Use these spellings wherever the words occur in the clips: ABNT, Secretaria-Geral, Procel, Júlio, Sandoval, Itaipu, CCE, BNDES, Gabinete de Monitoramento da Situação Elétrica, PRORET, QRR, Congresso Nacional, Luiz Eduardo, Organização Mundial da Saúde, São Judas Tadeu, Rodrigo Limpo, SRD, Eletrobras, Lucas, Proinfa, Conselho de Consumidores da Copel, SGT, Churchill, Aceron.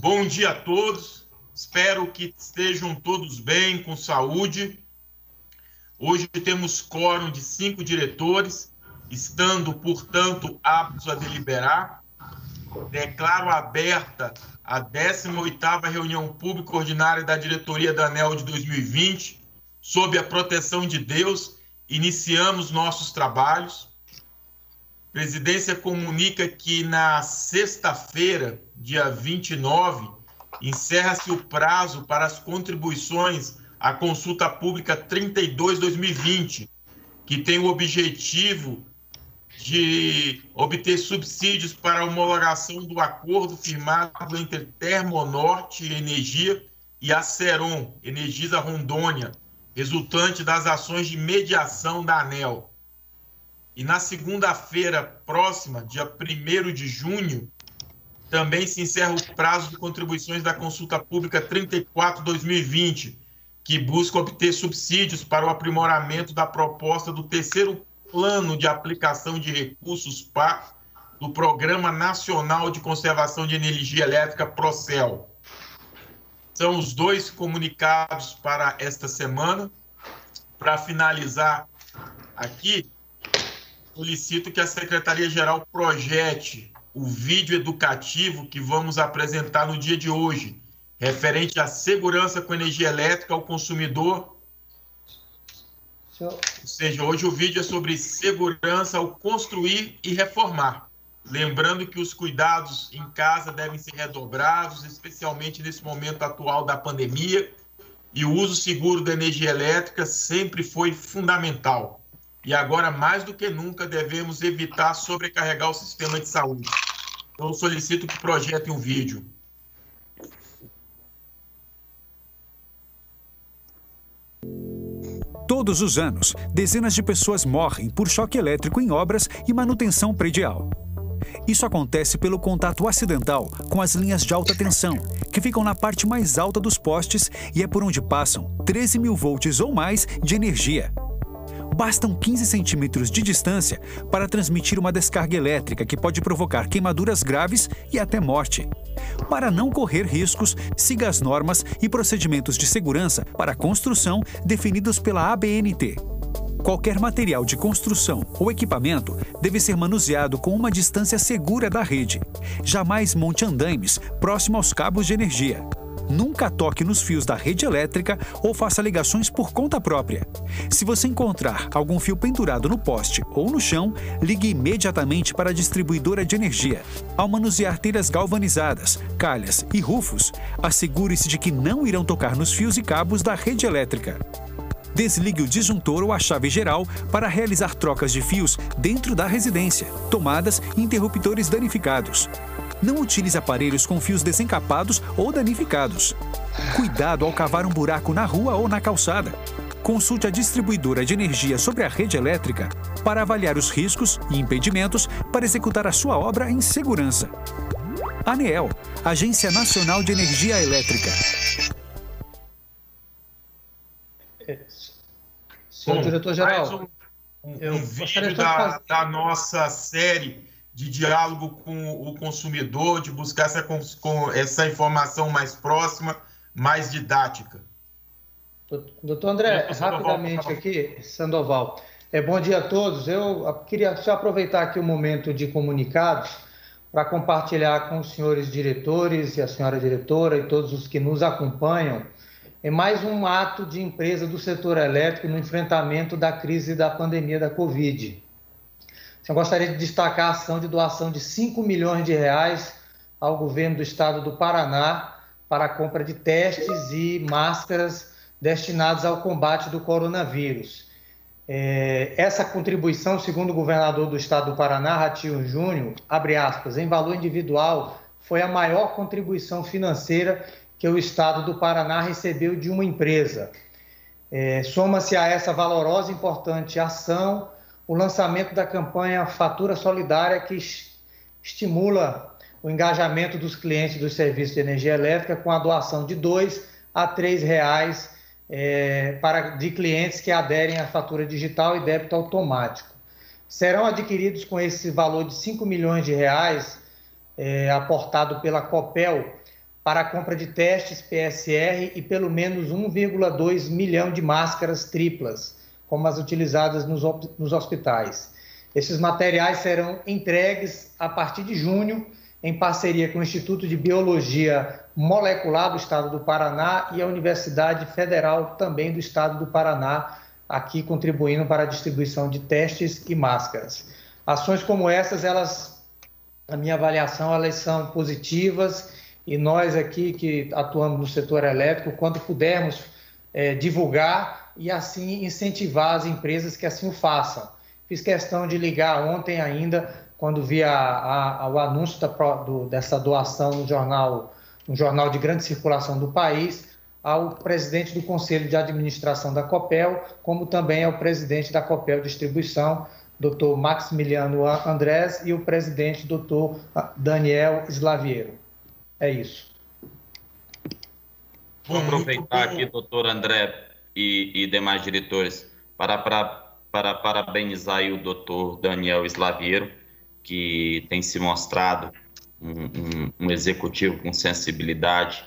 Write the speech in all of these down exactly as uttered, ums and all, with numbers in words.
Bom dia a todos, espero que estejam todos bem, com saúde. Hoje temos quórum de cinco diretores, estando, portanto, aptos a deliberar. Declaro aberta a décima oitava reunião pública ordinária da diretoria da ANEEL de dois mil e vinte. Sob a proteção de Deus, iniciamos nossos trabalhos. A presidência comunica que na sexta-feira, dia vinte e nove, encerra-se o prazo para as contribuições à consulta pública trinta e dois barra dois mil e vinte, que tem o objetivo de obter subsídios para a homologação do acordo firmado entre Termonorte Energia e a Aceron, Energisa Rondônia, resultante das ações de mediação da ANEEL. E na segunda-feira próxima, dia primeiro de junho, também se encerra o prazo de contribuições da consulta pública trinta e quatro barra dois mil e vinte, que busca obter subsídios para o aprimoramento da proposta do terceiro plano de aplicação de recursos P A C do Programa Nacional de Conservação de Energia Elétrica, PROCEL. São os dois comunicados para esta semana. Para finalizar aqui, solicito que a Secretaria-Geral projete o vídeo educativo que vamos apresentar no dia de hoje, referente à segurança com energia elétrica ao consumidor. Ou seja, hoje o vídeo é sobre segurança ao construir e reformar. Lembrando que os cuidados em casa devem ser redobrados, especialmente nesse momento atual da pandemia, e o uso seguro da energia elétrica sempre foi fundamental. E agora, mais do que nunca, devemos evitar sobrecarregar o sistema de saúde. Então, solicito que projetem um vídeo. Todos os anos, dezenas de pessoas morrem por choque elétrico em obras e manutenção predial. Isso acontece pelo contato acidental com as linhas de alta tensão, que ficam na parte mais alta dos postes e é por onde passam treze mil volts ou mais de energia. Bastam quinze centímetros de distância para transmitir uma descarga elétrica que pode provocar queimaduras graves e até morte. Para não correr riscos, siga as normas e procedimentos de segurança para construção definidos pela A B N T. Qualquer material de construção ou equipamento deve ser manuseado com uma distância segura da rede. Jamais monte andaimes próximo aos cabos de energia. Nunca toque nos fios da rede elétrica ou faça ligações por conta própria. Se você encontrar algum fio pendurado no poste ou no chão, ligue imediatamente para a distribuidora de energia. Ao manusear telhas galvanizadas, calhas e rufos, assegure-se de que não irão tocar nos fios e cabos da rede elétrica. Desligue o disjuntor ou a chave geral para realizar trocas de fios dentro da residência, tomadas e interruptores danificados. Não utilize aparelhos com fios desencapados ou danificados. Cuidado ao cavar um buraco na rua ou na calçada. Consulte a distribuidora de energia sobre a rede elétrica para avaliar os riscos e impedimentos para executar a sua obra em segurança. ANEEL, Agência Nacional de Energia Elétrica. Senhor diretor-geral, um, um, um vídeo da, da nossa série de diálogo com o consumidor, de buscar essa, com essa informação mais próxima, mais didática. Doutor André, Sandoval, rapidamente aqui, Sandoval, é, bom dia a todos. Eu queria só aproveitar aqui o momento de comunicados para compartilhar com os senhores diretores e a senhora diretora e todos os que nos acompanham é mais um ato de empresa do setor elétrico no enfrentamento da crise da pandemia da Covid. Eu gostaria de destacar a ação de doação de cinco milhões de reais ao governo do estado do Paraná para a compra de testes e máscaras destinados ao combate do coronavírus. É, essa contribuição, segundo o governador do estado do Paraná, Ratinho Júnior, abre aspas, em valor individual, foi a maior contribuição financeira que o estado do Paraná recebeu de uma empresa. É, soma-se a essa valorosa e importante ação o lançamento da campanha Fatura Solidária, que estimula o engajamento dos clientes dos serviços de energia elétrica com a doação de dois reais a três reais é, para, de clientes que aderem à fatura digital e débito automático. Serão adquiridos com esse valor de cinco milhões de reais é, aportado pela Copel para a compra de testes P S R e pelo menos um vírgula dois milhão de máscaras triplas, como as utilizadas nos, nos hospitais. Esses materiais serão entregues a partir de junho, em parceria com o Instituto de Biologia Molecular do Estado do Paraná e a Universidade Federal também do Estado do Paraná, aqui contribuindo para a distribuição de testes e máscaras. Ações como essas, elas, na minha avaliação, elas são positivas e nós aqui que atuamos no setor elétrico, quando pudermos eh, divulgar e assim incentivar as empresas que assim o façam. Fiz questão de ligar ontem ainda, quando vi a, a, a, o anúncio da, do, dessa doação no jornal, um jornal de grande circulação do país, ao presidente do Conselho de Administração da Copel, como também ao presidente da Copel Distribuição, doutor Maximiliano Andrés, e o presidente, doutor Daniel Slaviero. É isso. Vou aproveitar aqui, doutor André e, e demais diretores, para... para... para parabenizar aí o doutor Daniel Slaviero, que tem se mostrado um, um, um executivo com sensibilidade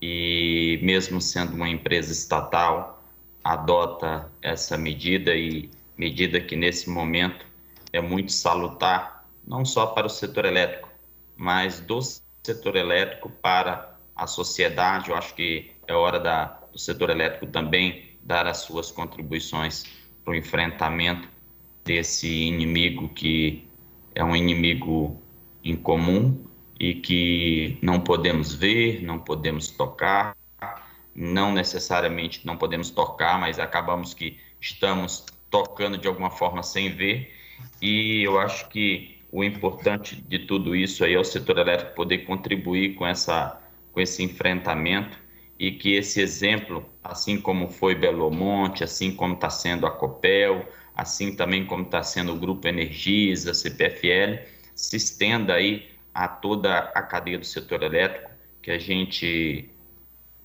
e, mesmo sendo uma empresa estatal, adota essa medida e medida que, nesse momento, é muito salutar, não só para o setor elétrico, mas do setor elétrico para a sociedade. Eu acho que é hora da, do setor elétrico também dar as suas contribuições para o enfrentamento desse inimigo que é um inimigo incomum e que não podemos ver, não podemos tocar, não necessariamente não podemos tocar, mas acabamos que estamos tocando de alguma forma sem ver. E eu acho que o importante de tudo isso aí é o setor elétrico poder contribuir com, essa, com esse enfrentamento, e que esse exemplo, assim como foi Belo Monte, assim como está sendo a Copel, assim também como está sendo o Grupo Energisa, a C P F L, se estenda aí a toda a cadeia do setor elétrico, que a gente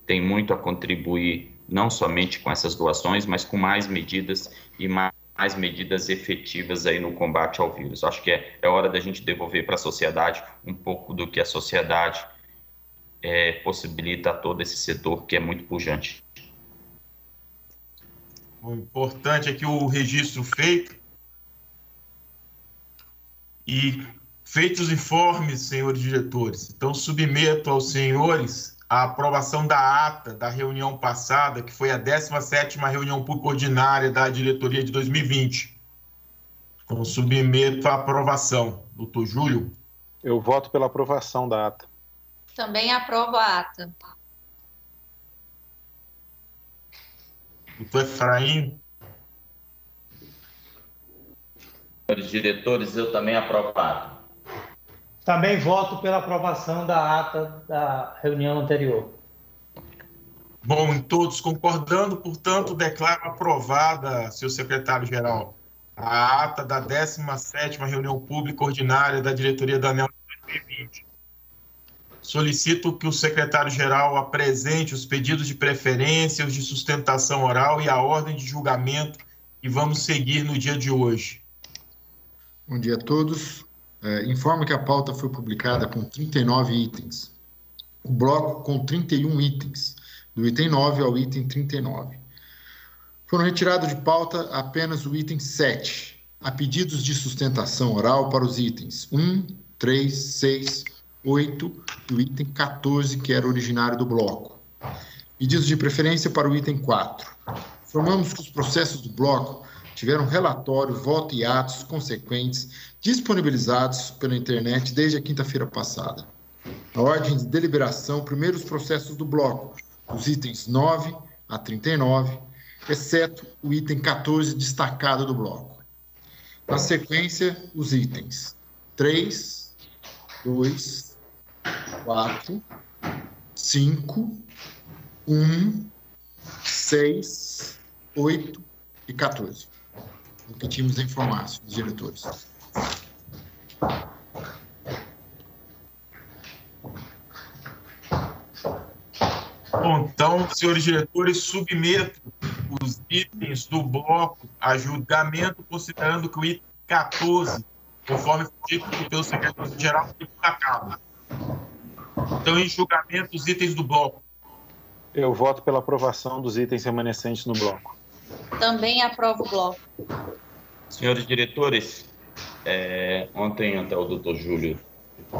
tem muito a contribuir, não somente com essas doações, mas com mais medidas e mais, mais medidas efetivas aí no combate ao vírus. Acho que é, é hora da gente devolver para a sociedade um pouco do que a sociedade É, possibilita a todo esse setor que é muito pujante. O importante é que o registro feito e feitos informes, senhores diretores. Então, submeto aos senhores a aprovação da ata da reunião passada, que foi a décima sétima reunião pública ordinária da diretoria de dois mil e vinte. Então, submeto a aprovação. Doutor Júlio? Eu voto pela aprovação da ata. Também aprovo a ata. Doutor Efraim. Senhores diretores, eu também aprovo a ata. Também voto pela aprovação da ata da reunião anterior. Bom, em todos concordando, portanto, declaro aprovada, senhor secretário-geral, a ata da décima sétima reunião pública ordinária da diretoria da ANEEL de dois mil e vinte. Solicito que o secretário-geral apresente os pedidos de preferência, os de sustentação oral e a ordem de julgamento que vamos seguir no dia de hoje. Bom dia a todos. É, informo que a pauta foi publicada com trinta e nove itens. O bloco com trinta e um itens, do item nove ao item trinta e nove. Foram retirados de pauta apenas o item sete. Há pedidos de sustentação oral para os itens um, três, seis, oito e o item quatorze, que era originário do bloco. Pedidos de preferência para o item quatro. Informamos que os processos do bloco tiveram relatório, voto e atos consequentes disponibilizados pela internet desde a quinta-feira passada. Na ordem de deliberação, primeiro os processos do bloco, os itens nove a trinta e nove, exceto o item quatorze destacado do bloco. Na sequência, os itens três, dois, quatro, cinco, um, seis, oito e quatorze. Repetimos a informação dos diretores. Bom, então, senhores diretores, submeto os itens do bloco a julgamento, considerando que o item quatorze, conforme foi dito pelo secretário-geral, está acaba. Estão em julgamento os itens do bloco. Eu voto pela aprovação dos itens remanescentes no bloco. Também aprovo o bloco. Senhores diretores, é, ontem até o doutor Júlio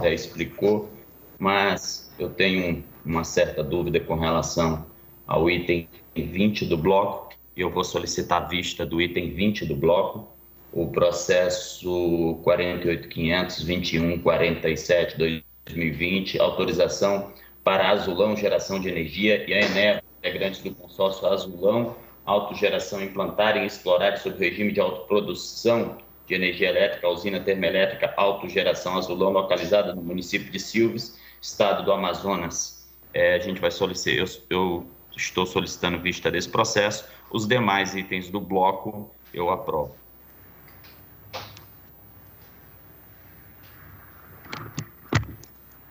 já explicou, mas eu tenho uma certa dúvida com relação ao item vinte do bloco, e eu vou solicitar a vista do item vinte do bloco, o processo quarenta e oito mil quinhentos e vinte e um barra quarenta e sete barra dois mil e vinte, autorização para Azulão, geração de energia, e a ANEEL, integrantes do consórcio Azulão, autogeração implantar e explorar sob regime de autoprodução de energia elétrica, usina termoelétrica, autogeração Azulão, localizada no município de Silves, estado do Amazonas. É, a gente vai solicitar, eu, eu estou solicitando vista desse processo, os demais itens do bloco eu aprovo.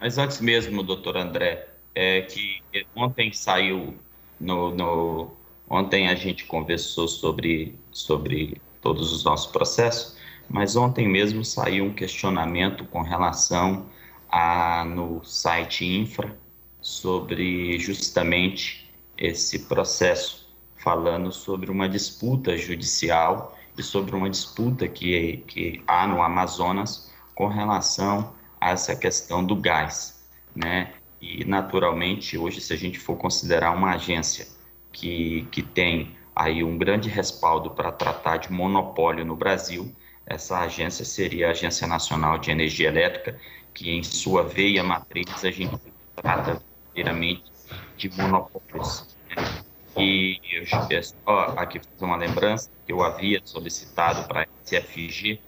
Mas antes mesmo, doutor André, é que ontem saiu, no, no, ontem a gente conversou sobre, sobre todos os nossos processos, mas ontem mesmo saiu um questionamento com relação a, no site Infra, sobre justamente esse processo, falando sobre uma disputa judicial e sobre uma disputa que, que há no Amazonas com relação essa questão do gás, né? E naturalmente hoje, se a gente for considerar uma agência que, que tem aí um grande respaldo para tratar de monopólio no Brasil, essa agência seria a Agência Nacional de Energia Elétrica, que em sua veia matriz a gente trata primeiramente de monopólios, né? E eu só aqui fazer uma lembrança, que eu havia solicitado para a S F F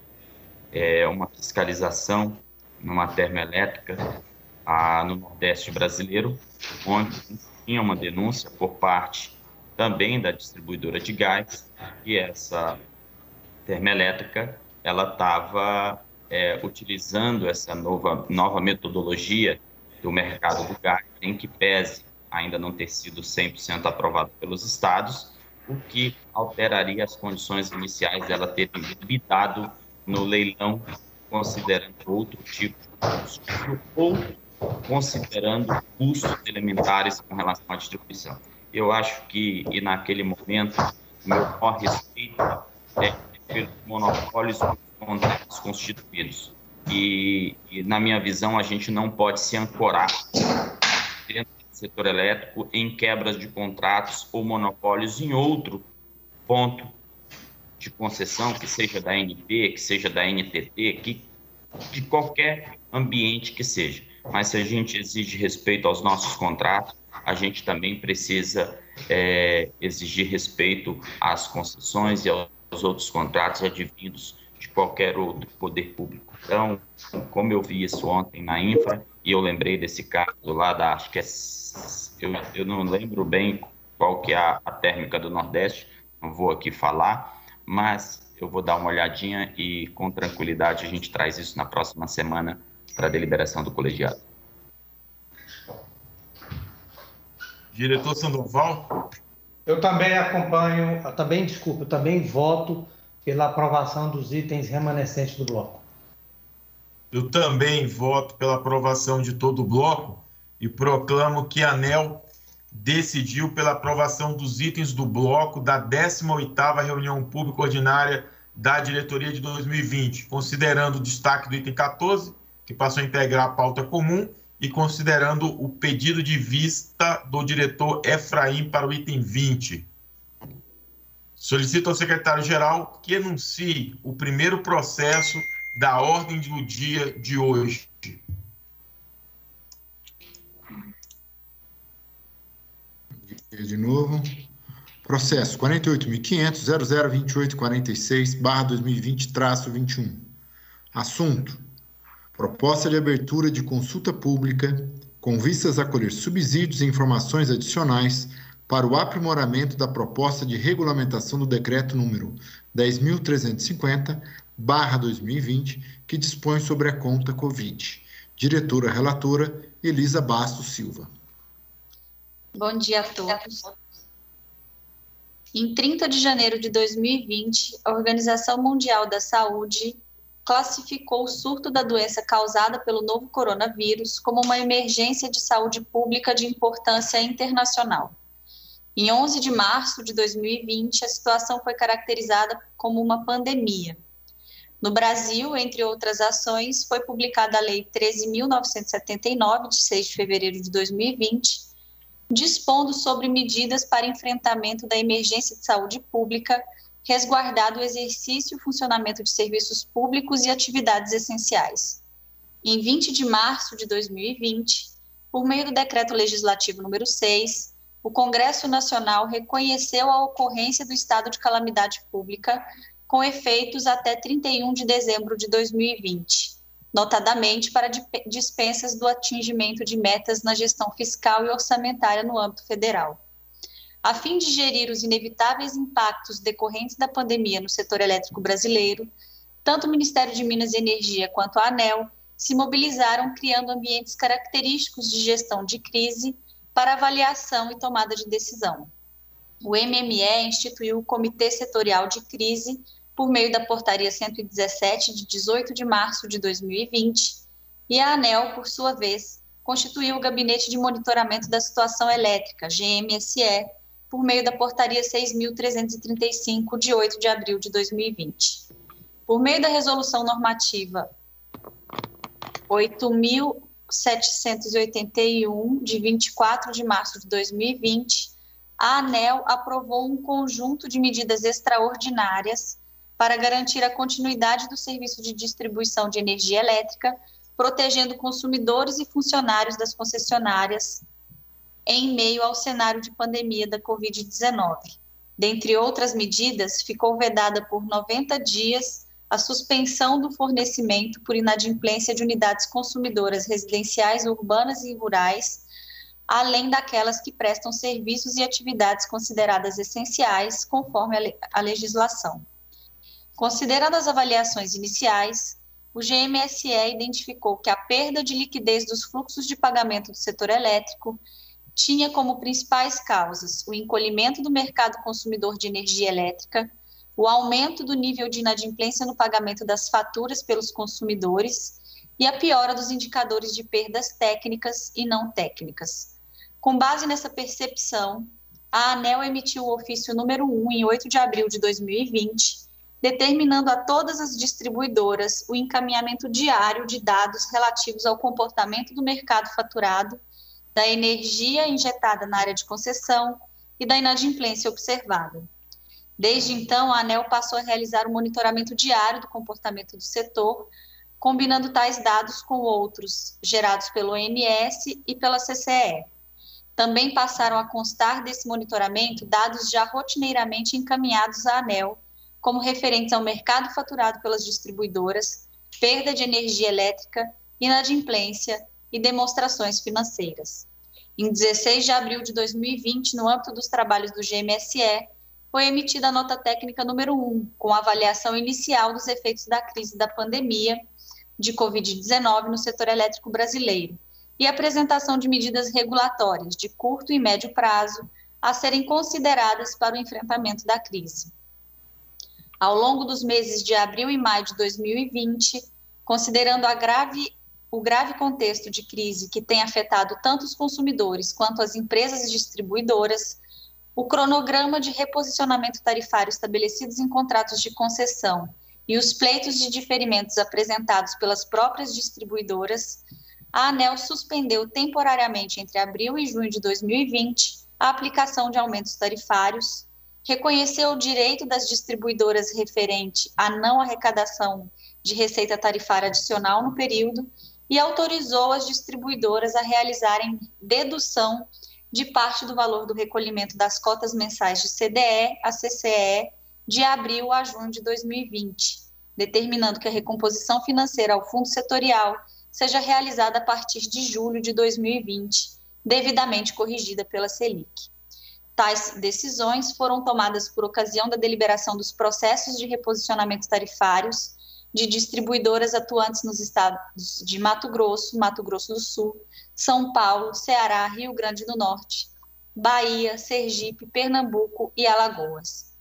é, uma fiscalização numa termoelétrica ah, no Nordeste brasileiro, onde tinha uma denúncia por parte também da distribuidora de gás, e essa termoelétrica ela estava é, utilizando essa nova, nova metodologia do mercado do gás, em que pese ainda não ter sido cem por cento aprovado pelos estados, o que alteraria as condições iniciais dela ter bidado no leilão, considerando outro tipo de custo ou considerando custos elementares com relação à distribuição. Eu acho que, e naquele momento, meu maior respeito é pelos monopólios constituídos. E, e, na minha visão, a gente não pode se ancorar dentro do setor elétrico em quebras de contratos ou monopólios em outro ponto de concessão, que seja da A N P, que seja da N T T, que, de qualquer ambiente que seja. Mas se a gente exige respeito aos nossos contratos, a gente também precisa é, exigir respeito às concessões e aos outros contratos advindos de qualquer outro poder público. Então, como eu vi isso ontem na Infra, e eu lembrei desse caso lá da, acho que é, eu, eu não lembro bem qual que é a, a térmica do Nordeste, não vou aqui falar, mas eu vou dar uma olhadinha e, com tranquilidade, a gente traz isso na próxima semana para a deliberação do colegiado. Diretor Sandoval? Eu também acompanho, eu também, desculpa, eu também voto pela aprovação dos itens remanescentes do bloco. Eu também voto pela aprovação de todo o bloco e proclamo que a ANEEL decidiu pela aprovação dos itens do bloco da décima oitava reunião pública ordinária da diretoria de dois mil e vinte, considerando o destaque do item quatorze, que passou a integrar a pauta comum, e considerando o pedido de vista do diretor Efraim para o item vinte. Solicito ao secretário-geral que enuncie o primeiro processo da ordem do dia de hoje. De novo, processo quarenta e oito mil quinhentos barra zero zero dois oito quatro seis barra dois mil e vinte traço vinte e um. Assunto: proposta de abertura de consulta pública com vistas a colher subsídios e informações adicionais para o aprimoramento da proposta de regulamentação do decreto número dez mil trezentos e cinquenta barra dois mil e vinte, que dispõe sobre a conta Covid. Diretora relatora Elisa Bastos Silva. Bom dia a todos. Em trinta de janeiro de dois mil e vinte, a Organização Mundial da Saúde classificou o surto da doença causada pelo novo coronavírus como uma emergência de saúde pública de importância internacional. Em onze de março de dois mil e vinte, a situação foi caracterizada como uma pandemia. No Brasil, entre outras ações, foi publicada a Lei treze mil novecentos e setenta e nove, de seis de fevereiro de dois mil e vinte, dispondo sobre medidas para enfrentamento da emergência de saúde pública, resguardado o exercício e o funcionamento de serviços públicos e atividades essenciais. Em vinte de março de dois mil e vinte, por meio do Decreto Legislativo número seis, o Congresso Nacional reconheceu a ocorrência do estado de calamidade pública com efeitos até trinta e um de dezembro de dois mil e vinte, notadamente para dispensas do atingimento de metas na gestão fiscal e orçamentária no âmbito federal. A fim de gerir os inevitáveis impactos decorrentes da pandemia no setor elétrico brasileiro, tanto o Ministério de Minas e Energia quanto a ANEEL se mobilizaram criando ambientes característicos de gestão de crise para avaliação e tomada de decisão. O M M E instituiu o Comitê Setorial de Crise por meio da Portaria cento e dezessete, de dezoito de março de dois mil e vinte, e a ANEEL, por sua vez, constituiu o Gabinete de Monitoramento da Situação Elétrica, G M S E, por meio da Portaria seis mil trezentos e trinta e cinco, de oito de abril de dois mil e vinte. Por meio da Resolução Normativa oito mil setecentos e oitenta e um, de vinte e quatro de março de dois mil e vinte, a ANEEL aprovou um conjunto de medidas extraordinárias para garantir a continuidade do serviço de distribuição de energia elétrica, protegendo consumidores e funcionários das concessionárias em meio ao cenário de pandemia da covid dezenove. Dentre outras medidas, ficou vedada por noventa dias a suspensão do fornecimento por inadimplência de unidades consumidoras residenciais, urbanas e rurais, além daquelas que prestam serviços e atividades consideradas essenciais, conforme a legislação. Considerando as avaliações iniciais, o G M S E identificou que a perda de liquidez dos fluxos de pagamento do setor elétrico tinha como principais causas o encolhimento do mercado consumidor de energia elétrica, o aumento do nível de inadimplência no pagamento das faturas pelos consumidores e a piora dos indicadores de perdas técnicas e não técnicas. Com base nessa percepção, a ANEEL emitiu o ofício número um, em oito de abril de dois mil e vinte, determinando a todas as distribuidoras o encaminhamento diário de dados relativos ao comportamento do mercado faturado, da energia injetada na área de concessão e da inadimplência observada. Desde então, a ANEEL passou a realizar o monitoramento diário do comportamento do setor, combinando tais dados com outros gerados pelo O N S e pela C C E. Também passaram a constar desse monitoramento dados já rotineiramente encaminhados à ANEEL, como referentes ao mercado faturado pelas distribuidoras, perda de energia elétrica, inadimplência e demonstrações financeiras. Em dezesseis de abril de dois mil e vinte, no âmbito dos trabalhos do G M S E, foi emitida a nota técnica número um, com a avaliação inicial dos efeitos da crise da pandemia de covid dezenove no setor elétrico brasileiro e apresentação de medidas regulatórias de curto e médio prazo a serem consideradas para o enfrentamento da crise. Ao longo dos meses de abril e maio de dois mil e vinte, considerando a grave, o grave contexto de crise que tem afetado tanto os consumidores quanto as empresas distribuidoras, o cronograma de reposicionamento tarifário estabelecidos em contratos de concessão e os pleitos de diferimentos apresentados pelas próprias distribuidoras, a ANEEL suspendeu temporariamente entre abril e junho de dois mil e vinte a aplicação de aumentos tarifários, reconheceu o direito das distribuidoras referente à não arrecadação de receita tarifária adicional no período e autorizou as distribuidoras a realizarem dedução de parte do valor do recolhimento das cotas mensais de C D E a C C E de abril a junho de dois mil e vinte, determinando que a recomposição financeira ao fundo setorial seja realizada a partir de julho de dois mil e vinte, devidamente corrigida pela Selic. Tais decisões foram tomadas por ocasião da deliberação dos processos de reposicionamento tarifários de distribuidoras atuantes nos estados de Mato Grosso, Mato Grosso do Sul, São Paulo, Ceará, Rio Grande do Norte, Bahia, Sergipe, Pernambuco e Alagoas.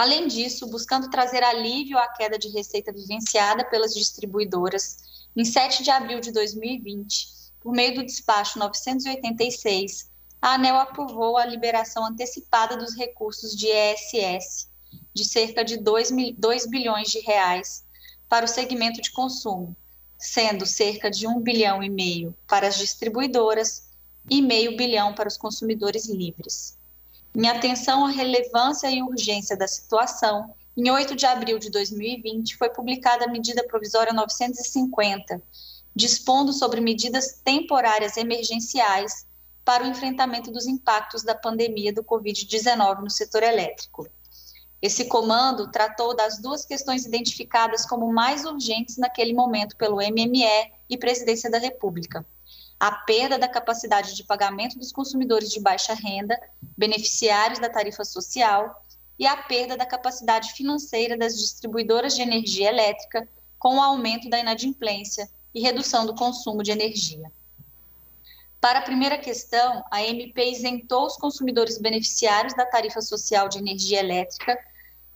Além disso, buscando trazer alívio à queda de receita vivenciada pelas distribuidoras, em sete de abril de dois mil e vinte, por meio do despacho novecentos e oitenta e seis, a ANEEL aprovou a liberação antecipada dos recursos de E S S, de cerca de dois bilhões de reais, para o segmento de consumo, sendo cerca de um bilhão e meio para as distribuidoras e meio bilhão para os consumidores livres. Em atenção à relevância e urgência da situação, em oito de abril de dois mil e vinte foi publicada a medida provisória novecentos e cinquenta, dispondo sobre medidas temporárias emergenciais para o enfrentamento dos impactos da pandemia do covid dezenove no setor elétrico. Esse comando tratou das duas questões identificadas como mais urgentes naquele momento pelo M M E e Presidência da República: a perda da capacidade de pagamento dos consumidores de baixa renda, beneficiários da tarifa social, e a perda da capacidade financeira das distribuidoras de energia elétrica com o aumento da inadimplência e redução do consumo de energia. Para a primeira questão, a M P isentou os consumidores beneficiários da tarifa social de energia elétrica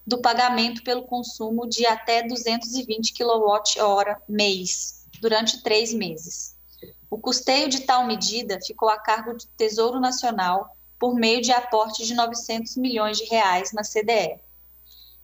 do pagamento pelo consumo de até duzentos e vinte quilowatts-hora mês, durante três meses. O custeio de tal medida ficou a cargo do Tesouro Nacional por meio de aporte de novecentos milhões de reais na C D E.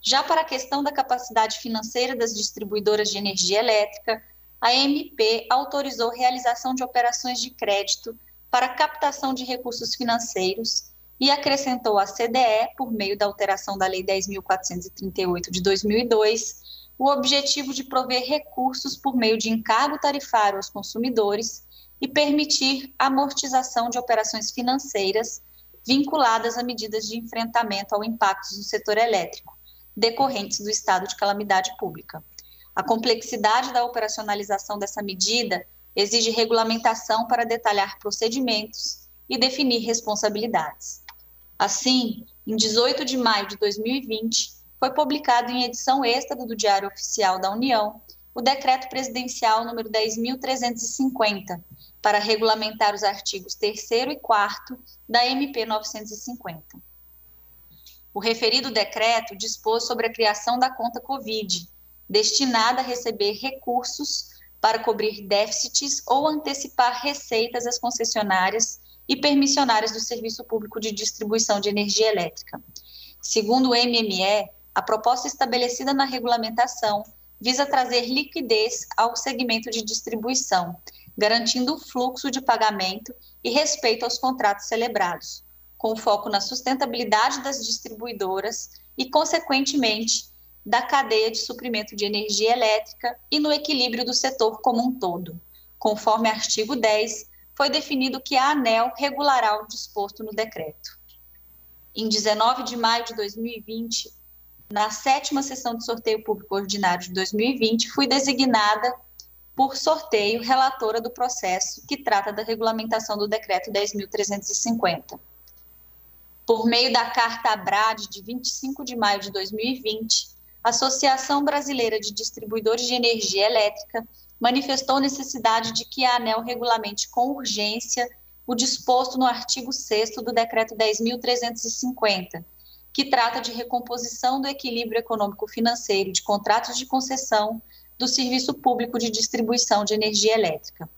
Já para a questão da capacidade financeira das distribuidoras de energia elétrica, a M P autorizou realização de operações de crédito para captação de recursos financeiros e acrescentou à C D E, por meio da alteração da Lei dez mil quatrocentos e trinta e oito de dois mil e dois, o objetivo de prover recursos por meio de encargo tarifário aos consumidores e permitir amortização de operações financeiras vinculadas a medidas de enfrentamento ao impacto no setor elétrico, decorrentes do estado de calamidade pública. A complexidade da operacionalização dessa medida exige regulamentação para detalhar procedimentos e definir responsabilidades. Assim, em dezoito de maio de dois mil e vinte, foi publicado em edição extra do Diário Oficial da União o Decreto Presidencial número dez mil trezentos e cinquenta, para regulamentar os artigos terceiro e quarto da M P novecentos e cinquenta. O referido decreto dispôs sobre a criação da conta Covid, destinada a receber recursos para cobrir déficits ou antecipar receitas às concessionárias e permissionárias do Serviço Público de Distribuição de Energia Elétrica. Segundo o M M E, a proposta estabelecida na regulamentação visa trazer liquidez ao segmento de distribuição, garantindo o fluxo de pagamento e respeito aos contratos celebrados, com foco na sustentabilidade das distribuidoras e, consequentemente, da cadeia de suprimento de energia elétrica e no equilíbrio do setor como um todo. Conforme artigo dez, foi definido que a ANEEL regulará o disposto no decreto. Em dezenove de maio de dois mil e vinte, na sétima sessão de sorteio público ordinário de dois mil e vinte, fui designada por sorteio relatora do processo que trata da regulamentação do Decreto dez mil trezentos e cinquenta. Por meio da Carta ABRAD de vinte e cinco de maio de dois mil e vinte, a Associação Brasileira de Distribuidores de Energia Elétrica manifestou necessidade de que a ANEEL regulamente com urgência o disposto no artigo sexto do Decreto dez mil trezentos e cinquenta, que trata de recomposição do equilíbrio econômico-financeiro de contratos de concessão do Serviço Público de Distribuição de Energia Elétrica.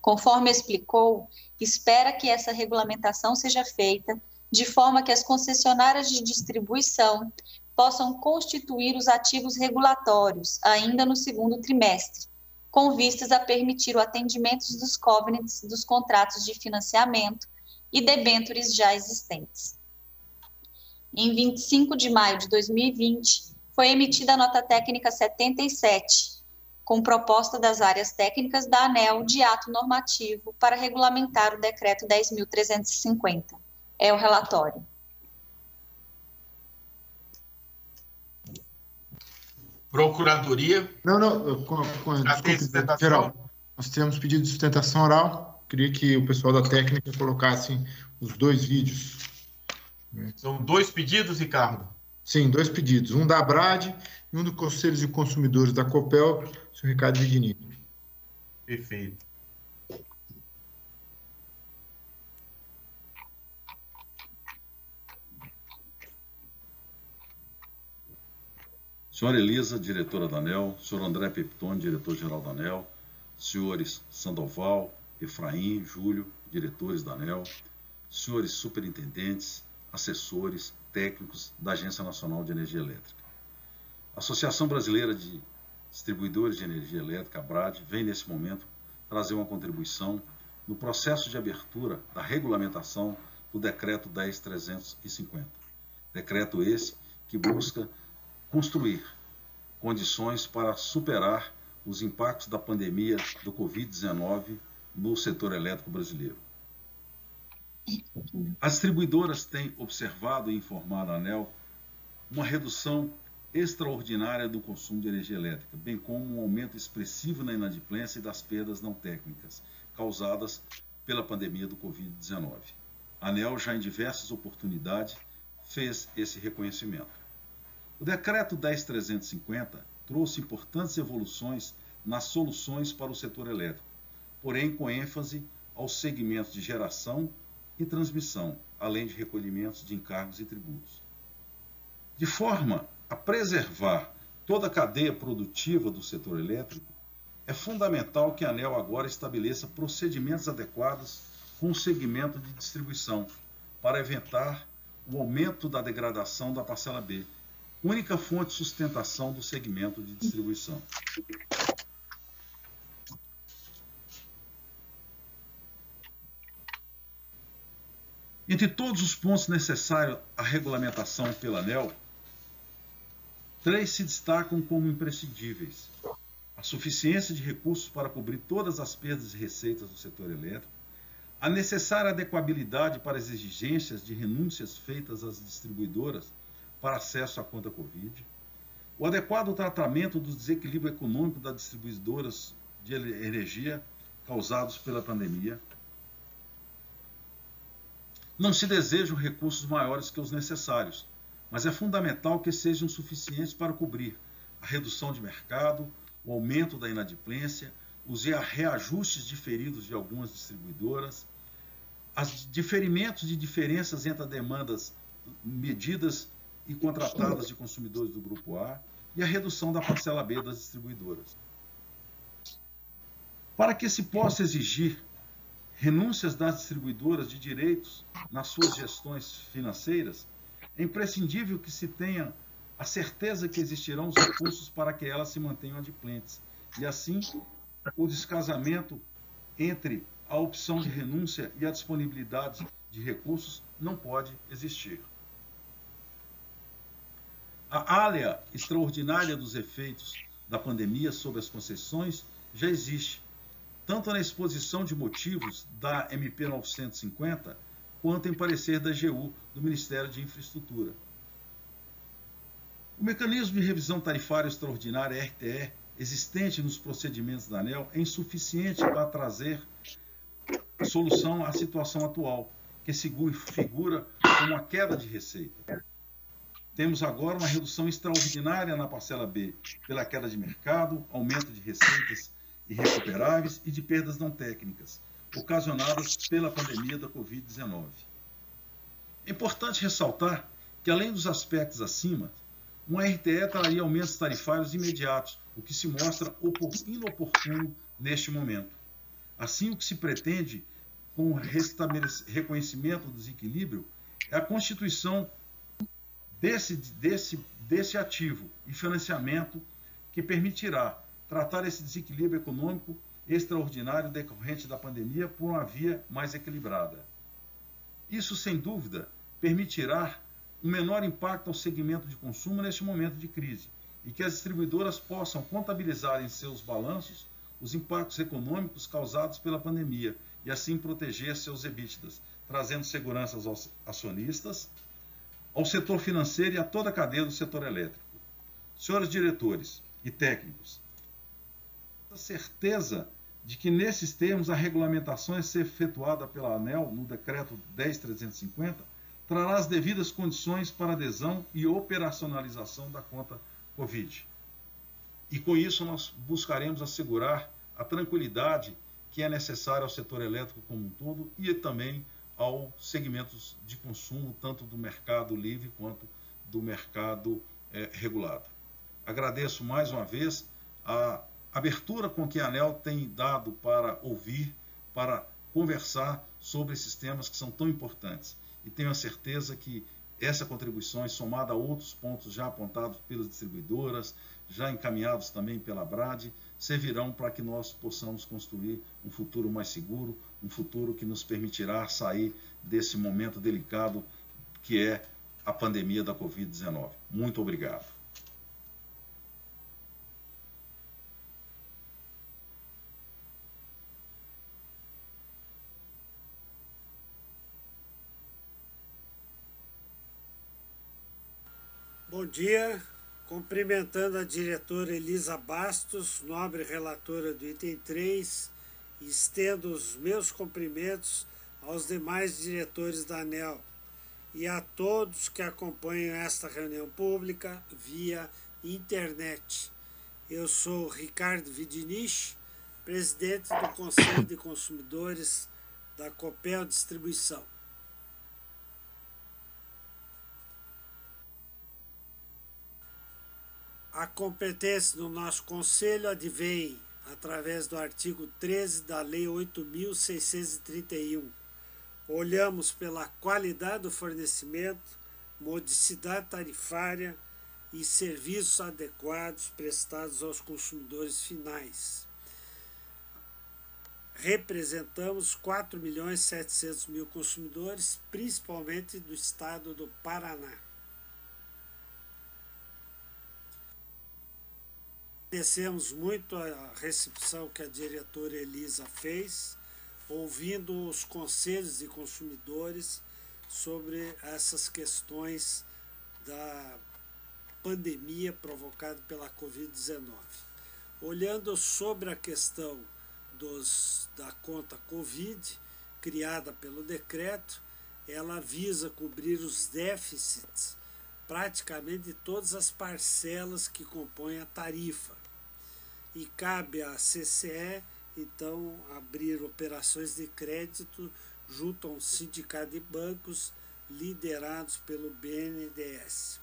Conforme explicou, espera que essa regulamentação seja feita de forma que as concessionárias de distribuição possam constituir os ativos regulatórios ainda no segundo trimestre, com vistas a permitir o atendimento dos covenants dos contratos de financiamento e debêntures já existentes. Em vinte e cinco de maio de dois mil e vinte, foi emitida a nota técnica setenta e sete, com proposta das áreas técnicas da ANEEL de ato normativo para regulamentar o Decreto dez mil trezentos e cinquenta. É o relatório. Procuradoria. Não, não, com, com, desculpa, geral. Nós temos pedido de sustentação oral. Queria que o pessoal da técnica colocasse os dois vídeos. São dois pedidos, Ricardo? Sim, dois pedidos. Um da ABRAD e um do Conselho de Consumidores da Copel, senhor Ricardo Vidinich. Perfeito. Senhora Elisa, diretora da ANEEL, senhor André Pepitoni, diretor-geral da ANEEL, senhores Sandoval, Efraim, Júlio, diretores da ANEEL, senhores superintendentes, assessores, técnicos da Agência Nacional de Energia Elétrica. A Associação Brasileira de Distribuidores de Energia Elétrica, ABRAD, vem nesse momento trazer uma contribuição no processo de abertura da regulamentação do Decreto dez mil trezentos e cinquenta. Decreto esse que busca construir condições para superar os impactos da pandemia do covid dezenove no setor elétrico brasileiro. As distribuidoras têm observado e informado a ANEEL uma redução extraordinária do consumo de energia elétrica, bem como um aumento expressivo na inadimplência e das perdas não técnicas causadas pela pandemia do covid dezenove. A ANEEL já em diversas oportunidades fez esse reconhecimento. O Decreto dez mil trezentos e cinquenta trouxe importantes evoluções nas soluções para o setor elétrico, porém com ênfase aos segmentos de geração e transmissão, além de recolhimentos de encargos e tributos. De forma a preservar toda a cadeia produtiva do setor elétrico, é fundamental que a ANEEL agora estabeleça procedimentos adequados com o segmento de distribuição, para evitar o aumento da degradação da parcela B, única fonte de sustentação do segmento de distribuição. Entre todos os pontos necessários à regulamentação pela ANEEL, três se destacam como imprescindíveis: a suficiência de recursos para cobrir todas as perdas e receitas do setor elétrico, a necessária adequabilidade para as exigências de renúncias feitas às distribuidoras para acesso à conta Covid, o adequado tratamento do desequilíbrio econômico das distribuidoras de energia causados pela pandemia. Não se desejam recursos maiores que os necessários, mas é fundamental que sejam suficientes para cobrir a redução de mercado, o aumento da inadimplência, os reajustes diferidos de algumas distribuidoras, os diferimentos de diferenças entre demandas, medidas e contratadas de consumidores do Grupo A e a redução da parcela B das distribuidoras. Para que se possa exigir renúncias das distribuidoras de direitos nas suas gestões financeiras, é imprescindível que se tenha a certeza que existirão os recursos para que elas se mantenham adimplentes e, assim, o descasamento entre a opção de renúncia e a disponibilidade de recursos não pode existir. A área extraordinária dos efeitos da pandemia sobre as concessões já existe, tanto na exposição de motivos da M P novecentos e cinquenta, quanto em parecer da A G U, do Ministério de Infraestrutura. O mecanismo de revisão tarifária extraordinária, R T E, existente nos procedimentos da ANEEL, é insuficiente para trazer solução à situação atual, que figura como a queda de receita. Temos agora uma redução extraordinária na parcela B, pela queda de mercado, aumento de receitas irrecuperáveis e de perdas não técnicas, ocasionadas pela pandemia da covid dezenove. É importante ressaltar que, além dos aspectos acima, uma R T E traria aumentos tarifários imediatos, o que se mostra inoportuno neste momento. Assim, o que se pretende com o reconhecimento do desequilíbrio é a constituição Desse, desse, desse ativo e financiamento que permitirá tratar esse desequilíbrio econômico extraordinário decorrente da pandemia por uma via mais equilibrada. Isso, sem dúvida, permitirá um menor impacto ao segmento de consumo neste momento de crise e que as distribuidoras possam contabilizar em seus balanços os impactos econômicos causados pela pandemia e assim proteger seus EBITDA, trazendo segurança aos acionistas, ao setor financeiro e a toda a cadeia do setor elétrico. Senhores diretores e técnicos, tenho certeza de que nesses termos a regulamentação a ser efetuada pela ANEEL no Decreto dez mil trezentos e cinquenta trará as devidas condições para adesão e operacionalização da conta Covid. E com isso nós buscaremos assegurar a tranquilidade que é necessária ao setor elétrico como um todo e também aos segmentos de consumo, tanto do mercado livre quanto do mercado eh, regulado. agradeço mais uma vez a abertura com que a ANEEL tem dado para ouvir, para conversar sobre esses temas que são tão importantes. E tenho a certeza que essa contribuição, somada a outros pontos já apontados pelas distribuidoras, já encaminhados também pela ABRAD, servirão para que nós possamos construir um futuro mais seguro, um futuro que nos permitirá sair desse momento delicado que é a pandemia da covid dezenove. Muito obrigado. Bom dia, cumprimentando a diretora Elisa Bastos, nobre relatora do item três, e estendo os meus cumprimentos aos demais diretores da ANEEL e a todos que acompanham esta reunião pública via internet. Eu sou Ricardo Vidinich, presidente do Conselho de Consumidores da Copel Distribuição. A competência do nosso Conselho advém através do artigo treze da Lei oito mil seiscentos e trinta e um. Olhamos pela qualidade do fornecimento, modicidade tarifária e serviços adequados prestados aos consumidores finais. Representamos quatro milhões e setecentos mil consumidores, principalmente do estado do Paraná. Agradecemos muito a recepção que a diretora Elisa fez, ouvindo os conselhos de consumidores sobre essas questões da pandemia provocada pela covid dezenove. Olhando sobre a questão dos, da conta Covid, criada pelo decreto, ela visa cobrir os déficits praticamente de todas as parcelas que compõem a tarifa. E cabe à C C E, então, abrir operações de crédito junto a um sindicato de bancos liderados pelo B N D E S.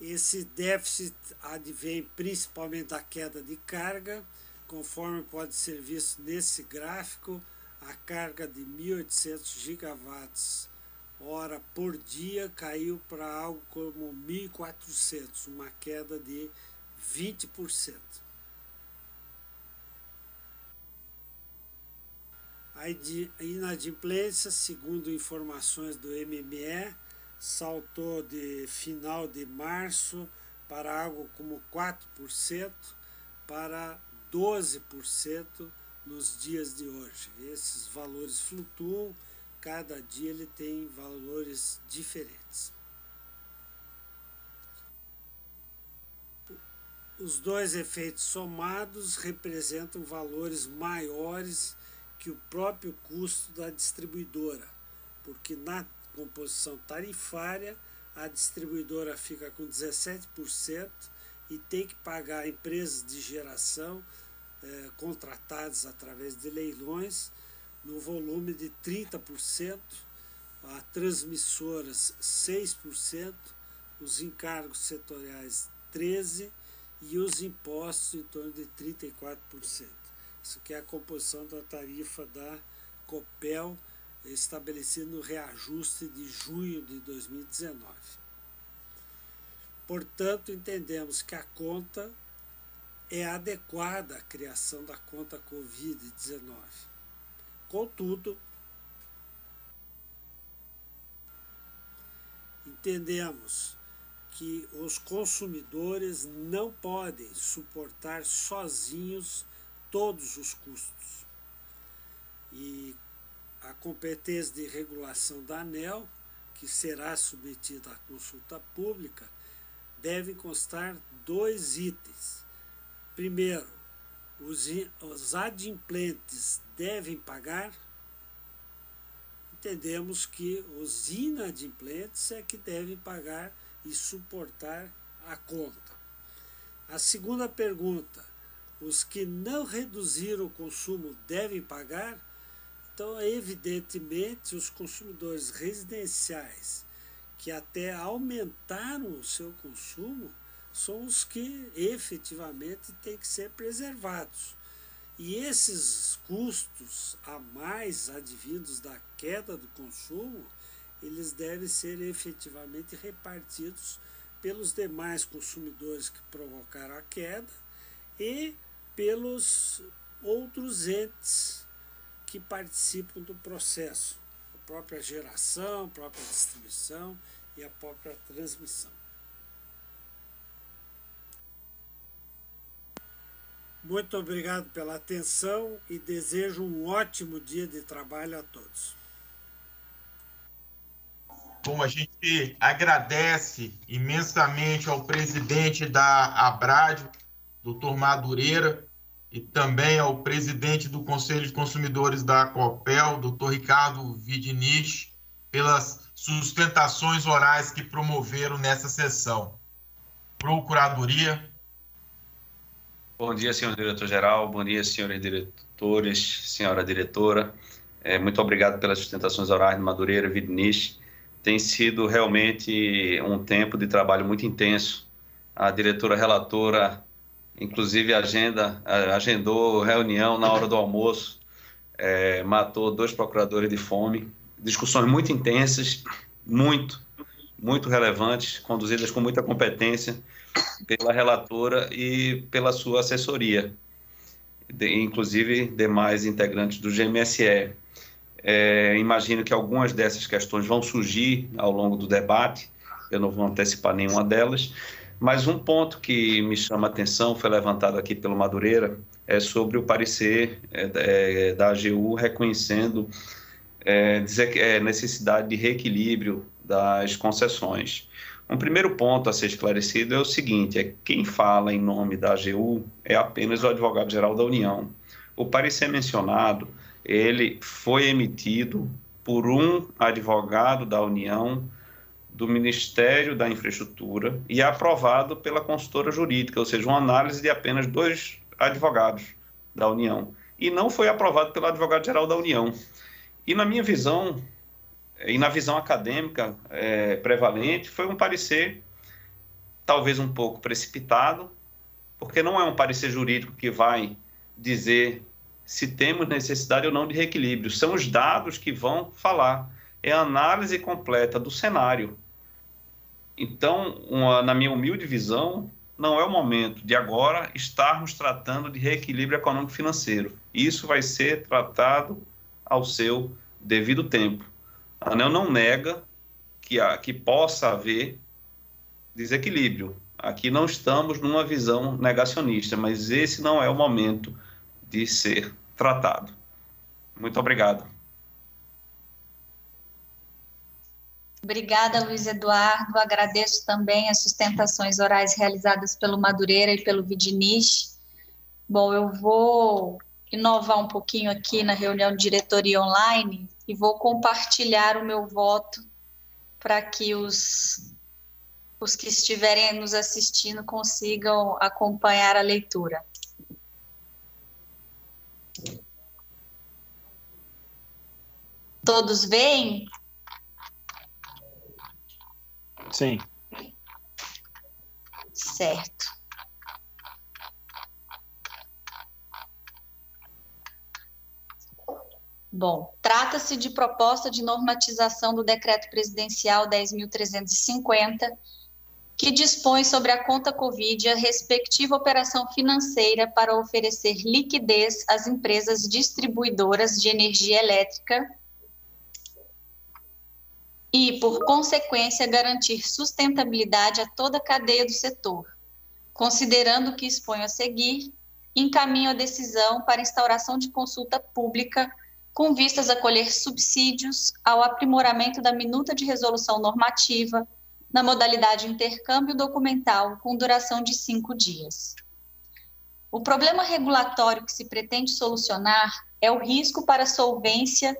Esse déficit advém principalmente da queda de carga, conforme pode ser visto nesse gráfico, a carga de mil e oitocentos gigawatts hora por dia caiu para algo como mil e quatrocentos, uma queda de vinte por cento. A inadimplência, segundo informações do M M E, saltou de final de março para algo como quatro por cento para doze por cento nos dias de hoje. Esses valores flutuam, cada dia ele tem valores diferentes. Os dois efeitos somados representam valores maiores que o próprio custo da distribuidora, porque na composição tarifária a distribuidora fica com dezessete por cento e tem que pagar empresas de geração eh, contratadas através de leilões no volume de trinta por cento, a transmissoras seis por cento, os encargos setoriais treze por cento e os impostos em torno de trinta e quatro por cento. Isso aqui é a composição da tarifa da Copel, estabelecida no reajuste de junho de dois mil e dezenove. Portanto, entendemos que a conta é adequada à criação da conta covid dezenove. Contudo, entendemos que os consumidores não podem suportar sozinhos todos os custos. E a competência de regulação da ANEEL, que será submetida à consulta pública, deve constar dois itens. Primeiro, os adimplentes devem pagar. Entendemos que os inadimplentes é que devem pagar e suportar a conta. A segunda pergunta, os que não reduziram o consumo devem pagar? Então, evidentemente, os consumidores residenciais que até aumentaram o seu consumo, são os que efetivamente têm que ser preservados. E esses custos a mais advindos da queda do consumo, eles devem ser efetivamente repartidos pelos demais consumidores que provocaram a queda e pelos outros entes que participam do processo, a própria geração, a própria distribuição e a própria transmissão. Muito obrigado pela atenção e desejo um ótimo dia de trabalho a todos. Bom, a gente agradece imensamente ao presidente da ABRAD, doutor Madureira, e também ao presidente do Conselho de Consumidores da Copel, doutor Ricardo Vidinich, pelas sustentações orais que promoveram nessa sessão. Procuradoria. Bom dia, senhor diretor-geral, bom dia, senhores diretores, senhora diretora. É, muito obrigado pelas sustentações orais de Madureira e Vidinich. Tem sido realmente um tempo de trabalho muito intenso. A diretora relatora, inclusive, agenda, agendou reunião na hora do almoço, é, matou dois procuradores de fome, discussões muito intensas, muito, muito relevantes, conduzidas com muita competência pela relatora e pela sua assessoria, de, inclusive demais integrantes do G M S E. É, imagino que algumas dessas questões vão surgir ao longo do debate, eu não vou antecipar nenhuma delas, mas um ponto que me chama a atenção, foi levantado aqui pelo Madureira, é sobre o parecer é, da A G U reconhecendo é, dizer que é necessidade de reequilíbrio das concessões. Um primeiro ponto a ser esclarecido é o seguinte, é quem fala em nome da A G U é apenas o advogado-geral da União. O parecer mencionado, ele foi emitido por um advogado da União, do Ministério da Infraestrutura, e é aprovado pela consultora jurídica, ou seja, uma análise de apenas dois advogados da União. E não foi aprovado pelo advogado-geral da União. E na minha visão, e na visão acadêmica é, prevalente, foi um parecer talvez um pouco precipitado, porque não é um parecer jurídico que vai dizer se temos necessidade ou não de reequilíbrio. São os dados que vão falar. É a análise completa do cenário. Então, uma, na minha humilde visão, não é o momento de agora estarmos tratando de reequilíbrio econômico-financeiro. Isso vai ser tratado ao seu devido tempo. A ANEEL não nega que, há, que possa haver desequilíbrio. Aqui não estamos numa visão negacionista, mas esse não é o momento de ser tratado. Muito obrigado. Obrigada, Luiz Eduardo. Agradeço também as sustentações orais realizadas pelo Madureira e pelo Vidinich. Bom, eu vou inovar um pouquinho aqui na reunião de diretoria online e vou compartilhar o meu voto para que os, os que estiverem nos assistindo consigam acompanhar a leitura. Todos veem? Sim. Certo. Bom, trata-se de proposta de normatização do Decreto Presidencial dez mil trezentos e cinquenta, que dispõe sobre a conta Covid e a respectiva operação financeira para oferecer liquidez às empresas distribuidoras de energia elétrica e, por consequência, garantir sustentabilidade a toda a cadeia do setor. Considerando o que exponho a seguir, encaminho a decisão para instauração de consulta pública com vistas a colher subsídios ao aprimoramento da minuta de resolução normativa na modalidade intercâmbio documental com duração de cinco dias. O problema regulatório que se pretende solucionar é o risco para a solvência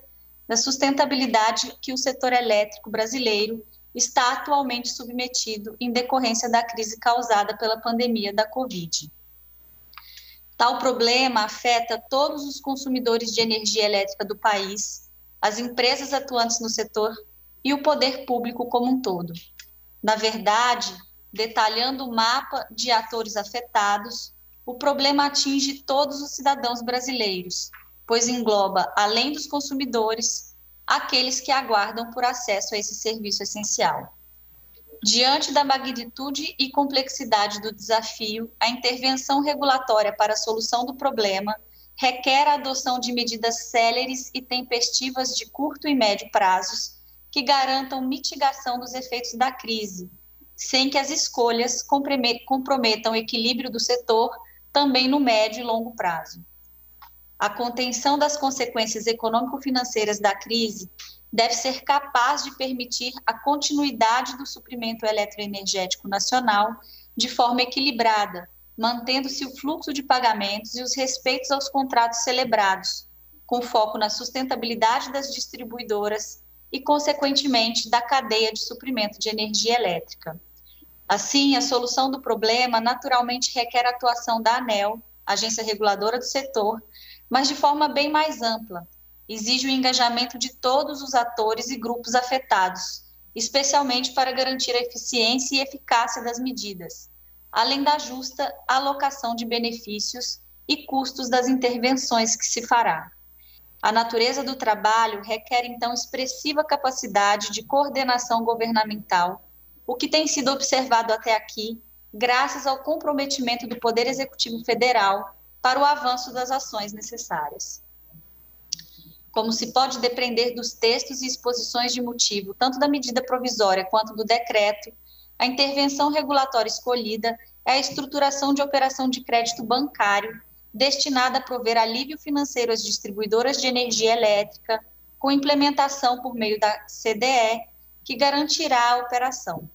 da sustentabilidade que o setor elétrico brasileiro está atualmente submetido em decorrência da crise causada pela pandemia da Covid. Tal problema afeta todos os consumidores de energia elétrica do país, as empresas atuantes no setor e o poder público como um todo. Na verdade, detalhando o mapa de atores afetados, o problema atinge todos os cidadãos brasileiros, pois engloba, além dos consumidores, aqueles que aguardam por acesso a esse serviço essencial. Diante da magnitude e complexidade do desafio, a intervenção regulatória para a solução do problema requer a adoção de medidas céleres e tempestivas de curto e médio prazos que garantam mitigação dos efeitos da crise, sem que as escolhas comprometam o equilíbrio do setor também no médio e longo prazo. A contenção das consequências econômico-financeiras da crise deve ser capaz de permitir a continuidade do suprimento eletroenergético nacional de forma equilibrada, mantendo-se o fluxo de pagamentos e os respeitos aos contratos celebrados, com foco na sustentabilidade das distribuidoras e, consequentemente, da cadeia de suprimento de energia elétrica. Assim, a solução do problema naturalmente requer a atuação da ANEEL, agência reguladora do setor, mas de forma bem mais ampla. Exige o engajamento de todos os atores e grupos afetados, especialmente para garantir a eficiência e eficácia das medidas, além da justa alocação de benefícios e custos das intervenções que se fará. A natureza do trabalho requer, então, expressiva capacidade de coordenação governamental, o que tem sido observado até aqui, graças ao comprometimento do Poder Executivo Federal para o avanço das ações necessárias. Como se pode depender dos textos e exposições de motivo, tanto da medida provisória quanto do decreto, a intervenção regulatória escolhida é a estruturação de operação de crédito bancário destinada a prover alívio financeiro às distribuidoras de energia elétrica, com implementação por meio da C D E, que garantirá a operação.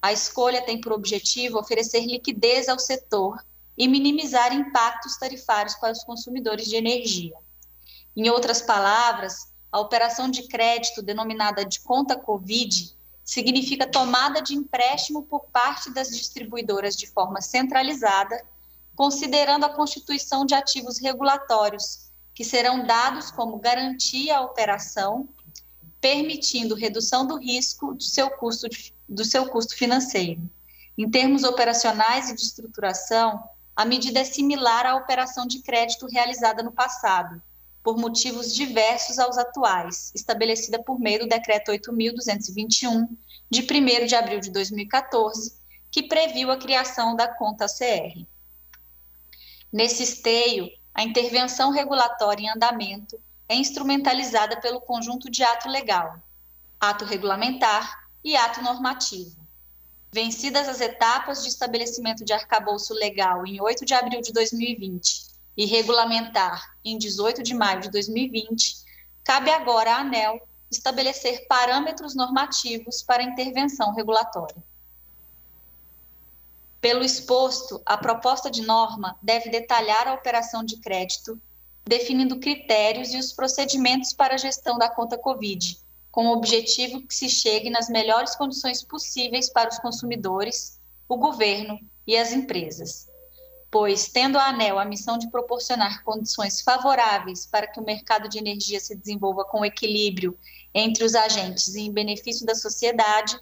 A escolha tem por objetivo oferecer liquidez ao setor e minimizar impactos tarifários para os consumidores de energia. Em outras palavras, a operação de crédito, denominada de conta Covid, significa tomada de empréstimo por parte das distribuidoras de forma centralizada, considerando a constituição de ativos regulatórios, que serão dados como garantia à operação, permitindo redução do risco do seu custo, do seu custo financeiro. Em termos operacionais e de estruturação, a medida é similar à operação de crédito realizada no passado, por motivos diversos aos atuais, estabelecida por meio do Decreto oito mil duzentos e vinte e um, de primeiro de abril de dois mil e quatorze, que previu a criação da conta A C R. Nesse esteio, a intervenção regulatória em andamento é instrumentalizada pelo conjunto de ato legal, ato regulamentar e ato normativo. Vencidas as etapas de estabelecimento de arcabouço legal em oito de abril de dois mil e vinte e regulamentar em dezoito de maio de dois mil e vinte, cabe agora à ANEEL estabelecer parâmetros normativos para a intervenção regulatória. Pelo exposto, a proposta de norma deve detalhar a operação de crédito, definindo critérios e os procedimentos para a gestão da conta Covid, com o objetivo que se chegue nas melhores condições possíveis para os consumidores, o governo e as empresas. Pois, tendo a ANEEL a missão de proporcionar condições favoráveis para que o mercado de energia se desenvolva com equilíbrio entre os agentes e em benefício da sociedade,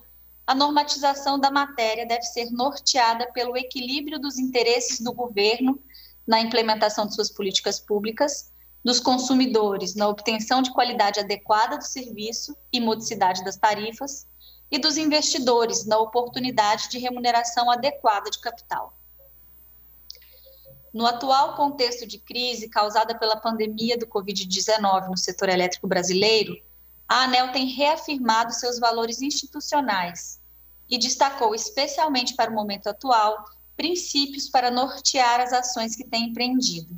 a normatização da matéria deve ser norteada pelo equilíbrio dos interesses do governo na implementação de suas políticas públicas, dos consumidores na obtenção de qualidade adequada do serviço e modicidade das tarifas, e dos investidores na oportunidade de remuneração adequada de capital. No atual contexto de crise causada pela pandemia do Covid dezenove no setor elétrico brasileiro, a ANEEL tem reafirmado seus valores institucionais e destacou, especialmente para o momento atual, princípios para nortear as ações que tem empreendido.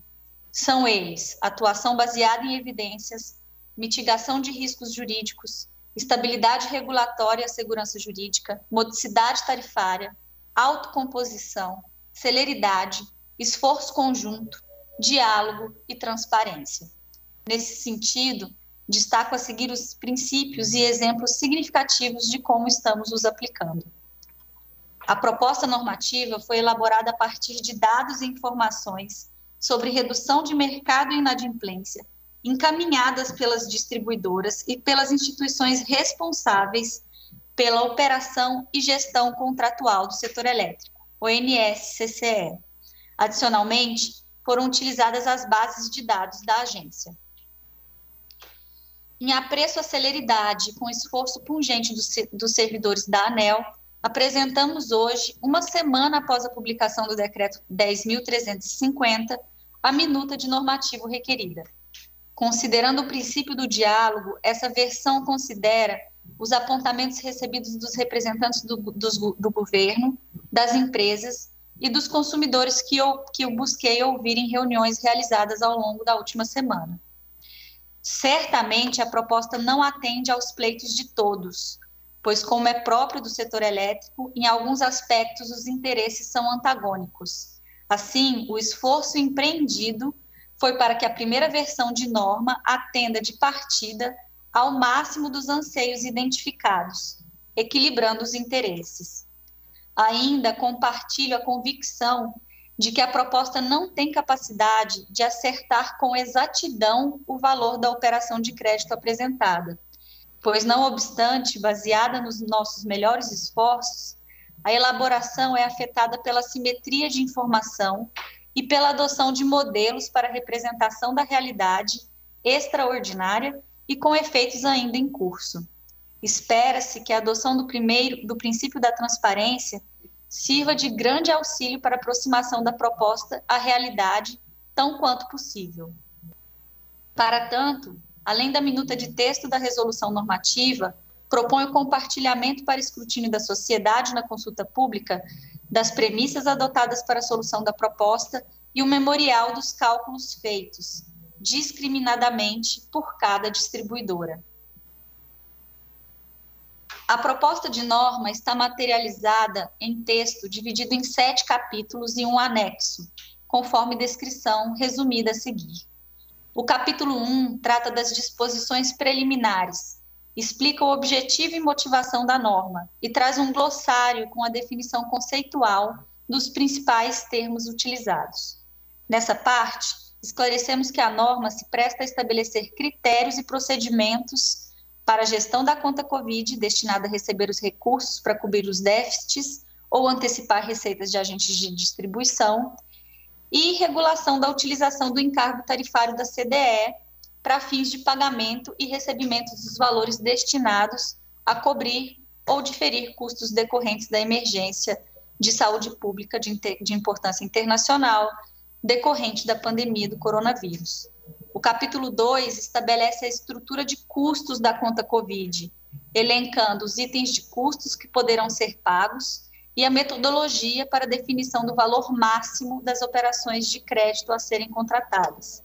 São eles: atuação baseada em evidências, mitigação de riscos jurídicos, estabilidade regulatória e segurança jurídica, modicidade tarifária, autocomposição, celeridade, esforço conjunto, diálogo e transparência. Nesse sentido, destaco a seguir os princípios e exemplos significativos de como estamos os aplicando. A proposta normativa foi elaborada a partir de dados e informações sobre redução de mercado e inadimplência, encaminhadas pelas distribuidoras e pelas instituições responsáveis pela operação e gestão contratual do setor elétrico, O N S, C C E. Adicionalmente, foram utilizadas as bases de dados da agência. Em apreço à celeridade, com esforço pungente dos, dos servidores da ANEEL, apresentamos hoje, uma semana após a publicação do Decreto dez mil trezentos e cinquenta, a minuta de normativo requerida. Considerando o princípio do diálogo, essa versão considera os apontamentos recebidos dos representantes do, do, do governo, das empresas e dos consumidores que eu, que eu busquei ouvir em reuniões realizadas ao longo da última semana. Certamente, a proposta não atende aos pleitos de todos, pois, como é próprio do setor elétrico, em alguns aspectos os interesses são antagônicos. Assim, o esforço empreendido foi para que a primeira versão de norma atenda de partida ao máximo dos anseios identificados, equilibrando os interesses. Ainda compartilho a convicção de que a proposta não tem capacidade de acertar com exatidão o valor da operação de crédito apresentada, pois, não obstante, baseada nos nossos melhores esforços, a elaboração é afetada pela simetria de informação e pela adoção de modelos para representação da realidade extraordinária e com efeitos ainda em curso. Espera-se que a adoção do primeiro, do princípio da transparência sirva de grande auxílio para a aproximação da proposta à realidade, tão quanto possível. Para tanto, além da minuta de texto da resolução normativa, proponho o compartilhamento para escrutínio da sociedade na consulta pública das premissas adotadas para a solução da proposta e o memorial dos cálculos feitos, discriminadamente por cada distribuidora. A proposta de norma está materializada em texto dividido em sete capítulos e um anexo, conforme descrição resumida a seguir. O capítulo um trata das disposições preliminares, explica o objetivo e motivação da norma e traz um glossário com a definição conceitual dos principais termos utilizados. Nessa parte, esclarecemos que a norma se presta a estabelecer critérios e procedimentos para a gestão da conta Covid, destinada a receber os recursos para cobrir os déficits ou antecipar receitas de agentes de distribuição, e regulação da utilização do encargo tarifário da C D E para fins de pagamento e recebimento dos valores destinados a cobrir ou diferir custos decorrentes da emergência de saúde pública de, de importância internacional decorrente da pandemia do coronavírus. O capítulo dois estabelece a estrutura de custos da conta Covid, elencando os itens de custos que poderão ser pagos e a metodologia para a definição do valor máximo das operações de crédito a serem contratadas.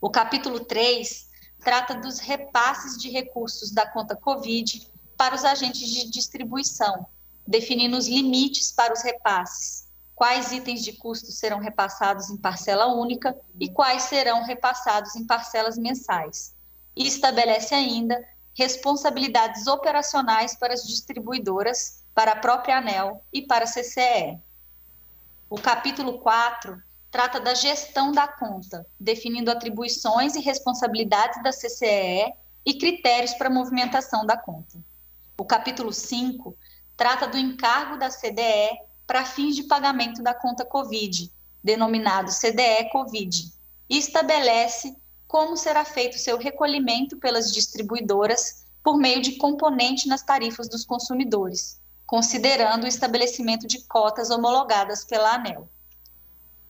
O capítulo três trata dos repasses de recursos da conta Covid para os agentes de distribuição, definindo os limites para os repasses, quais itens de custo serão repassados em parcela única e quais serão repassados em parcelas mensais. E estabelece ainda responsabilidades operacionais para as distribuidoras, para a própria ANEEL e para a C C E. O capítulo quatro trata da gestão da conta, definindo atribuições e responsabilidades da C C E e critérios para a movimentação da conta. O capítulo cinco trata do encargo da C D E para fins de pagamento da conta Covid, denominado C D E Covid, e estabelece como será feito seu recolhimento pelas distribuidoras por meio de componente nas tarifas dos consumidores, considerando o estabelecimento de cotas homologadas pela ANEEL.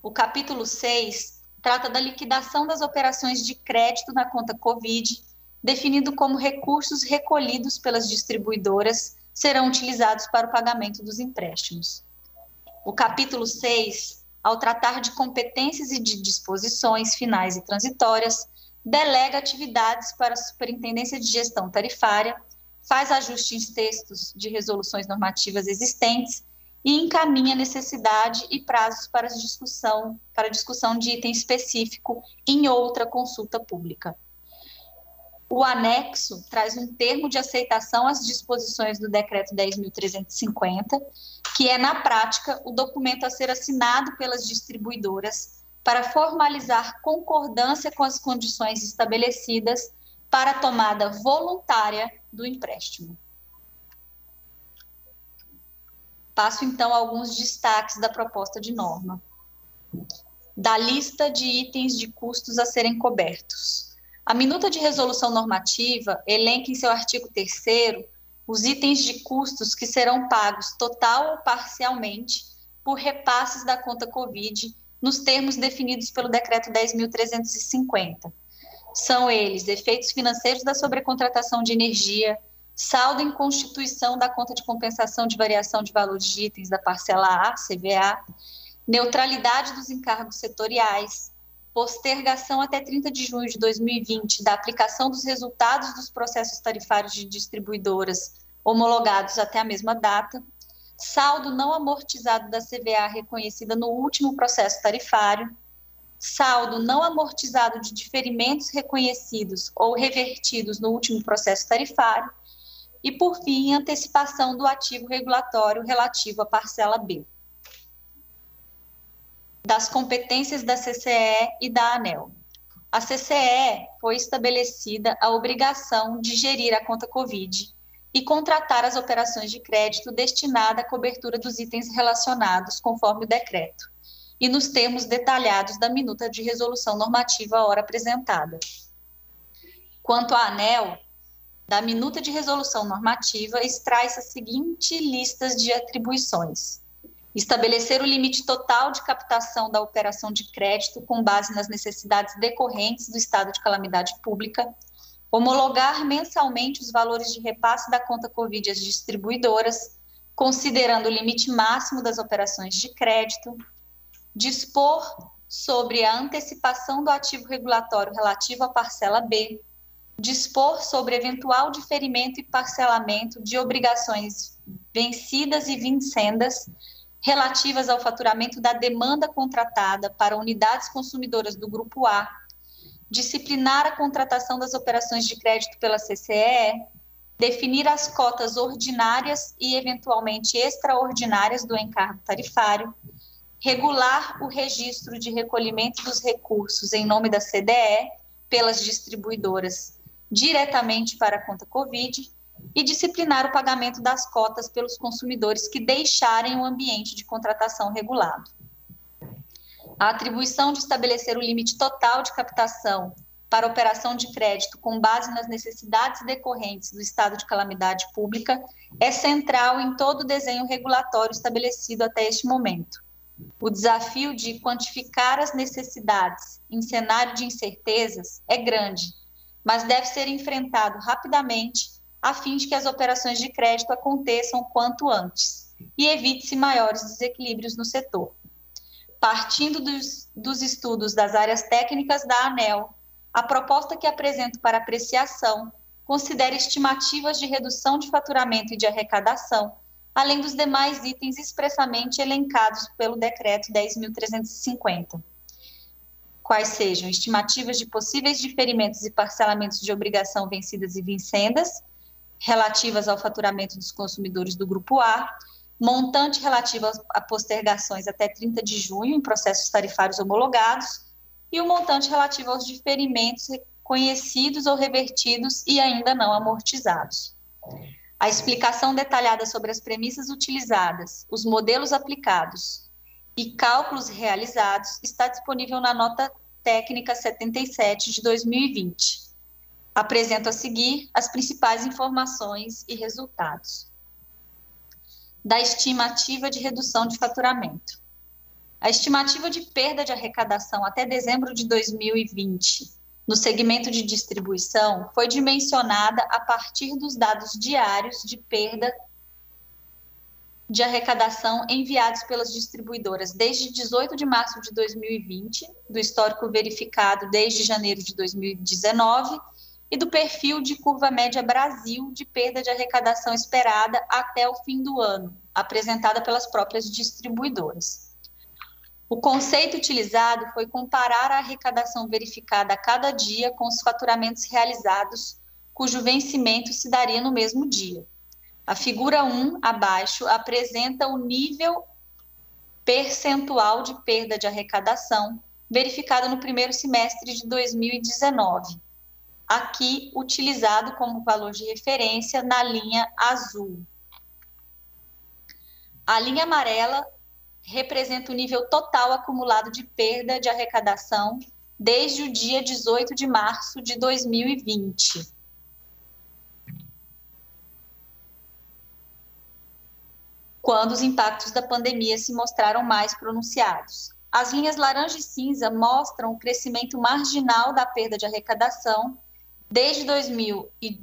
O capítulo seis trata da liquidação das operações de crédito na conta Covid, definido como recursos recolhidos pelas distribuidoras serão utilizados para o pagamento dos empréstimos. O capítulo seis, ao tratar de competências e de disposições finais e transitórias, delega atividades para a Superintendência de Gestão Tarifária, faz ajuste em textos de resoluções normativas existentes e encaminha necessidade e prazos para discussão, para discussão de item específico em outra consulta pública. O anexo traz um termo de aceitação às disposições do Decreto dez mil trezentos e cinquenta, que é, na prática, o documento a ser assinado pelas distribuidoras para formalizar concordância com as condições estabelecidas para a tomada voluntária do empréstimo. Passo, então, a alguns destaques da proposta de norma. Da lista de itens de custos a serem cobertos. A minuta de resolução normativa elenca em seu artigo terceiro os itens de custos que serão pagos total ou parcialmente por repasses da conta Covid nos termos definidos pelo Decreto dez mil trezentos e cinquenta. São eles efeitos financeiros da sobrecontratação de energia, saldo em constituição da conta de compensação de variação de valores de itens da parcela A, C V A, neutralidade dos encargos setoriais, postergação até trinta de junho de dois mil e vinte da aplicação dos resultados dos processos tarifários de distribuidoras homologados até a mesma data, saldo não amortizado da C V A reconhecida no último processo tarifário, saldo não amortizado de diferimentos reconhecidos ou revertidos no último processo tarifário e, por fim, antecipação do ativo regulatório relativo à parcela B. Das competências da C C E e da ANEEL. A C C E foi estabelecida a obrigação de gerir a conta Covid e contratar as operações de crédito destinada à cobertura dos itens relacionados, conforme o decreto, e nos termos detalhados da minuta de resolução normativa ora apresentada. Quanto à ANEEL, da minuta de resolução normativa extrai-se a seguinte lista de atribuições. Estabelecer o limite total de captação da operação de crédito com base nas necessidades decorrentes do estado de calamidade pública, homologar mensalmente os valores de repasse da conta Covid às distribuidoras, considerando o limite máximo das operações de crédito, dispor sobre a antecipação do ativo regulatório relativo à parcela B, dispor sobre eventual diferimento e parcelamento de obrigações vencidas e vincendas, relativas ao faturamento da demanda contratada para unidades consumidoras do Grupo A, disciplinar a contratação das operações de crédito pela C C E E, definir as cotas ordinárias e eventualmente extraordinárias do encargo tarifário, regular o registro de recolhimento dos recursos em nome da C D E pelas distribuidoras diretamente para a conta Covid, e disciplinar o pagamento das cotas pelos consumidores que deixarem o ambiente de contratação regulado. A atribuição de estabelecer o limite total de captação para operação de crédito com base nas necessidades decorrentes do estado de calamidade pública é central em todo o desenho regulatório estabelecido até este momento. O desafio de quantificar as necessidades em cenário de incertezas é grande, mas deve ser enfrentado rapidamente a fim de que as operações de crédito aconteçam quanto antes e evite-se maiores desequilíbrios no setor. Partindo dos, dos estudos das áreas técnicas da ANEEL, a proposta que apresento para apreciação considera estimativas de redução de faturamento e de arrecadação, além dos demais itens expressamente elencados pelo Decreto dez mil trezentos e cinquenta. Quais sejam estimativas de possíveis diferimentos e parcelamentos de obrigação vencidas e vincendas, relativas ao faturamento dos consumidores do Grupo A, montante relativo a postergações até trinta de junho em processos tarifários homologados e o montante relativo aos diferimentos reconhecidos ou revertidos e ainda não amortizados. A explicação detalhada sobre as premissas utilizadas, os modelos aplicados e cálculos realizados está disponível na Nota Técnica setenta e sete de dois mil e vinte. Apresento a seguir as principais informações e resultados. Da estimativa de redução de faturamento. A estimativa de perda de arrecadação até dezembro de dois mil e vinte, no segmento de distribuição, foi dimensionada a partir dos dados diários de perda de arrecadação enviados pelas distribuidoras desde dezoito de março de dois mil e vinte, do histórico verificado desde janeiro de dois mil e dezenove, e do perfil de curva média Brasil de perda de arrecadação esperada até o fim do ano, apresentada pelas próprias distribuidoras. O conceito utilizado foi comparar a arrecadação verificada a cada dia com os faturamentos realizados, cujo vencimento se daria no mesmo dia. A figura um, abaixo, apresenta o nível percentual de perda de arrecadação verificado no primeiro semestre de dois mil e dezenove, aqui utilizado como valor de referência na linha azul. A linha amarela representa o nível total acumulado de perda de arrecadação desde o dia dezoito de março de dois mil e vinte. Quando os impactos da pandemia se mostraram mais pronunciados. As linhas laranja e cinza mostram o crescimento marginal da perda de arrecadação desde, dois mil e,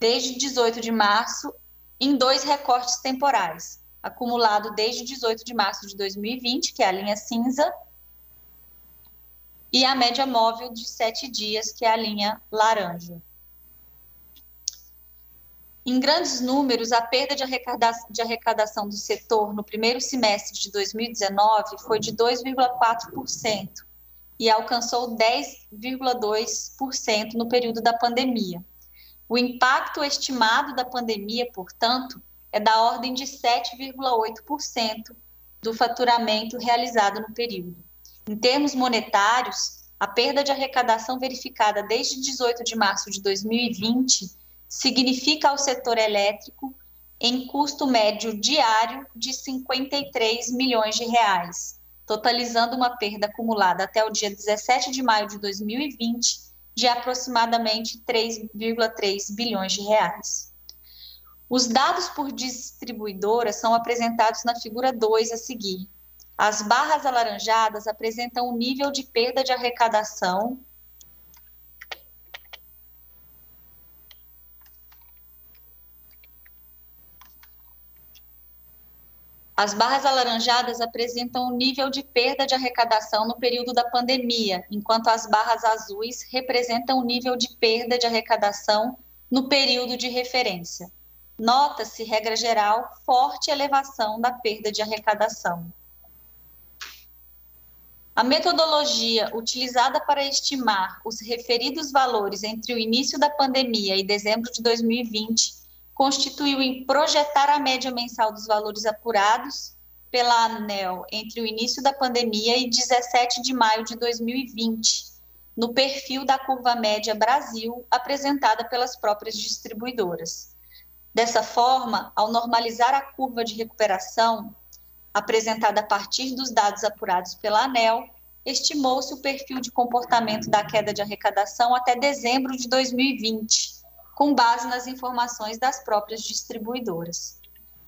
desde dezoito de março em dois recortes temporais, acumulado desde dezoito de março de dois mil e vinte, que é a linha cinza, e a média móvel de sete dias, que é a linha laranja. Em grandes números, a perda de arrecadação, de arrecadação do setor no primeiro semestre de dois mil e dezenove foi de dois vírgula quatro por cento e alcançou dez vírgula dois por cento no período da pandemia. O impacto estimado da pandemia, portanto, é da ordem de sete vírgula oito por cento do faturamento realizado no período. Em termos monetários, a perda de arrecadação verificada desde dezoito de março de dois mil e vinte significa ao setor elétrico em custo médio diário de cinquenta e três milhões de reais, totalizando uma perda acumulada até o dia dezessete de maio de dois mil e vinte de aproximadamente três vírgula três bilhões de reais. Os dados por distribuidora são apresentados na figura dois a seguir. As barras alaranjadas apresentam o nível de perda de arrecadação As barras alaranjadas apresentam o nível de perda de arrecadação no período da pandemia, enquanto as barras azuis representam o nível de perda de arrecadação no período de referência. Nota-se, regra geral, forte elevação da perda de arrecadação. A metodologia utilizada para estimar os referidos valores entre o início da pandemia e dezembro de dois mil e vinte constituiu em projetar a média mensal dos valores apurados pela ANEEL entre o início da pandemia e dezessete de maio de dois mil e vinte, no perfil da curva média Brasil apresentada pelas próprias distribuidoras. Dessa forma, ao normalizar a curva de recuperação, apresentada a partir dos dados apurados pela ANEEL, estimou-se o perfil de comportamento da queda de arrecadação até dezembro de dois mil e vinte, com base nas informações das próprias distribuidoras.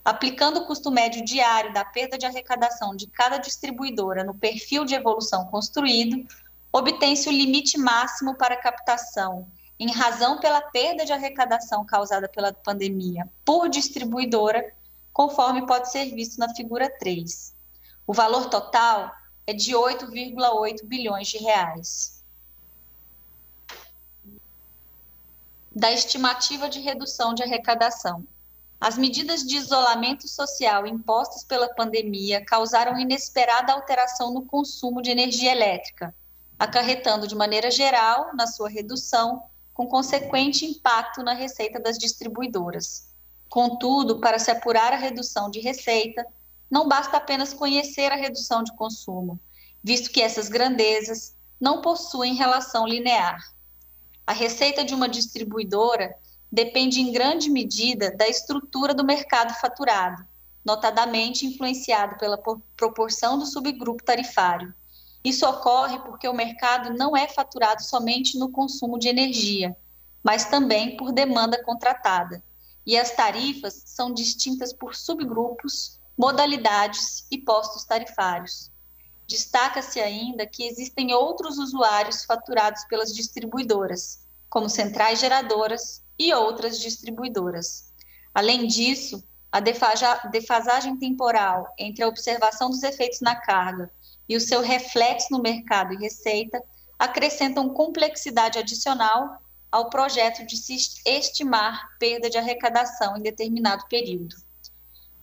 Aplicando o custo médio diário da perda de arrecadação de cada distribuidora no perfil de evolução construído, obtém-se o limite máximo para captação, em razão pela perda de arrecadação causada pela pandemia por distribuidora, conforme pode ser visto na figura três. O valor total é de oito vírgula oito bilhões de reais. Da estimativa de redução de arrecadação. As medidas de isolamento social impostas pela pandemia causaram inesperada alteração no consumo de energia elétrica, acarretando de maneira geral na sua redução, com consequente impacto na receita das distribuidoras. Contudo, para se apurar a redução de receita, não basta apenas conhecer a redução de consumo, visto que essas grandezas não possuem relação linear. A receita de uma distribuidora depende em grande medida da estrutura do mercado faturado, notadamente influenciado pela proporção do subgrupo tarifário. Isso ocorre porque o mercado não é faturado somente no consumo de energia, mas também por demanda contratada, e as tarifas são distintas por subgrupos, modalidades e postos tarifários. Destaca-se ainda que existem outros usuários faturados pelas distribuidoras, como centrais geradoras e outras distribuidoras. Além disso, a defasagem temporal entre a observação dos efeitos na carga e o seu reflexo no mercado e receita acrescentam complexidade adicional ao projeto de se estimar perda de arrecadação em determinado período.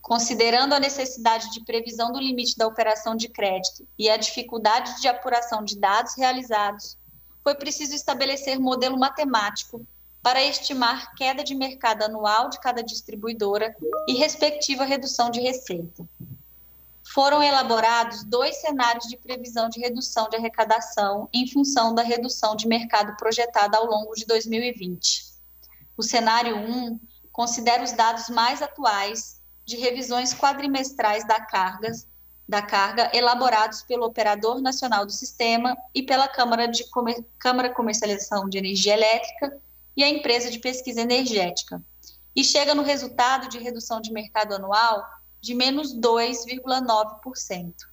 Considerando a necessidade de previsão do limite da operação de crédito e a dificuldade de apuração de dados realizados, foi preciso estabelecer modelo matemático para estimar queda de mercado anual de cada distribuidora e respectiva redução de receita. foram elaborados dois cenários de previsão de redução de arrecadação em função da redução de mercado projetada ao longo de dois mil e vinte. O cenário um considera os dados mais atuais de revisões quadrimestrais da carga, da carga elaborados pelo Operador Nacional do Sistema e pela Câmara de Comer- Câmara Comercialização de Energia Elétrica e a Empresa de Pesquisa Energética, e chega no resultado de redução de mercado anual de menos dois vírgula nove por cento.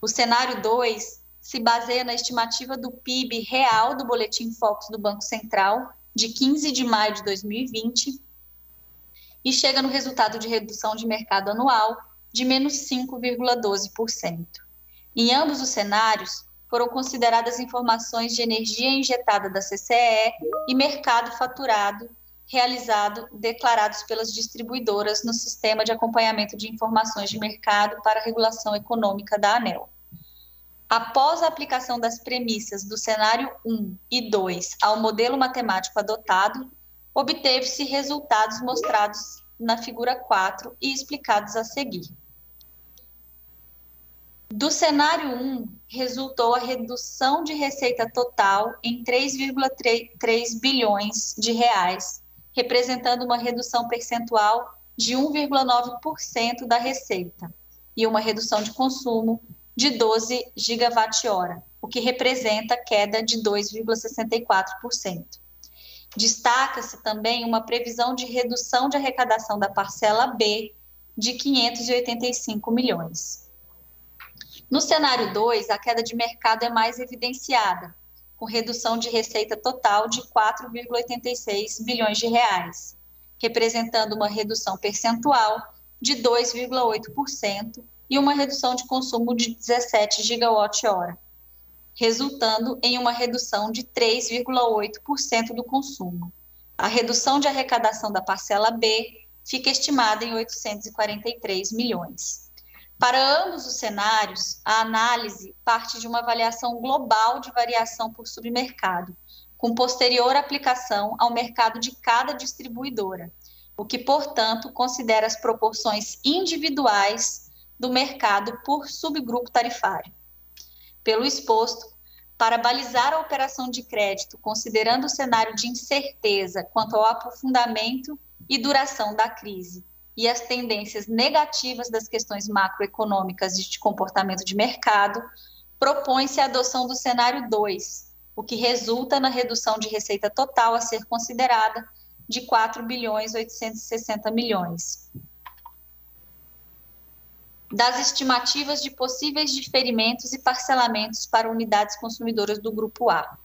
O cenário dois se baseia na estimativa do P I B real do Boletim Focus do Banco Central, de quinze de maio de dois mil e vinte, e chega no resultado de redução de mercado anual de menos cinco vírgula doze por cento. Em ambos os cenários, foram consideradas informações de energia injetada da C C E e mercado faturado realizado declarados pelas distribuidoras no Sistema de Acompanhamento de Informações de Mercado para a Regulação Econômica da ANEEL. Após a aplicação das premissas do cenário um e dois ao modelo matemático adotado, obteve-se resultados mostrados na figura quatro e explicados a seguir. Do cenário um, resultou a redução de receita total em três vírgula três bilhões de reais, representando uma redução percentual de um vírgula nove por cento da receita e uma redução de consumo de doze gigawatt-hora, o que representa queda de dois vírgula sessenta e quatro por cento. Destaca-se também uma previsão de redução de arrecadação da parcela B de quinhentos e oitenta e cinco milhões. No cenário dois, a queda de mercado é mais evidenciada, com redução de receita total de quatro vírgula oitenta e seis bilhões de reais, representando uma redução percentual de dois vírgula oito por cento e uma redução de consumo de dezessete gigawatt-hora, resultando em uma redução de três vírgula oito por cento do consumo. A redução de arrecadação da parcela B fica estimada em oitocentos e quarenta e três milhões. Para ambos os cenários, a análise parte de uma avaliação global de variação por submercado, com posterior aplicação ao mercado de cada distribuidora, o que, portanto, considera as proporções individuais do mercado por subgrupo tarifário. Pelo exposto, para balizar a operação de crédito, considerando o cenário de incerteza quanto ao aprofundamento e duração da crise, e as tendências negativas das questões macroeconômicas e de comportamento de mercado, propõe-se a adoção do cenário dois, o que resulta na redução de receita total a ser considerada de quatro bilhões e oitocentos e sessenta milhões. Das estimativas de possíveis diferimentos e parcelamentos para unidades consumidoras do Grupo A.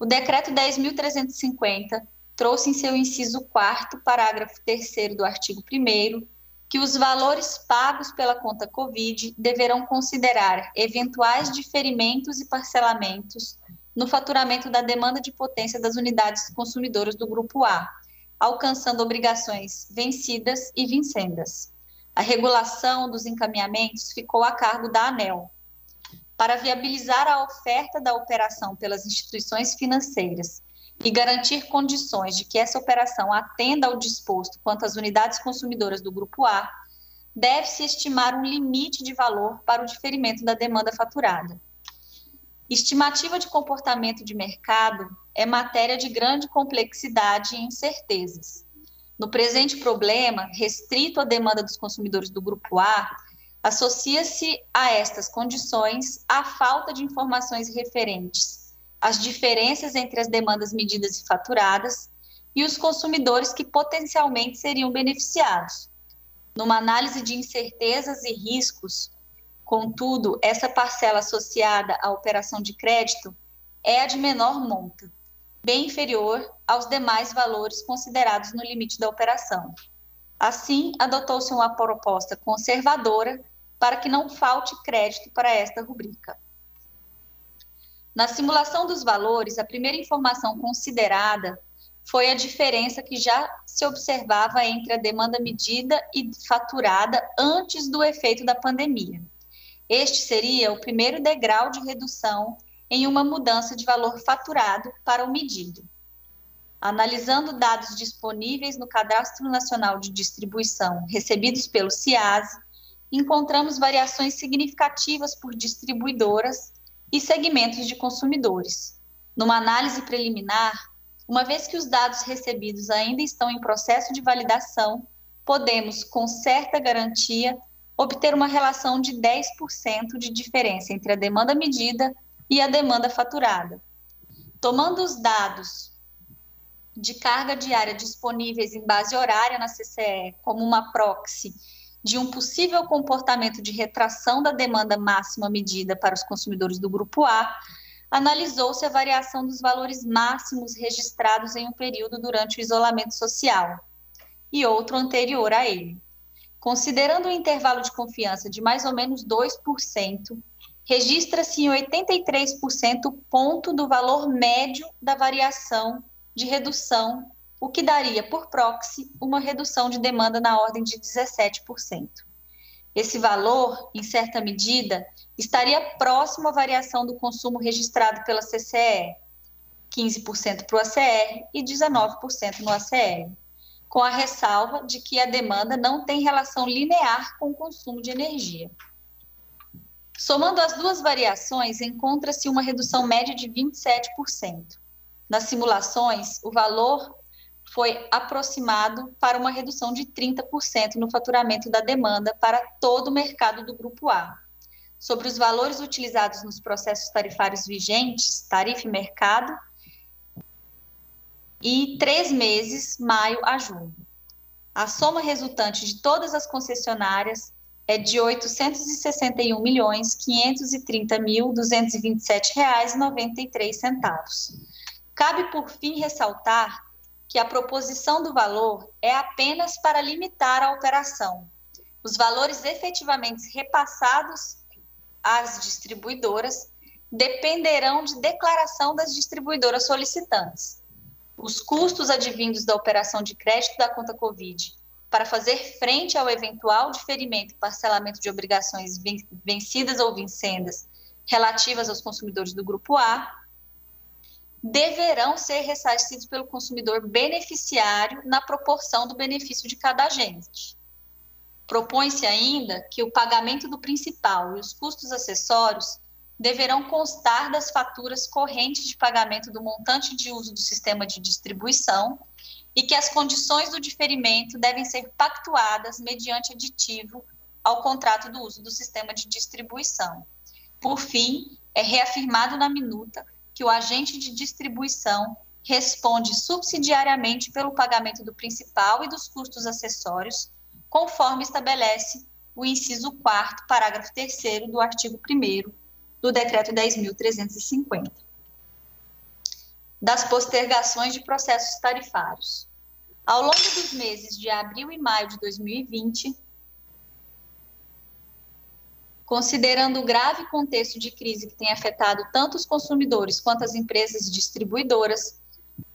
O Decreto dez mil trezentos e cinquenta, trouxe em seu inciso quarto, parágrafo terceiro do artigo primeiro, que os valores pagos pela conta Covid deverão considerar eventuais diferimentos e parcelamentos no faturamento da demanda de potência das unidades consumidoras do Grupo A, alcançando obrigações vencidas e vincendas. A regulação dos encaminhamentos ficou a cargo da ANEEL. Para viabilizar a oferta da operação pelas instituições financeiras e garantir condições de que essa operação atenda ao disposto quanto às unidades consumidoras do Grupo A, deve-se estimar um limite de valor para o diferimento da demanda faturada. Estimativa de comportamento de mercado é matéria de grande complexidade e incertezas. No presente problema, restrito à demanda dos consumidores do Grupo A, associa-se a estas condições a falta de informações referentes as diferenças entre as demandas medidas e faturadas e os consumidores que potencialmente seriam beneficiados. Numa análise de incertezas e riscos, contudo, essa parcela associada à operação de crédito é a de menor monta, bem inferior aos demais valores considerados no limite da operação. Assim, adotou-se uma proposta conservadora para que não falte crédito para esta rubrica. Na simulação dos valores, a primeira informação considerada foi a diferença que já se observava entre a demanda medida e faturada antes do efeito da pandemia. Este seria o primeiro degrau de redução em uma mudança de valor faturado para o medido. Analisando dados disponíveis no Cadastro Nacional de Distribuição recebidos pelo SEAS, encontramos variações significativas por distribuidoras e segmentos de consumidores. Numa análise preliminar, uma vez que os dados recebidos ainda estão em processo de validação, podemos, com certa garantia, obter uma relação de dez por cento de diferença entre a demanda medida e a demanda faturada. Tomando os dados de carga diária disponíveis em base horária na C C E como uma proxy de um possível comportamento de retração da demanda máxima medida para os consumidores do grupo A, analisou-se a variação dos valores máximos registrados em um período durante o isolamento social e outro anterior a ele. Considerando um intervalo de confiança de mais ou menos dois por cento, registra-se em oitenta e três por cento o ponto do valor médio da variação de redução, o que daria, por proxy, uma redução de demanda na ordem de dezessete por cento. Esse valor, em certa medida, estaria próximo à variação do consumo registrado pela C C E, quinze por cento para o A C R e dezenove por cento no A C R, com a ressalva de que a demanda não tem relação linear com o consumo de energia. Somando as duas variações, encontra-se uma redução média de vinte e sete por cento. Nas simulações, o valor foi aproximado para uma redução de trinta por cento no faturamento da demanda para todo o mercado do Grupo A. Sobre os valores utilizados nos processos tarifários vigentes, tarifa e mercado, e três meses, maio a junho. A soma resultante de todas as concessionárias é de oitocentos e sessenta e um milhões, quinhentos e trinta mil, duzentos e vinte e sete reais e noventa e três centavos. Cabe, por fim, ressaltar que a proposição do valor é apenas para limitar a operação. Os valores efetivamente repassados às distribuidoras dependerão de declaração das distribuidoras solicitantes. Os custos advindos da operação de crédito da conta Covid para fazer frente ao eventual diferimento e parcelamento de obrigações vencidas ou vincendas relativas aos consumidores do Grupo A deverão ser ressarcidos pelo consumidor beneficiário na proporção do benefício de cada agente. Propõe-se ainda que o pagamento do principal e os custos acessórios deverão constar das faturas correntes de pagamento do montante de uso do sistema de distribuição e que as condições do diferimento devem ser pactuadas mediante aditivo ao contrato do uso do sistema de distribuição. Por fim, é reafirmado na minuta que o agente de distribuição responde subsidiariamente pelo pagamento do principal e dos custos acessórios, conforme estabelece o inciso quarto, parágrafo terceiro do artigo primeiro do Decreto dez mil trezentos e cinquenta, das postergações de processos tarifários. Ao longo dos meses de abril e maio de dois mil e vinte, considerando o grave contexto de crise que tem afetado tanto os consumidores quanto as empresas distribuidoras,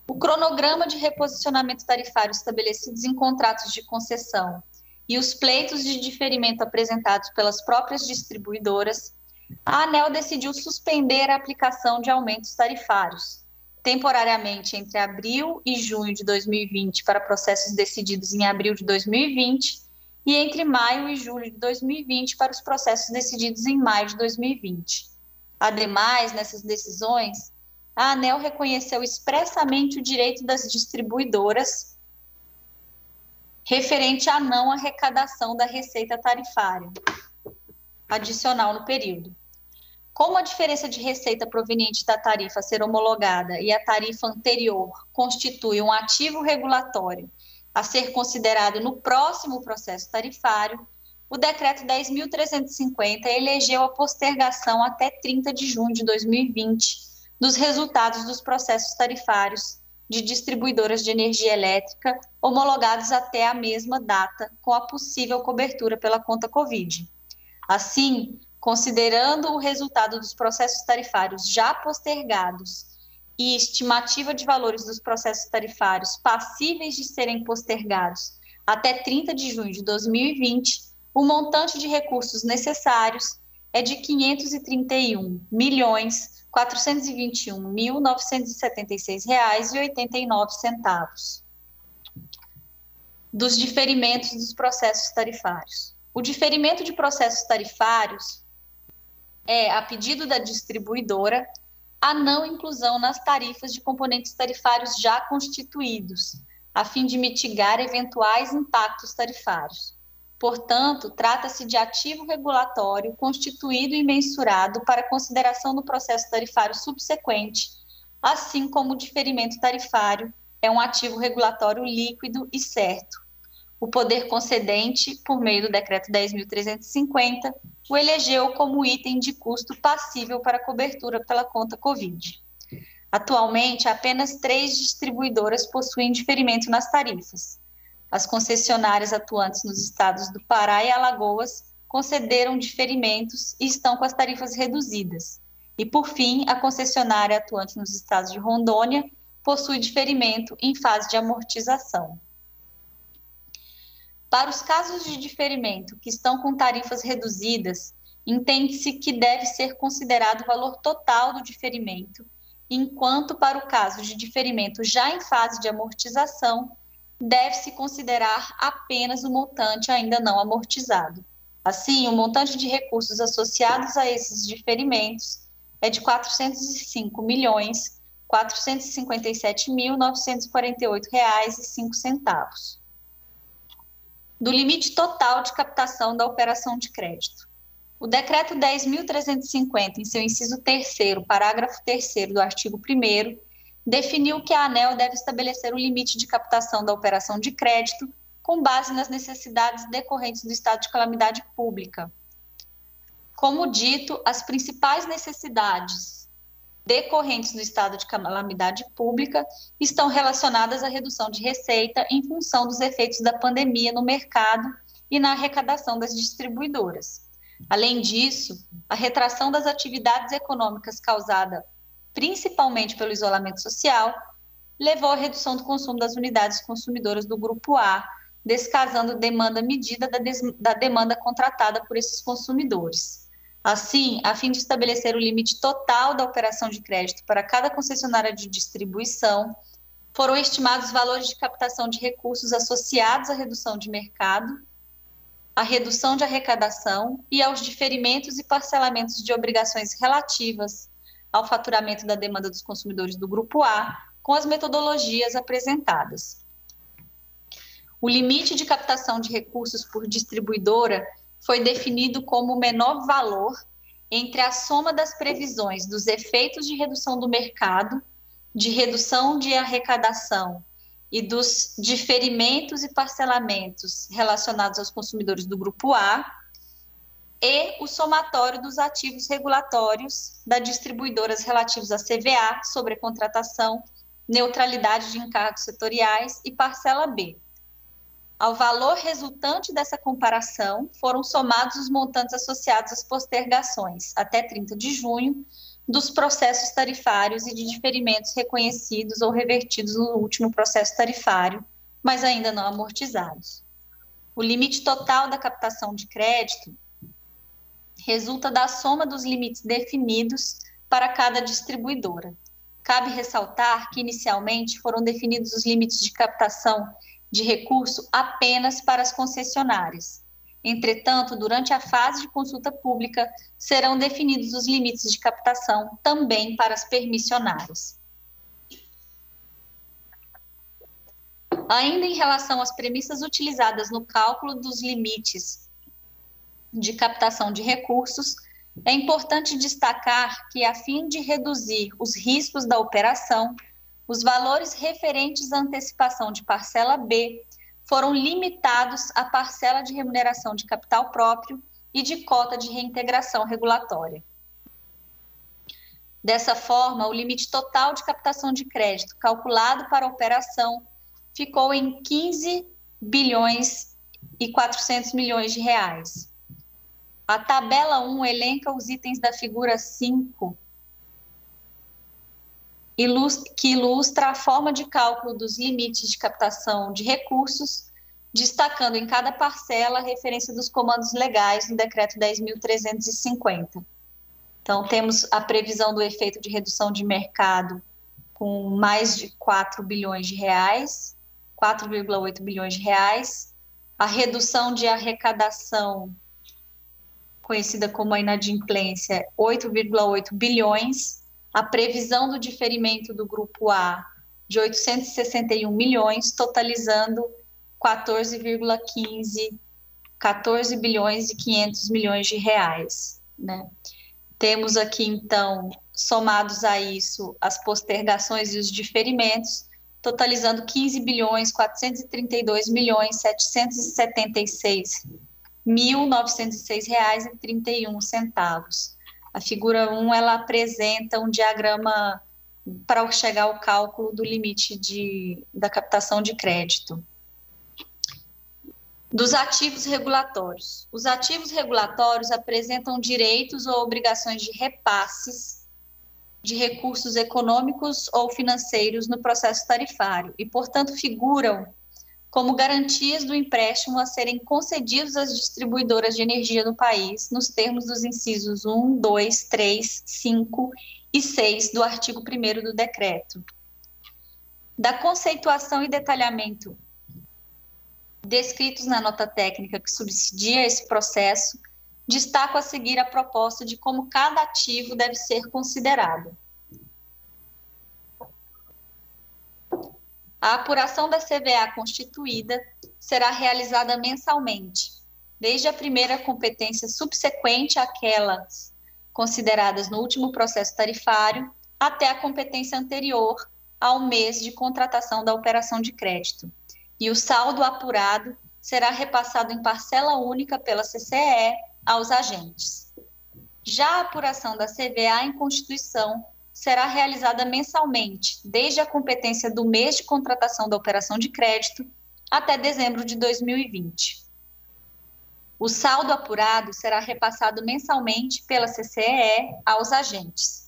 o cronograma de reposicionamento tarifário estabelecidos em contratos de concessão e os pleitos de diferimento apresentados pelas próprias distribuidoras, a ANEEL decidiu suspender a aplicação de aumentos tarifários, temporariamente entre abril e junho de dois mil e vinte para processos decididos em abril de dois mil e vinte, e entre maio e julho de dois mil e vinte para os processos decididos em maio de dois mil e vinte. Ademais, nessas decisões, a ANEEL reconheceu expressamente o direito das distribuidoras referente à não arrecadação da receita tarifária adicional no período. Como a diferença de receita proveniente da tarifa a ser homologada e a tarifa anterior constitui um ativo regulatório a ser considerado no próximo processo tarifário, o Decreto dez mil trezentos e cinquenta elegeu a postergação até trinta de junho de dois mil e vinte dos resultados dos processos tarifários de distribuidoras de energia elétrica homologados até a mesma data, com a possível cobertura pela conta Covid. Assim, considerando o resultado dos processos tarifários já postergados e estimativa de valores dos processos tarifários passíveis de serem postergados até trinta de junho de dois mil e vinte, o montante de recursos necessários é de quinhentos e trinta e um milhões, quatrocentos e vinte e um mil, novecentos e setenta e seis reais e oitenta e nove centavos dos diferimentos dos processos tarifários. O diferimento de processos tarifários é, a pedido da distribuidora, a não inclusão nas tarifas de componentes tarifários já constituídos, a fim de mitigar eventuais impactos tarifários. Portanto, trata-se de ativo regulatório constituído e mensurado para consideração no processo tarifário subsequente, assim como o diferimento tarifário é um ativo regulatório líquido e certo. O poder concedente, por meio do decreto dez mil trezentos e cinquenta, o elegeu como item de custo passível para cobertura pela conta Covid. Atualmente, apenas três distribuidoras possuem diferimento nas tarifas. As concessionárias atuantes nos estados do Pará e Alagoas concederam diferimentos e estão com as tarifas reduzidas. E, por fim, a concessionária atuante nos estados de Rondônia possui diferimento em fase de amortização. Para os casos de diferimento que estão com tarifas reduzidas, entende-se que deve ser considerado o valor total do diferimento, enquanto para o caso de diferimento já em fase de amortização, deve-se considerar apenas o montante ainda não amortizado. Assim, o montante de recursos associados a esses diferimentos é de quatrocentos e cinco milhões, quatrocentos e cinquenta e sete mil, novecentos e quarenta e oito reais e cinco centavos. Do limite total de captação da operação de crédito. O decreto dez mil trezentos e cinquenta, em seu inciso terceiro, parágrafo terceiro do artigo primeiro, definiu que a ANEEL deve estabelecer o limite de captação da operação de crédito com base nas necessidades decorrentes do estado de calamidade pública. Como dito, as principais necessidades decorrentes do estado de calamidade pública estão relacionadas à redução de receita em função dos efeitos da pandemia no mercado e na arrecadação das distribuidoras. Além disso, a retração das atividades econômicas causada principalmente pelo isolamento social levou à redução do consumo das unidades consumidoras do Grupo A, descasando demanda medida da, da demanda contratada por esses consumidores. Assim, a fim de estabelecer o limite total da operação de crédito para cada concessionária de distribuição, foram estimados valores de captação de recursos associados à redução de mercado, à redução de arrecadação e aos diferimentos e parcelamentos de obrigações relativas ao faturamento da demanda dos consumidores do Grupo A, com as metodologias apresentadas. O limite de captação de recursos por distribuidora foi definido como o menor valor entre a soma das previsões dos efeitos de redução do mercado, de redução de arrecadação e dos diferimentos e parcelamentos relacionados aos consumidores do Grupo A e o somatório dos ativos regulatórios da distribuidoras relativos a C V A, sobrecontratação, neutralidade de encargos setoriais e parcela B. Ao valor resultante dessa comparação, foram somados os montantes associados às postergações, até trinta de junho, dos processos tarifários e de diferimentos reconhecidos ou revertidos no último processo tarifário, mas ainda não amortizados. O limite total da captação de crédito resulta da soma dos limites definidos para cada distribuidora. Cabe ressaltar que, inicialmente, foram definidos os limites de captação de recurso apenas para as concessionárias. Entretanto, durante a fase de consulta pública, serão definidos os limites de captação também para as permissionárias. Ainda em relação às premissas utilizadas no cálculo dos limites de captação de recursos, é importante destacar que, a fim de reduzir os riscos da operação, os valores referentes à antecipação de parcela B foram limitados à parcela de remuneração de capital próprio e de cota de reintegração regulatória. Dessa forma, o limite total de captação de crédito calculado para a operação ficou em quinze bilhões e quatrocentos milhões de reais. A tabela um elenca os itens da figura cinco, que ilustra a forma de cálculo dos limites de captação de recursos, destacando em cada parcela a referência dos comandos legais no decreto dez mil trezentos e cinquenta. Então, temos a previsão do efeito de redução de mercado com mais de quatro bilhões de reais, quatro vírgula oito bilhões de reais, a redução de arrecadação, conhecida como a inadimplência, oito vírgula oito bilhões, a previsão do diferimento do Grupo A de oitocentos e sessenta e um milhões, totalizando quatorze bilhões e quinhentos milhões de reais, né? Temos aqui, então, somados a isso, as postergações e os diferimentos, totalizando quinze bilhões, quatrocentos e trinta e dois milhões, setecentos e setenta e seis mil, novecentos e seis reais e trinta e um centavos. A figura um, ela apresenta um diagrama para chegar ao cálculo do limite de, da captação de crédito. Dos ativos regulatórios. Os ativos regulatórios apresentam direitos ou obrigações de repasses de recursos econômicos ou financeiros no processo tarifário e, portanto, figuram como garantias do empréstimo a serem concedidos às distribuidoras de energia no país, nos termos dos incisos um, dois, três, cinco e seis do artigo primeiro do decreto. Da conceituação e detalhamento descritos na nota técnica que subsidia esse processo, destaco a seguir a proposta de como cada ativo deve ser considerado. A apuração da C V A constituída será realizada mensalmente, desde a primeira competência subsequente àquelas consideradas no último processo tarifário, até a competência anterior ao mês de contratação da operação de crédito. E o saldo apurado será repassado em parcela única pela C C E aos agentes. Já a apuração da C V A em constituição será realizada mensalmente, desde a competência do mês de contratação da operação de crédito até dezembro de dois mil e vinte. O saldo apurado será repassado mensalmente pela C C E aos agentes.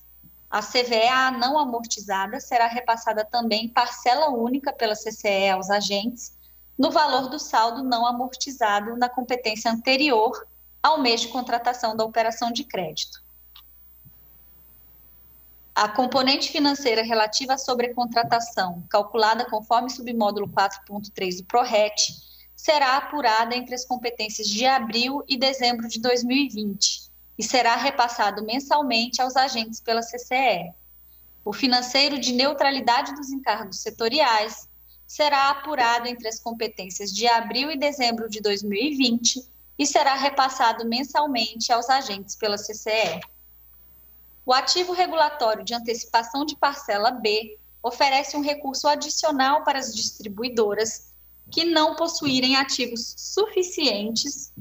A C V A não amortizada será repassada também em parcela única pela C C E aos agentes, no valor do saldo não amortizado na competência anterior ao mês de contratação da operação de crédito. A componente financeira relativa à sobrecontratação, calculada conforme submódulo quatro ponto três do PRORET, será apurada entre as competências de abril e dezembro de dois mil e vinte e será repassado mensalmente aos agentes pela C C E. O financeiro de neutralidade dos encargos setoriais será apurado entre as competências de abril e dezembro de dois mil e vinte e será repassado mensalmente aos agentes pela C C E. O ativo regulatório de antecipação de parcela B oferece um recurso adicional para as distribuidoras que não possuírem ativos suficientes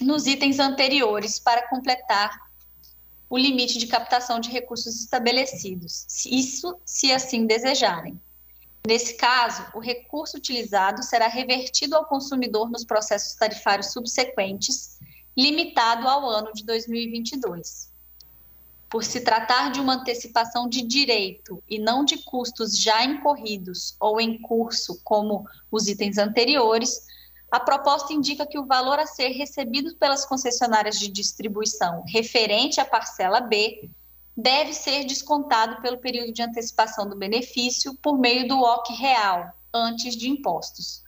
nos itens anteriores para completar o limite de captação de recursos estabelecidos, isso se assim desejarem. Nesse caso, o recurso utilizado será revertido ao consumidor nos processos tarifários subsequentes, limitado ao ano de dois mil e vinte e dois. Por se tratar de uma antecipação de direito e não de custos já incorridos ou em curso, como os itens anteriores, a proposta indica que o valor a ser recebido pelas concessionárias de distribuição referente à parcela B deve ser descontado pelo período de antecipação do benefício por meio do O C real, antes de impostos.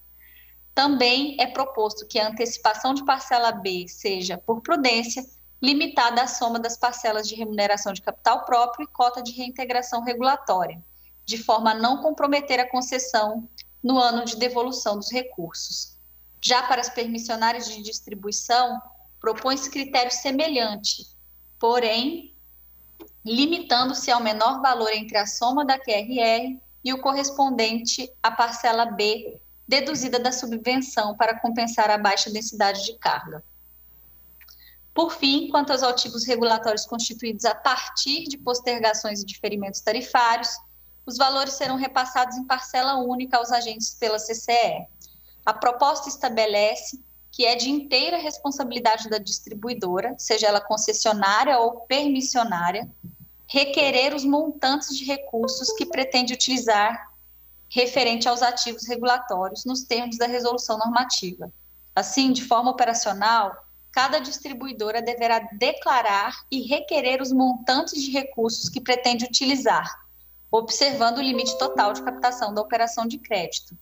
Também é proposto que a antecipação de parcela B seja, por prudência, limitada à soma das parcelas de remuneração de capital próprio e cota de reintegração regulatória, de forma a não comprometer a concessão no ano de devolução dos recursos. Já para as permissionárias de distribuição, propõe-se critério semelhante, porém, limitando-se ao menor valor entre a soma da Q R R e o correspondente à parcela B, deduzida da subvenção para compensar a baixa densidade de carga. Por fim, quanto aos ativos regulatórios constituídos a partir de postergações e diferimentos tarifários, os valores serão repassados em parcela única aos agentes pela C C E. A proposta estabelece que é de inteira responsabilidade da distribuidora, seja ela concessionária ou permissionária, requerer os montantes de recursos que pretende utilizar referente aos ativos regulatórios nos termos da resolução normativa. Assim, de forma operacional, cada distribuidora deverá declarar e requerer os montantes de recursos que pretende utilizar, observando o limite total de captação da operação de crédito.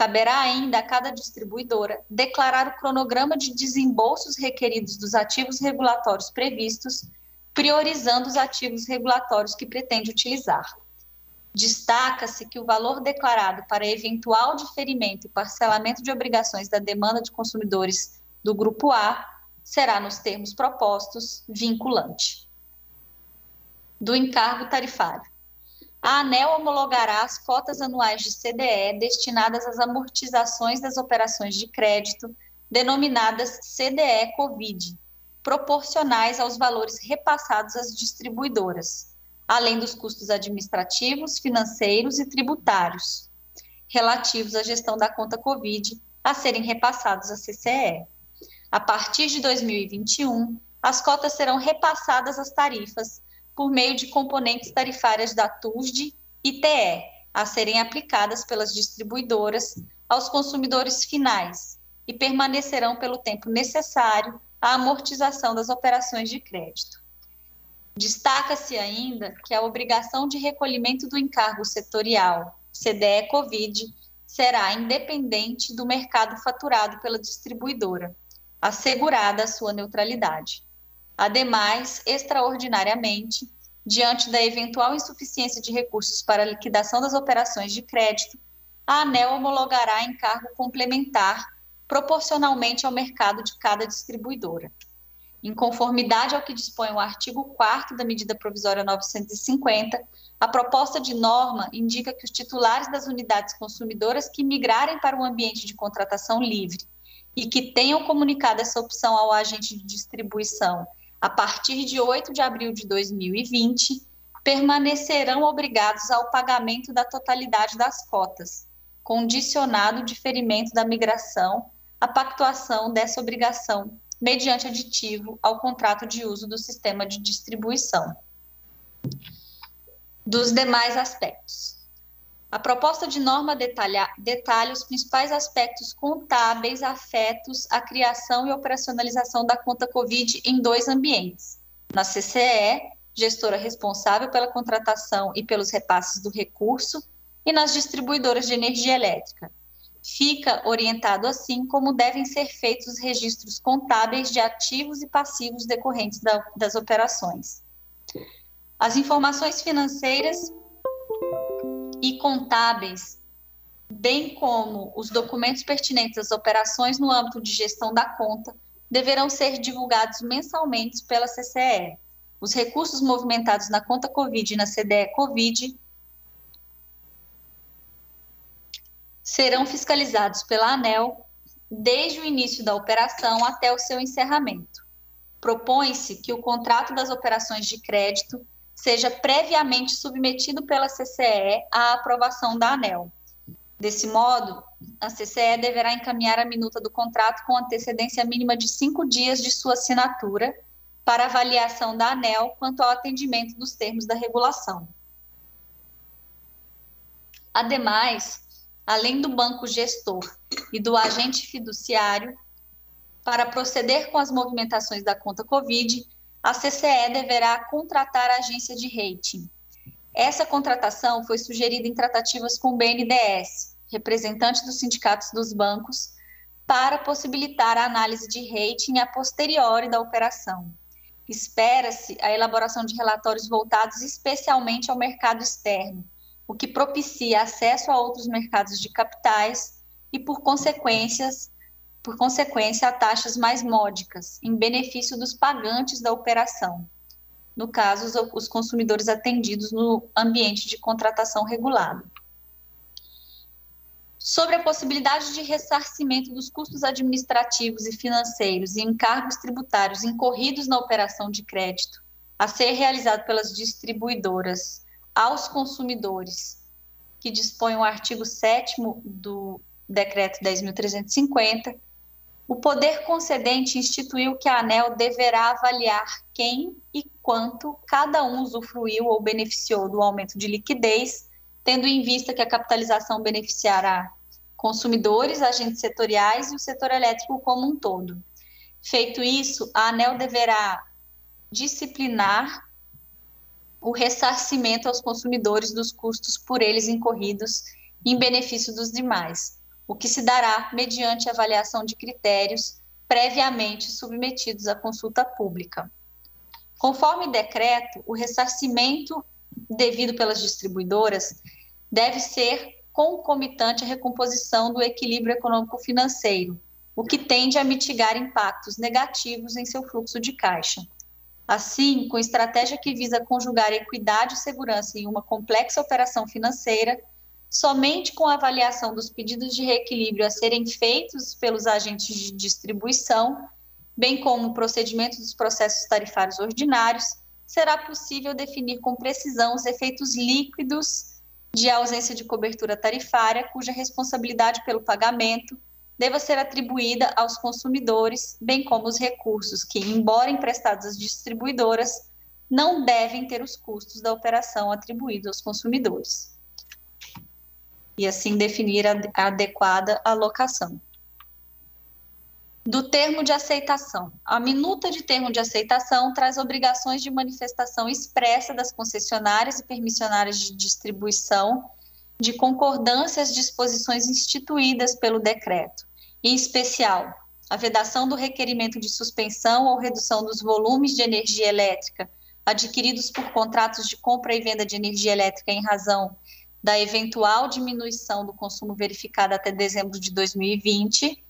Caberá ainda a cada distribuidora declarar o cronograma de desembolsos requeridos dos ativos regulatórios previstos, priorizando os ativos regulatórios que pretende utilizar. Destaca-se que o valor declarado para eventual diferimento e parcelamento de obrigações da demanda de consumidores do Grupo A será, nos termos propostos, vinculante. Do encargo tarifário. A ANEEL homologará as cotas anuais de C D E destinadas às amortizações das operações de crédito, denominadas C D E Covid, proporcionais aos valores repassados às distribuidoras, além dos custos administrativos, financeiros e tributários, relativos à gestão da conta Covid, a serem repassados à C C E. A partir de dois mil e vinte e um, as cotas serão repassadas às tarifas, por meio de componentes tarifárias da T U S D e T E, a serem aplicadas pelas distribuidoras aos consumidores finais e permanecerão pelo tempo necessário à amortização das operações de crédito. Destaca-se ainda que a obrigação de recolhimento do encargo setorial C D E Covid será independente do mercado faturado pela distribuidora, assegurada a sua neutralidade. Ademais, extraordinariamente, diante da eventual insuficiência de recursos para a liquidação das operações de crédito, a ANEEL homologará encargo complementar proporcionalmente ao mercado de cada distribuidora. Em conformidade ao que dispõe o artigo quarto da medida provisória novecentos e cinquenta, a proposta de norma indica que os titulares das unidades consumidoras que migrarem para o ambiente de contratação livre e que tenham comunicado essa opção ao agente de distribuição a partir de oito de abril de dois mil e vinte, permanecerão obrigados ao pagamento da totalidade das cotas, condicionado o diferimento da migração à pactuação dessa obrigação, mediante aditivo ao contrato de uso do sistema de distribuição. Dos demais aspectos. A proposta de norma detalha, detalha os principais aspectos contábeis afetos à criação e operacionalização da conta Covid em dois ambientes. Na C C E, gestora responsável pela contratação e pelos repasses do recurso, e nas distribuidoras de energia elétrica. Fica orientado assim como devem ser feitos os registros contábeis de ativos e passivos decorrentes da, das operações. As informações financeiras e contábeis, bem como os documentos pertinentes às operações no âmbito de gestão da conta, deverão ser divulgados mensalmente pela C C E. Os recursos movimentados na conta Covid e na C D E Covid serão fiscalizados pela ANEEL desde o início da operação até o seu encerramento. Propõe-se que o contrato das operações de crédito seja previamente submetido pela C C E à aprovação da ANEEL. Desse modo, a C C E deverá encaminhar a minuta do contrato com antecedência mínima de cinco dias de sua assinatura para avaliação da ANEEL quanto ao atendimento dos termos da regulação. Ademais, além do banco gestor e do agente fiduciário, para proceder com as movimentações da conta Covid, a C C E deverá contratar a agência de rating. Essa contratação foi sugerida em tratativas com o B N D E S, representante dos sindicatos dos bancos, para possibilitar a análise de rating a posteriori da operação. Espera-se a elaboração de relatórios voltados especialmente ao mercado externo, o que propicia acesso a outros mercados de capitais e, por consequências, Por consequência, a taxas mais módicas, em benefício dos pagantes da operação, no caso, os consumidores atendidos no ambiente de contratação regulado. Sobre a possibilidade de ressarcimento dos custos administrativos e financeiros e encargos tributários incorridos na operação de crédito, a ser realizado pelas distribuidoras aos consumidores, que dispõe o artigo sétimo do Decreto dez mil trezentos e cinquenta, o poder concedente instituiu que a ANEEL deverá avaliar quem e quanto cada um usufruiu ou beneficiou do aumento de liquidez, tendo em vista que a capitalização beneficiará consumidores, agentes setoriais e o setor elétrico como um todo. Feito isso, a ANEEL deverá disciplinar o ressarcimento aos consumidores dos custos por eles incorridos em benefício dos demais, o que se dará mediante avaliação de critérios previamente submetidos à consulta pública. Conforme decreto, o ressarcimento devido pelas distribuidoras deve ser concomitante à recomposição do equilíbrio econômico-financeiro, o que tende a mitigar impactos negativos em seu fluxo de caixa. Assim, com estratégia que visa conjugar equidade e segurança em uma complexa operação financeira, somente com a avaliação dos pedidos de reequilíbrio a serem feitos pelos agentes de distribuição, bem como o procedimento dos processos tarifários ordinários, será possível definir com precisão os efeitos líquidos de ausência de cobertura tarifária, cuja responsabilidade pelo pagamento deva ser atribuída aos consumidores, bem como os recursos que, embora emprestados às distribuidoras, não devem ter os custos da operação atribuídos aos consumidores. E assim definir a adequada alocação. Do termo de aceitação. A minuta de termo de aceitação traz obrigações de manifestação expressa das concessionárias e permissionárias de distribuição de concordância às disposições instituídas pelo decreto. Em especial, a vedação do requerimento de suspensão ou redução dos volumes de energia elétrica adquiridos por contratos de compra e venda de energia elétrica em razão da eventual diminuição do consumo verificada até dezembro de dois mil e vinte,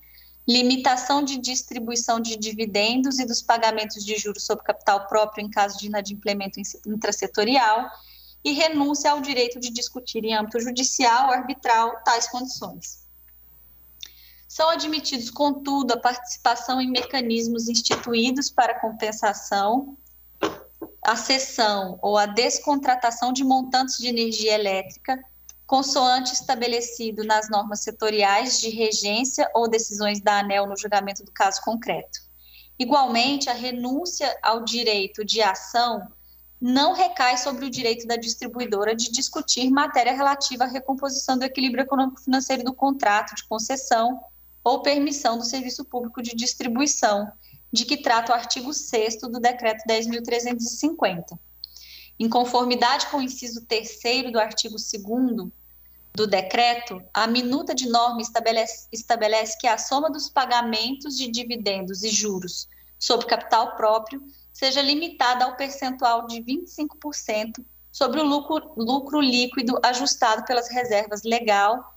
limitação de distribuição de dividendos e dos pagamentos de juros sobre capital próprio em caso de inadimplemento intrasetorial e renúncia ao direito de discutir em âmbito judicial ou arbitral tais condições. São admitidos, contudo, a participação em mecanismos instituídos para compensação, a cessão ou a descontratação de montantes de energia elétrica, consoante estabelecido nas normas setoriais de regência ou decisões da ANEEL no julgamento do caso concreto. Igualmente, a renúncia ao direito de ação não recai sobre o direito da distribuidora de discutir matéria relativa à recomposição do equilíbrio econômico-financeiro do contrato de concessão ou permissão do serviço público de distribuição, de que trata o artigo sexto do Decreto dez mil trezentos e cinquenta. Em conformidade com o inciso terceiro do artigo segundo do decreto, a minuta de norma estabelece, estabelece que a soma dos pagamentos de dividendos e juros sobre capital próprio seja limitada ao percentual de vinte e cinco por cento sobre o lucro, lucro líquido ajustado pelas reservas legal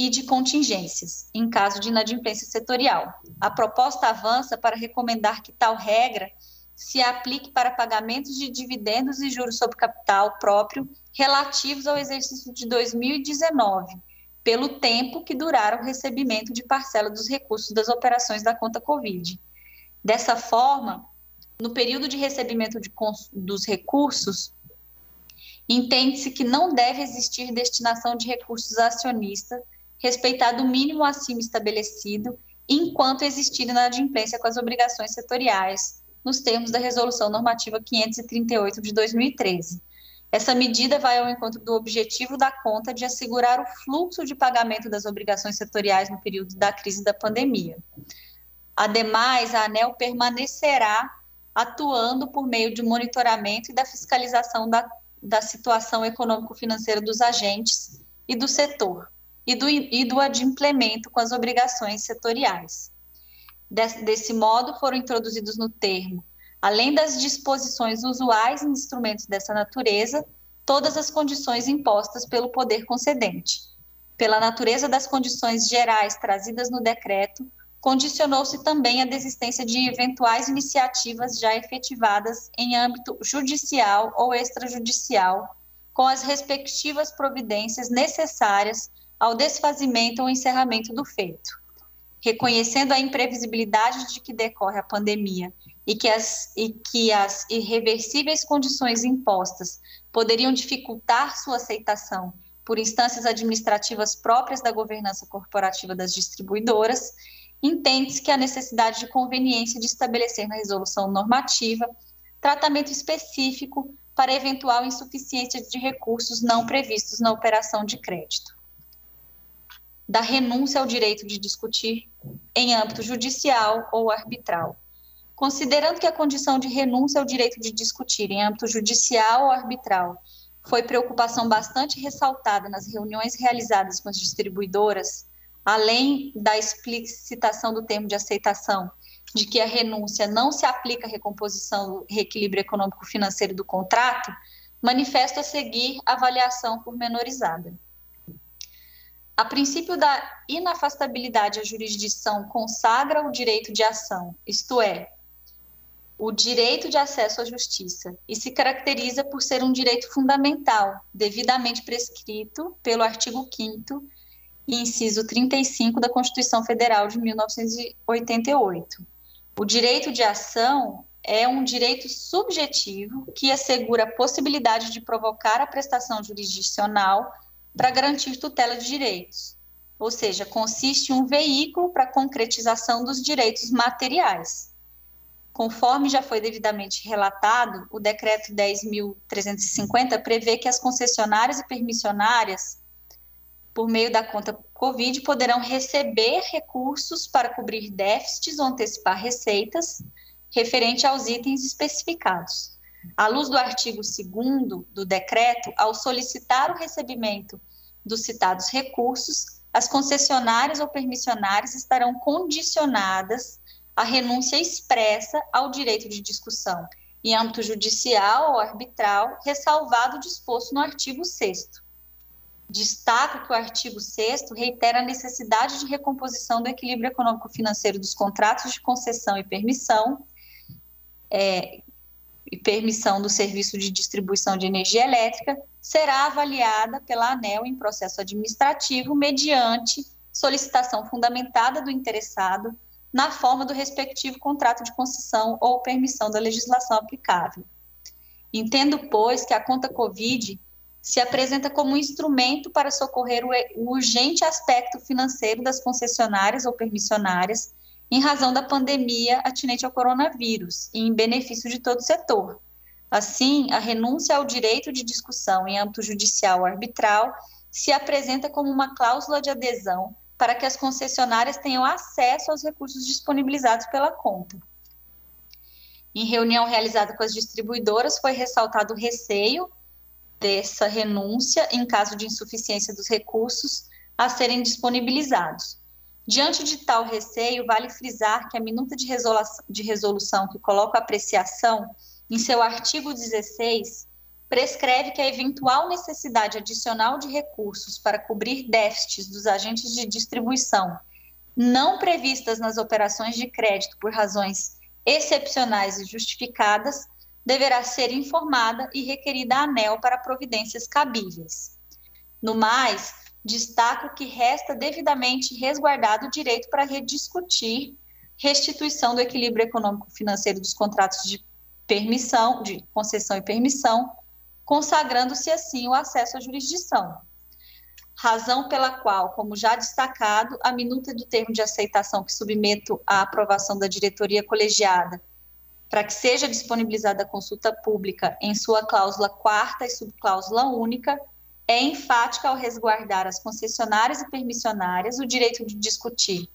e de contingências, em caso de inadimplência setorial. A proposta avança para recomendar que tal regra se aplique para pagamentos de dividendos e juros sobre capital próprio relativos ao exercício de dois mil e dezenove, pelo tempo que durar o recebimento de parcela dos recursos das operações da conta Covid. Dessa forma, no período de recebimento de cons... dos recursos, entende-se que não deve existir destinação de recursos à acionista, respeitado o mínimo acima estabelecido, enquanto existir inadimplência com as obrigações setoriais, nos termos da Resolução Normativa quinhentos e trinta e oito de dois mil e treze. Essa medida vai ao encontro do objetivo da conta de assegurar o fluxo de pagamento das obrigações setoriais no período da crise da pandemia. Ademais, a ANEEL permanecerá atuando por meio de monitoramento e da fiscalização da, da situação econômico-financeira dos agentes e do setor, e do, e do adimplemento com as obrigações setoriais. Desse modo, foram introduzidos no termo, além das disposições usuais em instrumentos dessa natureza, todas as condições impostas pelo poder concedente. Pela natureza das condições gerais trazidas no decreto, condicionou-se também a desistência de eventuais iniciativas já efetivadas em âmbito judicial ou extrajudicial, com as respectivas providências necessárias ao desfazimento ou encerramento do feito. Reconhecendo a imprevisibilidade de que decorre a pandemia e que as, e que as irreversíveis condições impostas poderiam dificultar sua aceitação por instâncias administrativas próprias da governança corporativa das distribuidoras, entende-se que a necessidade de conveniência de estabelecer na resolução normativa tratamento específico para eventual insuficiência de recursos não previstos na operação de crédito. Da renúncia ao direito de discutir em âmbito judicial ou arbitral. Considerando que a condição de renúncia ao direito de discutir em âmbito judicial ou arbitral foi preocupação bastante ressaltada nas reuniões realizadas com as distribuidoras, além da explicitação do termo de aceitação, de que a renúncia não se aplica à recomposição do reequilíbrio econômico-financeiro do contrato, manifesta a seguir a avaliação pormenorizada. A princípio da inafastabilidade, a jurisdição consagra o direito de ação, isto é, o direito de acesso à justiça, e se caracteriza por ser um direito fundamental, devidamente prescrito pelo artigo quinto, inciso trinta e cinco da Constituição Federal de mil novecentos e oitenta e oito. O direito de ação é um direito subjetivo que assegura a possibilidade de provocar a prestação jurisdicional para garantir tutela de direitos, ou seja, consiste em um veículo para a concretização dos direitos materiais. Conforme já foi devidamente relatado, o decreto dez mil trezentos e cinquenta prevê que as concessionárias e permissionárias, por meio da conta Covid, poderão receber recursos para cobrir déficits ou antecipar receitas referente aos itens especificados. À luz do artigo segundo do decreto, ao solicitar o recebimento dos citados recursos, as concessionárias ou permissionárias estarão condicionadas à renúncia expressa ao direito de discussão em âmbito judicial ou arbitral, ressalvado o disposto no artigo sexto. Destaco que o artigo sexto reitera a necessidade de recomposição do equilíbrio econômico-financeiro dos contratos de concessão e permissão, é, e permissão do serviço de distribuição de energia elétrica será avaliada pela ANEEL em processo administrativo mediante solicitação fundamentada do interessado na forma do respectivo contrato de concessão ou permissão da legislação aplicável. Entendo, pois, que a conta Covid se apresenta como um instrumento para socorrer o urgente aspecto financeiro das concessionárias ou permissionárias em razão da pandemia atinente ao coronavírus e em benefício de todo o setor. Assim, a renúncia ao direito de discussão em âmbito judicial ou arbitral se apresenta como uma cláusula de adesão para que as concessionárias tenham acesso aos recursos disponibilizados pela conta. Em reunião realizada com as distribuidoras, foi ressaltado o receio dessa renúncia em caso de insuficiência dos recursos a serem disponibilizados. Diante de tal receio, vale frisar que a minuta de resolução, de resolução que coloca a apreciação, em seu artigo dezesseis, prescreve que a eventual necessidade adicional de recursos para cobrir déficits dos agentes de distribuição não previstas nas operações de crédito por razões excepcionais e justificadas, deverá ser informada e requerida à ANEEL para providências cabíveis. No mais, destaco que resta devidamente resguardado o direito para rediscutir restituição do equilíbrio econômico-financeiro dos contratos de permissão, de concessão e permissão, consagrando-se assim o acesso à jurisdição. Razão pela qual, como já destacado, a minuta do termo de aceitação que submeto à aprovação da diretoria colegiada para que seja disponibilizada a consulta pública em sua cláusula quarta e subcláusula única, é enfática ao resguardar às concessionárias e permissionárias o direito de discutir,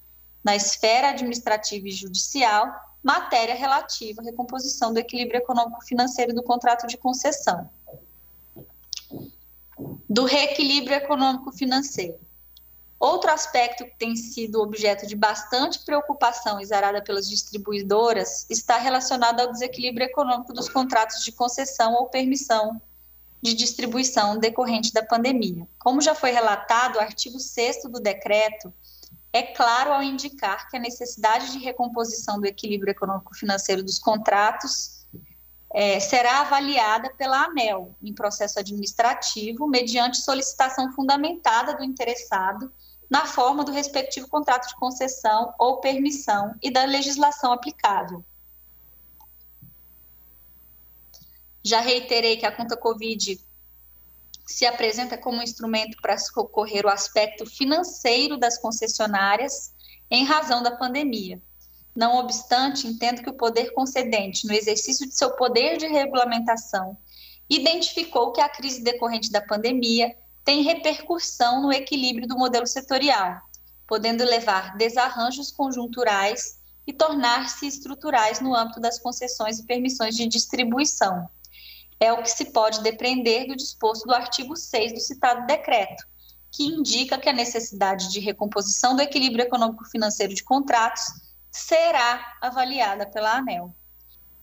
na esfera administrativa e judicial, matéria relativa à recomposição do equilíbrio econômico-financeiro do contrato de concessão. Do reequilíbrio econômico-financeiro. Outro aspecto que tem sido objeto de bastante preocupação exarada pelas distribuidoras está relacionado ao desequilíbrio econômico dos contratos de concessão ou permissão de distribuição decorrente da pandemia. Como já foi relatado, o artigo sexto do decreto é claro ao indicar que a necessidade de recomposição do equilíbrio econômico-financeiro dos contratos é, será avaliada pela ANEEL em processo administrativo, mediante solicitação fundamentada do interessado na forma do respectivo contrato de concessão ou permissão e da legislação aplicável. Já reiterei que a conta Covid se apresenta como um instrumento para socorrer o aspecto financeiro das concessionárias em razão da pandemia. Não obstante, entendo que o poder concedente, no exercício de seu poder de regulamentação, identificou que a crise decorrente da pandemia tem repercussão no equilíbrio do modelo setorial, podendo levar desarranjos conjunturais e tornar-se estruturais no âmbito das concessões e permissões de distribuição. É o que se pode depreender do disposto do artigo seis do citado decreto, que indica que a necessidade de recomposição do equilíbrio econômico-financeiro de contratos será avaliada pela ANEEL.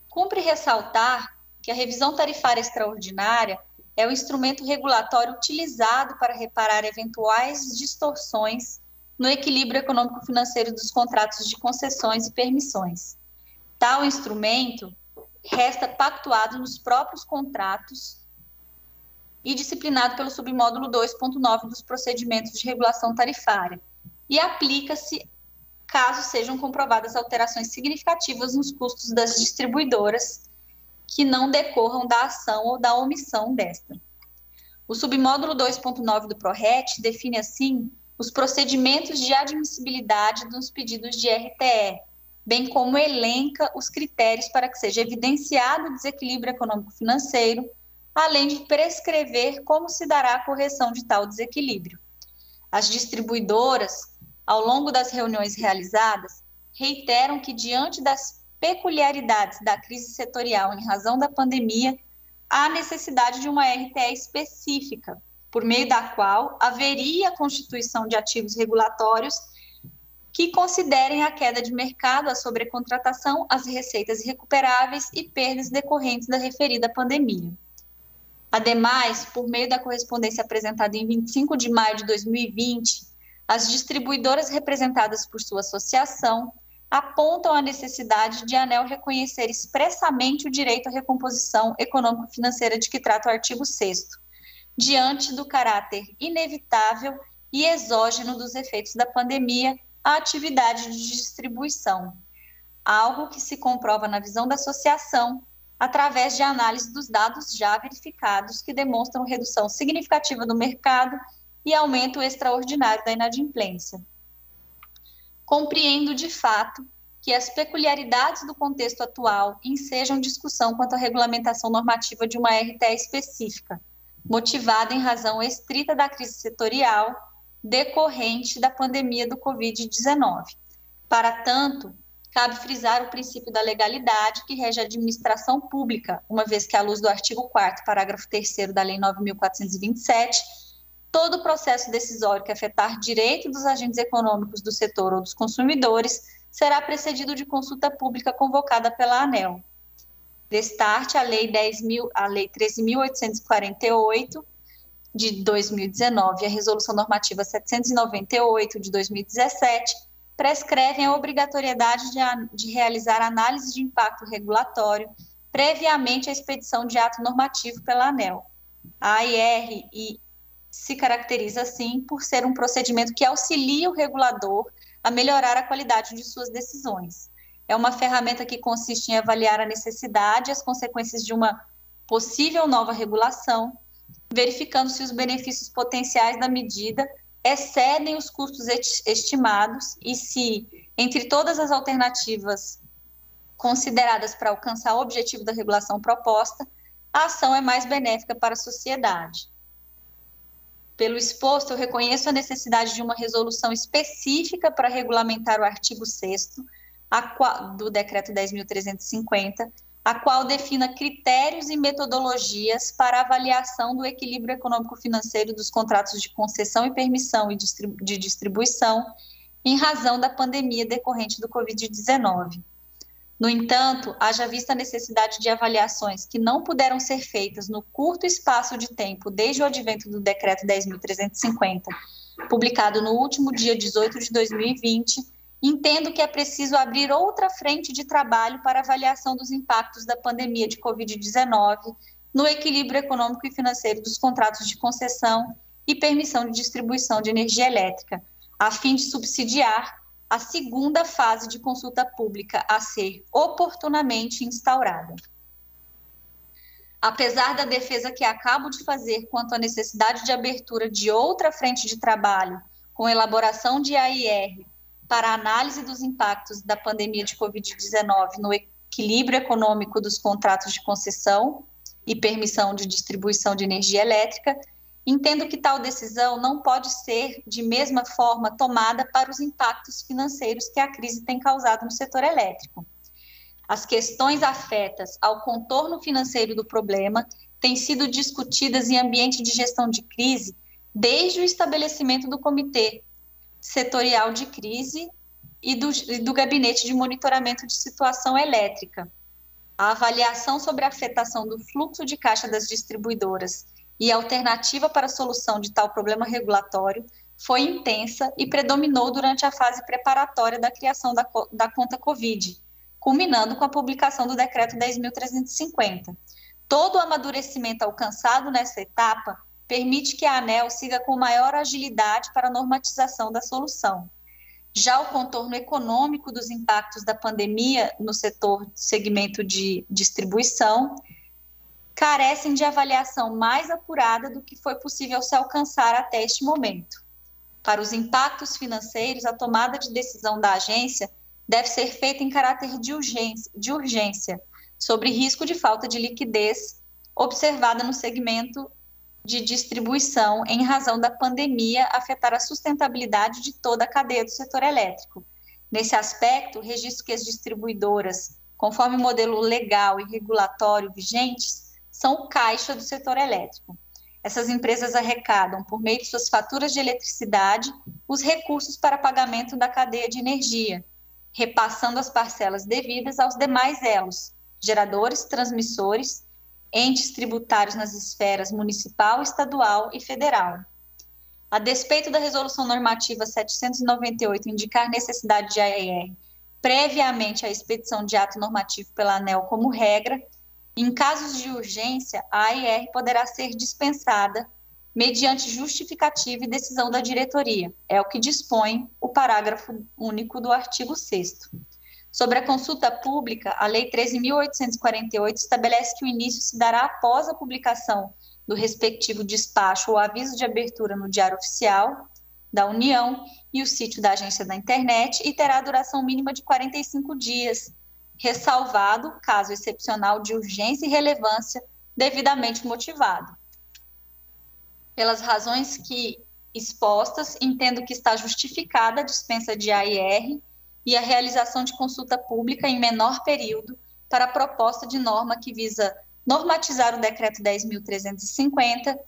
Cumpre ressaltar que a revisão tarifária extraordinária é o instrumento regulatório utilizado para reparar eventuais distorções no equilíbrio econômico-financeiro dos contratos de concessões e permissões. Tal instrumento resta pactuado nos próprios contratos e disciplinado pelo submódulo dois ponto nove dos procedimentos de regulação tarifária e aplica-se caso sejam comprovadas alterações significativas nos custos das distribuidoras que não decorram da ação ou da omissão desta. O submódulo dois ponto nove do PRORET define, assim, os procedimentos de admissibilidade dos pedidos de R T E, bem como elenca os critérios para que seja evidenciado o desequilíbrio econômico-financeiro, além de prescrever como se dará a correção de tal desequilíbrio. As distribuidoras, ao longo das reuniões realizadas, reiteram que, diante das peculiaridades da crise setorial em razão da pandemia, há necessidade de uma R T E específica, por meio da qual haveria a constituição de ativos regulatórios que considerem a queda de mercado, a sobrecontratação, as receitas irrecuperáveis e perdas decorrentes da referida pandemia. Ademais, por meio da correspondência apresentada em vinte e cinco de maio de dois mil e vinte, as distribuidoras representadas por sua associação apontam a necessidade de a ANEEL reconhecer expressamente o direito à recomposição econômico-financeira de que trata o artigo sexto, diante do caráter inevitável e exógeno dos efeitos da pandemia à atividade de distribuição, algo que se comprova na visão da associação através de análise dos dados já verificados que demonstram redução significativa do mercado e aumento extraordinário da inadimplência. Compreendo de fato que as peculiaridades do contexto atual ensejam discussão quanto à regulamentação normativa de uma R T E específica, motivada em razão estrita da crise setorial decorrente da pandemia do covid dezenove. Para tanto, cabe frisar o princípio da legalidade que rege a administração pública, uma vez que, à luz do artigo quarto, parágrafo terceiro da Lei nove mil quatrocentos e vinte e sete, todo o processo decisório que afetar direito dos agentes econômicos do setor ou dos consumidores será precedido de consulta pública convocada pela ANEEL. Destarte, a Lei treze mil oitocentos e quarenta e oito, de dois mil e dezenove, e a Resolução Normativa setecentos e noventa e oito, de dois mil e dezessete, prescrevem a obrigatoriedade de, de realizar análise de impacto regulatório previamente à expedição de ato normativo pela ANEEL. A A R se caracteriza, assim, por ser um procedimento que auxilia o regulador a melhorar a qualidade de suas decisões. É uma ferramenta que consiste em avaliar a necessidade e as consequências de uma possível nova regulação, verificando se os benefícios potenciais da medida excedem os custos estimados e se, entre todas as alternativas consideradas para alcançar o objetivo da regulação proposta, a ação é mais benéfica para a sociedade. Pelo exposto, eu reconheço a necessidade de uma resolução específica para regulamentar o artigo sexto do Decreto dez mil trezentos e cinquenta, a qual defina critérios e metodologias para avaliação do equilíbrio econômico-financeiro dos contratos de concessão e permissão e de distribuição em razão da pandemia decorrente do covid dezenove. No entanto, haja vista a necessidade de avaliações que não puderam ser feitas no curto espaço de tempo desde o advento do Decreto dez mil trezentos e cinquenta, publicado no último dia dezoito de dois mil e vinte, entendo que é preciso abrir outra frente de trabalho para avaliação dos impactos da pandemia de covid dezenove no equilíbrio econômico e financeiro dos contratos de concessão e permissão de distribuição de energia elétrica, a fim de subsidiar a segunda fase de consulta pública a ser oportunamente instaurada. Apesar da defesa que acabo de fazer quanto à necessidade de abertura de outra frente de trabalho com elaboração de A I R, para a análise dos impactos da pandemia de covid dezenove no equilíbrio econômico dos contratos de concessão e permissão de distribuição de energia elétrica, entendo que tal decisão não pode ser, de mesma forma, tomada para os impactos financeiros que a crise tem causado no setor elétrico. As questões afetas ao contorno financeiro do problema têm sido discutidas em ambiente de gestão de crise desde o estabelecimento do Comitê Setorial de Crise e do, e do Gabinete de Monitoramento de Situação Elétrica. A avaliação sobre a afetação do fluxo de caixa das distribuidoras e a alternativa para a solução de tal problema regulatório foi intensa e predominou durante a fase preparatória da criação da, da conta Covid, culminando com a publicação do Decreto dez mil trezentos e cinquenta. Todo o amadurecimento alcançado nessa etapa permite que a ANEEL siga com maior agilidade para a normatização da solução. Já o contorno econômico dos impactos da pandemia no setor segmento de distribuição carecem de avaliação mais apurada do que foi possível se alcançar até este momento. Para os impactos financeiros, a tomada de decisão da agência deve ser feita em caráter de urgência, de urgência, sobre risco de falta de liquidez observada no segmento de distribuição em razão da pandemia afetar a sustentabilidade de toda a cadeia do setor elétrico. Nesse aspecto, registro que as distribuidoras, conforme o modelo legal e regulatório vigentes, são o caixa do setor elétrico. Essas empresas arrecadam, por meio de suas faturas de eletricidade, os recursos para pagamento da cadeia de energia, repassando as parcelas devidas aos demais elos, geradores, transmissores, entes tributários nas esferas municipal, estadual e federal. A despeito da Resolução Normativa setecentos e noventa e oito indicar necessidade de A R R previamente à expedição de ato normativo pela ANEEL como regra, em casos de urgência, a A R R poderá ser dispensada mediante justificativa e decisão da diretoria. É o que dispõe o parágrafo único do artigo sexto. Sobre a consulta pública, a Lei treze mil oitocentos e quarenta e oito estabelece que o início se dará após a publicação do respectivo despacho ou aviso de abertura no Diário Oficial da União e o sítio da agência da internet e terá duração mínima de quarenta e cinco dias, ressalvado caso excepcional de urgência e relevância devidamente motivado. Pelas razões que expostas, entendo que está justificada a dispensa de A R R e a realização de consulta pública em menor período para a proposta de norma que visa normatizar o Decreto dez mil trezentos e cinquenta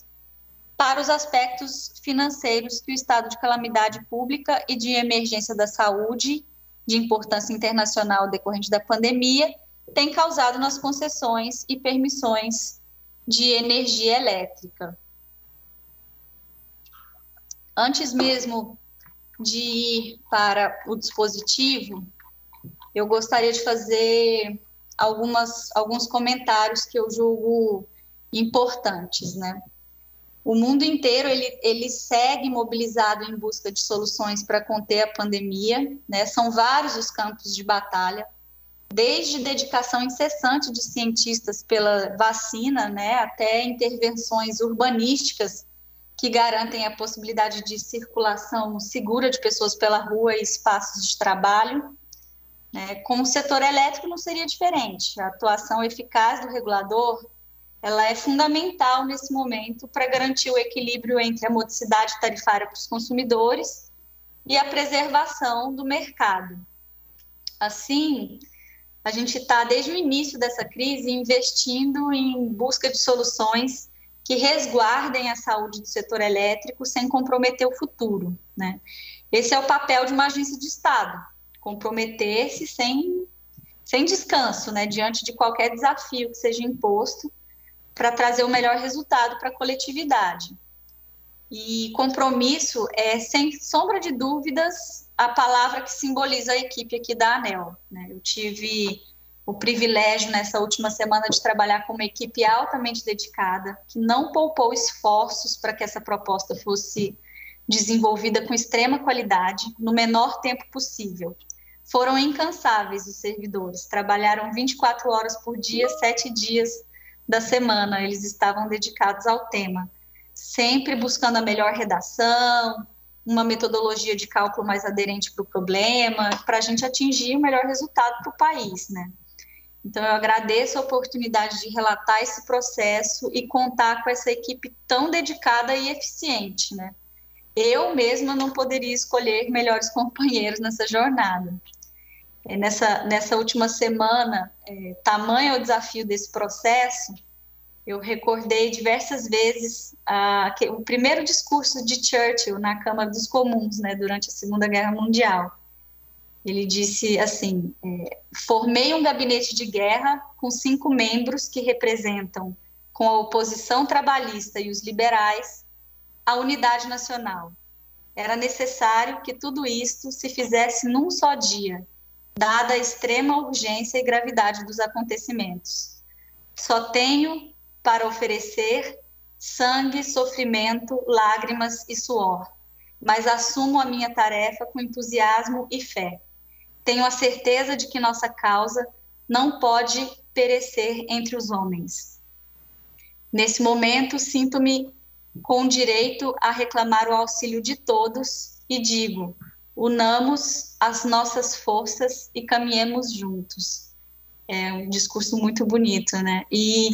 para os aspectos financeiros que o estado de calamidade pública e de emergência da saúde, de importância internacional decorrente da pandemia, tem causado nas concessões e permissões de energia elétrica. Antes mesmo de ir para o dispositivo, eu gostaria de fazer algumas, alguns comentários que eu julgo importantes, né? O mundo inteiro ele, ele segue mobilizado em busca de soluções para conter a pandemia, né? São vários os campos de batalha, desde dedicação incessante de cientistas pela vacina, né, até intervenções urbanísticas que garantem a possibilidade de circulação segura de pessoas pela rua e espaços de trabalho. Com o setor elétrico não seria diferente. A atuação eficaz do regulador ela é fundamental nesse momento para garantir o equilíbrio entre a modicidade tarifária para os consumidores e a preservação do mercado. Assim, a gente está, desde o início dessa crise, investindo em busca de soluções que resguardem a saúde do setor elétrico sem comprometer o futuro, né? Esse é o papel de uma agência de Estado, comprometer-se sem, sem descanso, né, diante de qualquer desafio que seja imposto para trazer o melhor resultado para a coletividade. E compromisso é, sem sombra de dúvidas, a palavra que simboliza a equipe aqui da ANEEL, né? Eu tive o privilégio nessa última semana de trabalhar com uma equipe altamente dedicada, que não poupou esforços para que essa proposta fosse desenvolvida com extrema qualidade, no menor tempo possível. Foram incansáveis os servidores, trabalharam vinte e quatro horas por dia, sete dias da semana, eles estavam dedicados ao tema, sempre buscando a melhor redação, uma metodologia de cálculo mais aderente para o problema, para a gente atingir o melhor resultado para o país, né? Então, eu agradeço a oportunidade de relatar esse processo e contar com essa equipe tão dedicada e eficiente, né? Eu mesma não poderia escolher melhores companheiros nessa jornada. Nessa, nessa última semana, é, tamanho é o desafio desse processo, Eu recordei diversas vezes ah, que, o primeiro discurso de Churchill na Câmara dos Comuns, né, durante a Segunda Guerra Mundial. Ele disse assim, formei um gabinete de guerra com cinco membros que representam, com a oposição trabalhista e os liberais, a unidade nacional. Era necessário que tudo isto se fizesse num só dia, dada a extrema urgência e gravidade dos acontecimentos. Só tenho para oferecer sangue, sofrimento, lágrimas e suor, mas assumo a minha tarefa com entusiasmo e fé. Tenho a certeza de que nossa causa não pode perecer entre os homens. Nesse momento, sinto-me com direito a reclamar o auxílio de todos e digo, unamos as nossas forças e caminhemos juntos. É um discurso muito bonito, né? E,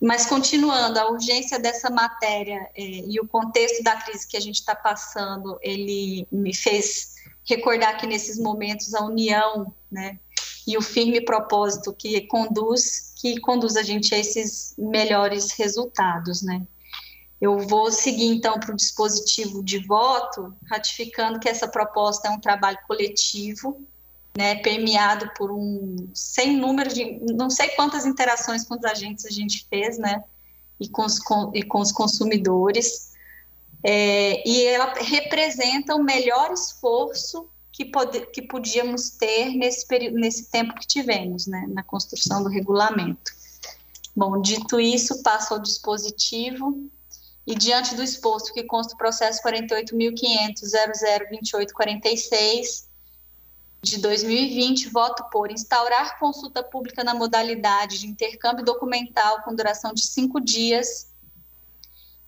mas continuando, a urgência dessa matéria é, e o contexto da crise que a gente está passando, ele me fez recordar que nesses momentos a união, né, e o firme propósito que conduz, que conduz a gente a esses melhores resultados, né? Eu vou seguir, então, para o dispositivo de voto, ratificando que essa proposta é um trabalho coletivo, né, permeado por um sem número de, não sei quantas interações com os agentes a gente fez, né, e com os, com, e com os consumidores, é, e ela representa o melhor esforço que, pode, que podíamos ter nesse, período, nesse tempo que tivemos, né, na construção do regulamento. Bom, dito isso, passo ao dispositivo. E diante do exposto que consta o processo quarenta e oito mil quinhentos ponto zero zero dois oito quatro seis de dois mil e vinte, voto por instaurar consulta pública na modalidade de intercâmbio documental com duração de cinco dias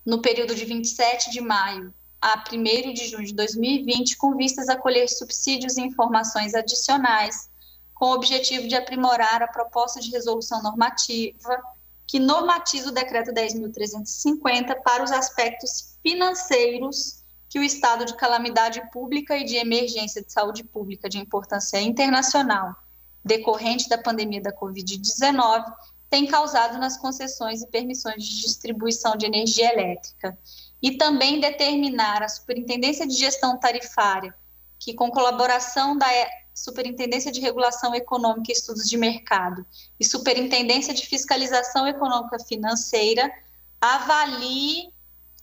no período de vinte e sete de maio a primeiro de junho de dois mil e vinte, com vistas a colher subsídios e informações adicionais com o objetivo de aprimorar a proposta de resolução normativa que normatiza o decreto dez mil trezentos e cinquenta para os aspectos financeiros que o estado de calamidade pública e de emergência de saúde pública de importância internacional decorrente da pandemia da covid dezenove tem causado nas concessões e permissões de distribuição de energia elétrica, e também determinar a Superintendência de Gestão Tarifária que, com colaboração da Superintendência de Regulação Econômica e Estudos de Mercado e Superintendência de Fiscalização Econômica Financeira, avalie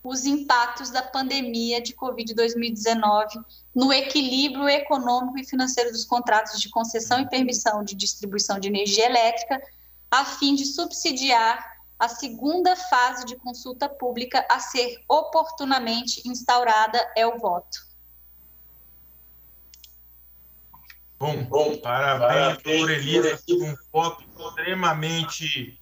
os impactos da pandemia de covid dezenove no equilíbrio econômico e financeiro dos contratos de concessão e permissão de distribuição de energia elétrica, a fim de subsidiar a segunda fase de consulta pública a ser oportunamente instaurada. É o voto. Bom, bom, parabéns, doutora Elisa, por um foco extremamente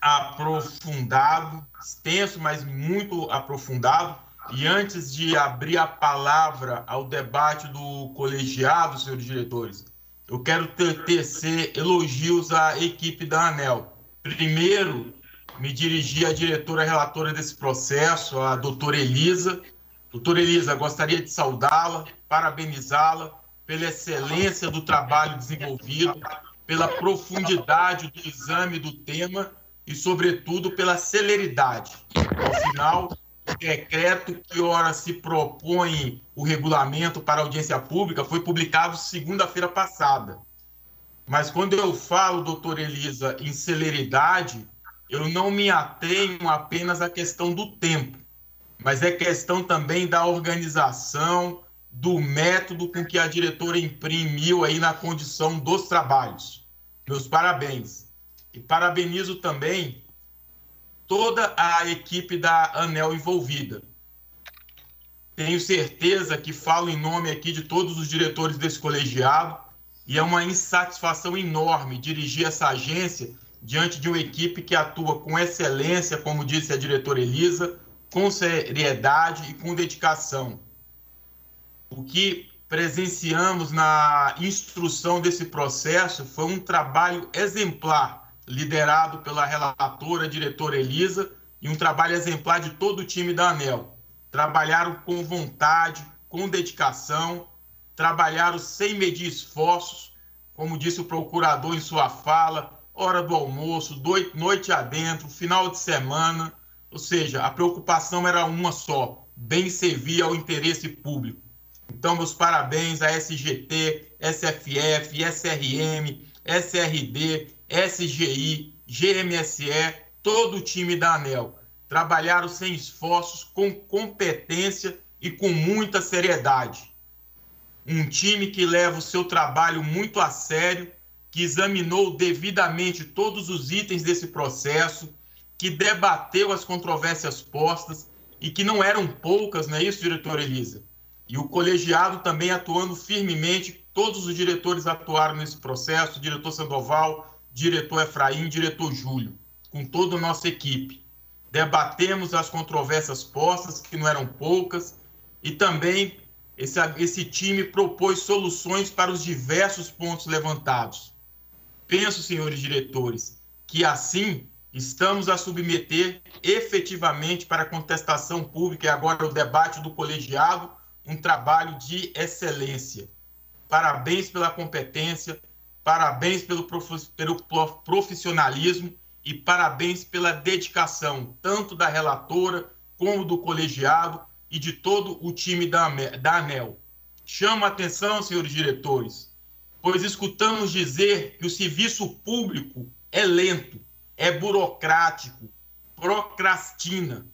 aprofundado, extenso, mas muito aprofundado. E antes de abrir a palavra ao debate do colegiado, senhores diretores, eu quero tecer elogios à equipe da ANEEL. Primeiro, me dirigi à diretora relatora desse processo, a doutora Elisa. Doutora Elisa, gostaria de saudá-la, parabenizá-la pela excelência do trabalho desenvolvido, pela profundidade do exame do tema e, sobretudo, pela celeridade. Ao final, o decreto que ora se propõe o regulamento para audiência pública foi publicado segunda-feira passada. Mas quando eu falo, doutora Elisa, em celeridade, eu não me atenho apenas à questão do tempo, mas é questão também da organização, do método com que a diretora imprimiu aí na condição dos trabalhos. Meus parabéns. E parabenizo também toda a equipe da ANEEL envolvida. Tenho certeza que falo em nome aqui de todos os diretores desse colegiado, e é uma insatisfação enorme dirigir essa agência diante de uma equipe que atua com excelência, como disse a diretora Elisa, com seriedade e com dedicação. O que presenciamos na instrução desse processo foi um trabalho exemplar, liderado pela relatora, diretora Elisa, e um trabalho exemplar de todo o time da ANEEL. Trabalharam com vontade, com dedicação, trabalharam sem medir esforços, como disse o procurador em sua fala, hora do almoço, noite adentro, final de semana. Ou seja, a preocupação era uma só, bem servir ao interesse público. Então, meus parabéns à S G T, S F F, S R M, S R D, S G I, G M S E, todo o time da ANEEL. Trabalharam sem esforços, com competência e com muita seriedade. Um time que leva o seu trabalho muito a sério, que examinou devidamente todos os itens desse processo, que debateu as controvérsias postas e que não eram poucas, não é isso, diretora Elisa? E o colegiado também atuando firmemente, todos os diretores atuaram nesse processo, diretor Sandoval, diretor Efraim, diretor Júlio, com toda a nossa equipe. Debatemos as controvérsias postas, que não eram poucas, e também esse, esse time propôs soluções para os diversos pontos levantados. Penso, senhores diretores, que assim estamos a submeter efetivamente para a contestação pública e agora o debate do colegiado um trabalho de excelência. Parabéns pela competência, parabéns pelo profissionalismo e parabéns pela dedicação, tanto da relatora como do colegiado e de todo o time da ANEEL. Chamo a atenção, senhores diretores, pois escutamos dizer que o serviço público é lento, é burocrático, procrastina.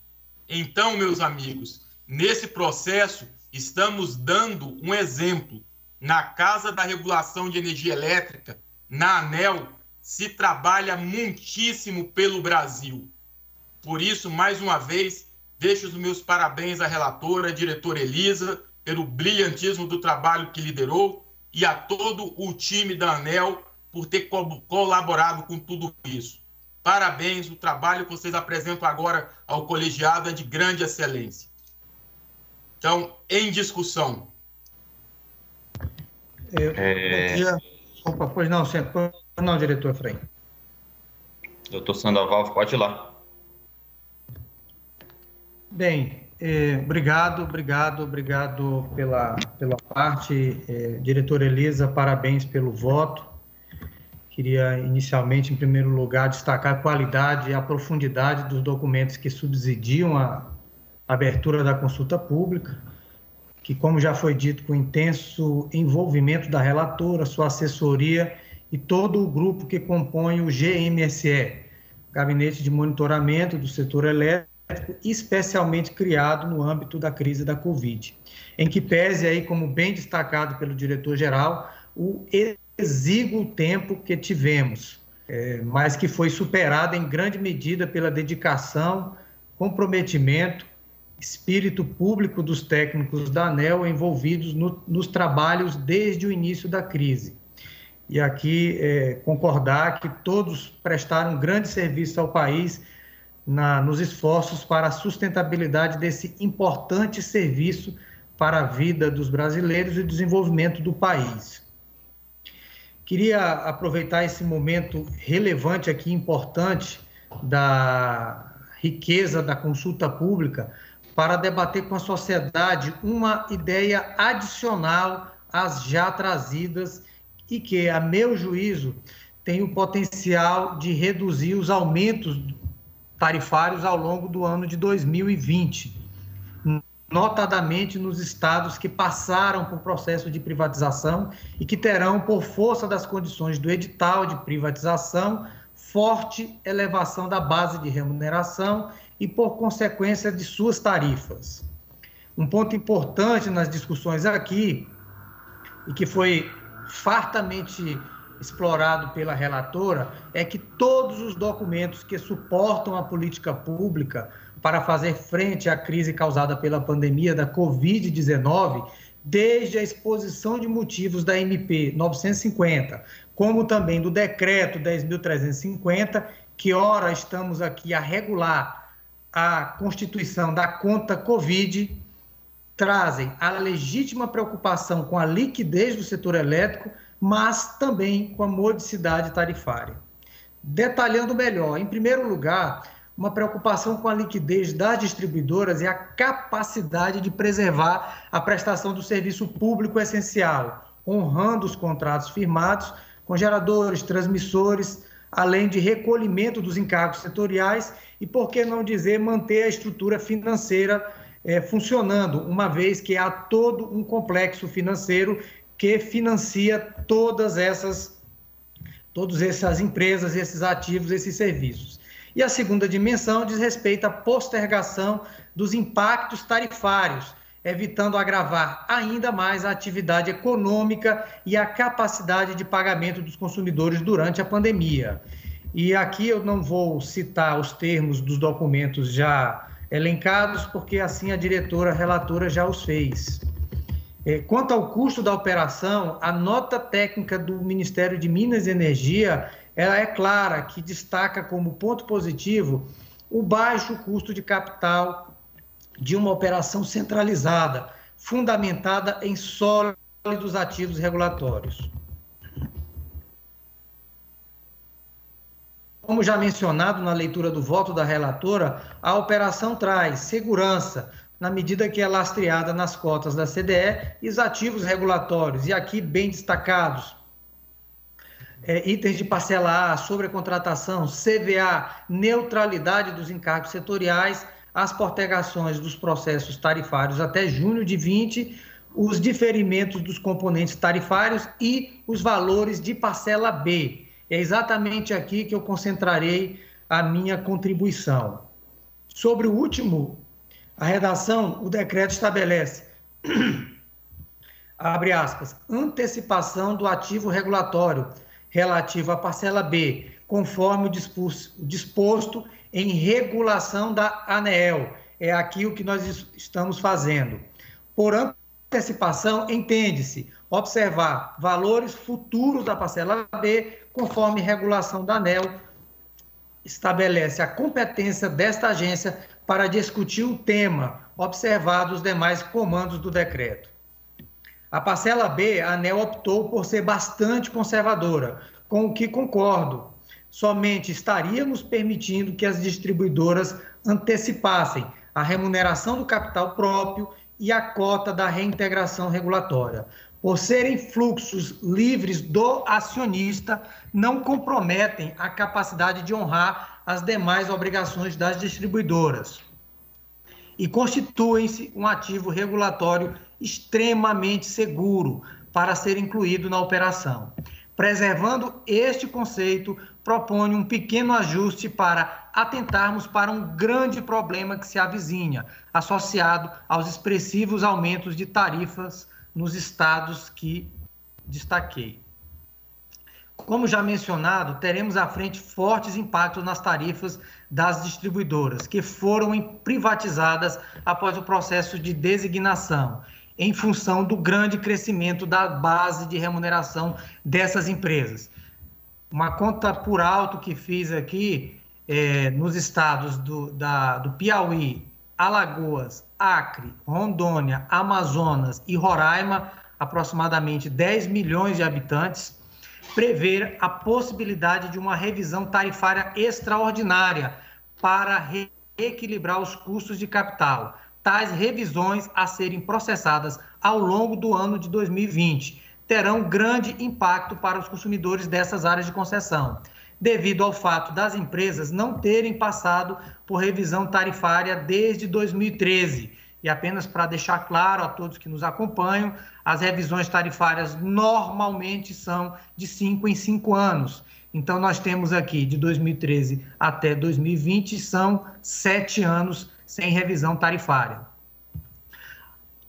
Então, meus amigos, nesse processo estamos dando um exemplo. Na Casa da Regulação de Energia Elétrica, na ANEEL, se trabalha muitíssimo pelo Brasil. Por isso, mais uma vez, deixo os meus parabéns à relatora, à diretora Elisa, pelo brilhantismo do trabalho que liderou e a todo o time da ANEEL por ter colaborado com tudo isso. Parabéns, o trabalho que vocês apresentam agora ao colegiado é de grande excelência. Então, em discussão. Eu podia... Opa, pois não, senhor. Pois não, diretor Efraim. Doutor Sandoval, pode ir lá. Bem, eh, obrigado, obrigado, obrigado pela, pela parte. Eh, diretora Elisa, parabéns pelo voto. Queria inicialmente, em primeiro lugar, destacar a qualidade e a profundidade dos documentos que subsidiam a abertura da consulta pública, que, como já foi dito, com intenso envolvimento da relatora, sua assessoria e todo o grupo que compõe o G M S E, Gabinete de Monitoramento do Setor Elétrico, especialmente criado no âmbito da crise da Covid, em que pese aí, como bem destacado pelo diretor-geral, o exíguo tempo que tivemos, mas que foi superado em grande medida pela dedicação, comprometimento, espírito público dos técnicos da ANEEL envolvidos no, nos trabalhos desde o início da crise. E aqui é, concordar que todos prestaram um grande serviço ao país na, nos esforços para a sustentabilidade desse importante serviço para a vida dos brasileiros e desenvolvimento do país. Queria aproveitar esse momento relevante aqui, importante, da riqueza da consulta pública, para debater com a sociedade uma ideia adicional às já trazidas e que, a meu juízo, tem o potencial de reduzir os aumentos tarifários ao longo do ano de dois mil e vinte, notadamente nos estados que passaram por processo de privatização e que terão, por força das condições do edital de privatização, forte elevação da base de remuneração e, por consequência, de suas tarifas. Um ponto importante nas discussões aqui, e que foi fartamente explorado pela relatora, é que todos os documentos que suportam a política pública para fazer frente à crise causada pela pandemia da Covid dezenove, desde a exposição de motivos da M P novecentos e cinquenta, como também do decreto dez mil trezentos e cinquenta, que ora estamos aqui a regular a constituição da conta Covid, trazem a legítima preocupação com a liquidez do setor elétrico, mas também com a modicidade tarifária. Detalhando melhor, em primeiro lugar, uma preocupação com a liquidez das distribuidoras e a capacidade de preservar a prestação do serviço público essencial, honrando os contratos firmados com geradores, transmissores, além de recolhimento dos encargos setoriais e, por que não dizer, manter a estrutura financeira é, funcionando, uma vez que há todo um complexo financeiro que financia todas essas, todas essas empresas, esses ativos, esses serviços. E a segunda dimensão diz respeito à postergação dos impactos tarifários, evitando agravar ainda mais a atividade econômica e a capacidade de pagamento dos consumidores durante a pandemia. E aqui eu não vou citar os termos dos documentos já elencados, porque assim a diretora relatora já os fez. Quanto ao custo da operação, a nota técnica do Ministério de Minas e Energia, ela é clara, que destaca como ponto positivo o baixo custo de capital de uma operação centralizada, fundamentada em sólidos ativos regulatórios. Como já mencionado na leitura do voto da relatora, a operação traz segurança, na medida que é lastreada nas cotas da C D E e os ativos regulatórios, e aqui bem destacados, é, itens de parcela A, sobrecontratação, C V A, neutralidade dos encargos setoriais, as postergações dos processos tarifários até junho de vinte, os diferimentos dos componentes tarifários e os valores de parcela B. É exatamente aqui que eu concentrarei a minha contribuição. Sobre o último, a redação, o decreto estabelece, abre aspas, antecipação do ativo regulatório relativo à parcela B, conforme o disposto em regulação da ANEEL. É aqui o que nós estamos fazendo. Por antecipação, entende-se observar valores futuros da parcela B, conforme regulação da ANEEL estabelece a competência desta agência para discutir o tema, observados os demais comandos do decreto. A parcela B, a ANEEL optou por ser bastante conservadora, com o que concordo. Somente estaríamos permitindo que as distribuidoras antecipassem a remuneração do capital próprio e a cota da reintegração regulatória. Por serem fluxos livres do acionista, não comprometem a capacidade de honrar as demais obrigações das distribuidoras e constituem-se um ativo regulatório extremamente seguro para ser incluído na operação. Preservando este conceito, propõe um pequeno ajuste para atentarmos para um grande problema que se avizinha, associado aos expressivos aumentos de tarifas nos estados que destaquei. Como já mencionado, teremos à frente fortes impactos nas tarifas das distribuidoras, que foram privatizadas após o processo de designação, em função do grande crescimento da base de remuneração dessas empresas. Uma conta por alto que fiz aqui, é, nos estados do, da, do Piauí, Alagoas, Acre, Rondônia, Amazonas e Roraima, aproximadamente dez milhões de habitantes, prever a possibilidade de uma revisão tarifária extraordinária para reequilibrar os custos de capital, tais revisões a serem processadas ao longo do ano de dois mil e vinte terão grande impacto para os consumidores dessas áreas de concessão, devido ao fato das empresas não terem passado por revisão tarifária desde dois mil e treze. E apenas para deixar claro a todos que nos acompanham, as revisões tarifárias normalmente são de cinco em cinco anos. Então, nós temos aqui, de dois mil e treze até dois mil e vinte, são sete anos sem revisão tarifária.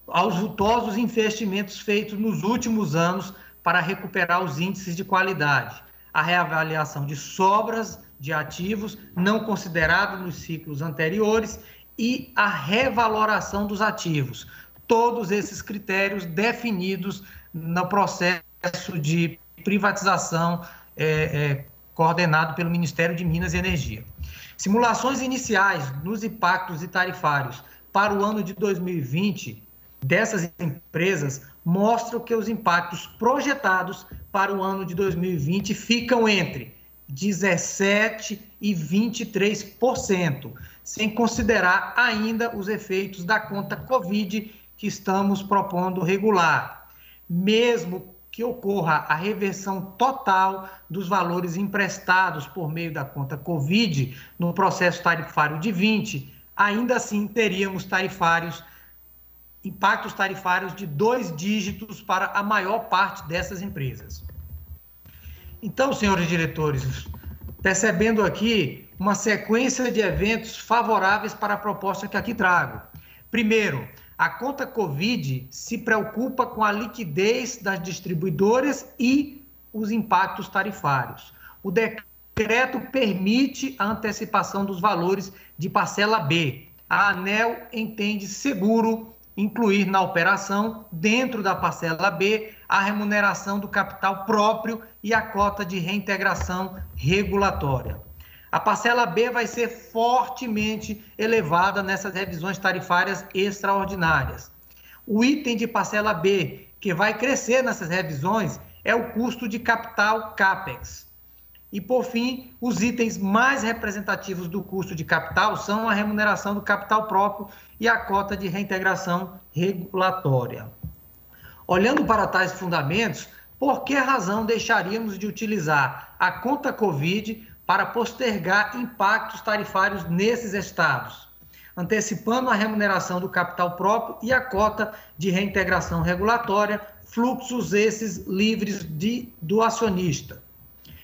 Aos vultosos investimentos feitos nos últimos anos para recuperar os índices de qualidade, a reavaliação de sobras de ativos não considerados nos ciclos anteriores e a revaloração dos ativos. Todos esses critérios definidos no processo de privatização é, é, coordenado pelo Ministério de Minas e Energia. Simulações iniciais nos impactos e tarifários para o ano de dois mil e vinte dessas empresas mostram que os impactos projetados para o ano de dois mil e vinte ficam entre dezessete por cento e vinte e três por cento, sem considerar ainda os efeitos da conta Covid que estamos propondo regular. Mesmo que ocorra a reversão total dos valores emprestados por meio da conta Covid no processo tarifário de vinte, ainda assim teríamos tarifários, impactos tarifários de dois dígitos para a maior parte dessas empresas. Então, senhores diretores, percebendo aqui uma sequência de eventos favoráveis para a proposta que aqui trago. Primeiro, a conta Covid se preocupa com a liquidez das distribuidoras e os impactos tarifários. O decreto permite a antecipação dos valores de parcela B. A ANEEL entende seguro incluir na operação, dentro da parcela B, a remuneração do capital próprio e a cota de reintegração regulatória. A parcela B vai ser fortemente elevada nessas revisões tarifárias extraordinárias. O item de parcela B que vai crescer nessas revisões é o custo de capital CAPEX. E, por fim, os itens mais representativos do custo de capital são a remuneração do capital próprio e a cota de reintegração regulatória. Olhando para tais fundamentos, por que razão deixaríamos de utilizar a conta Covid para postergar impactos tarifários nesses estados, antecipando a remuneração do capital próprio e a cota de reintegração regulatória, fluxos esses livres de, do acionista?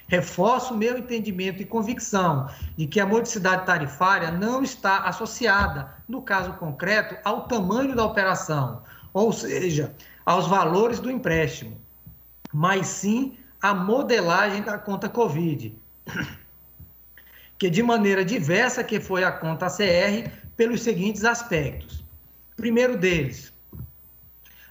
Reforço meu entendimento e convicção de que a modicidade tarifária não está associada, no caso concreto, ao tamanho da operação, ou seja, aos valores do empréstimo, mas sim à modelagem da conta Covid, que de maneira diversa que foi a conta A C R, pelos seguintes aspectos. Primeiro deles,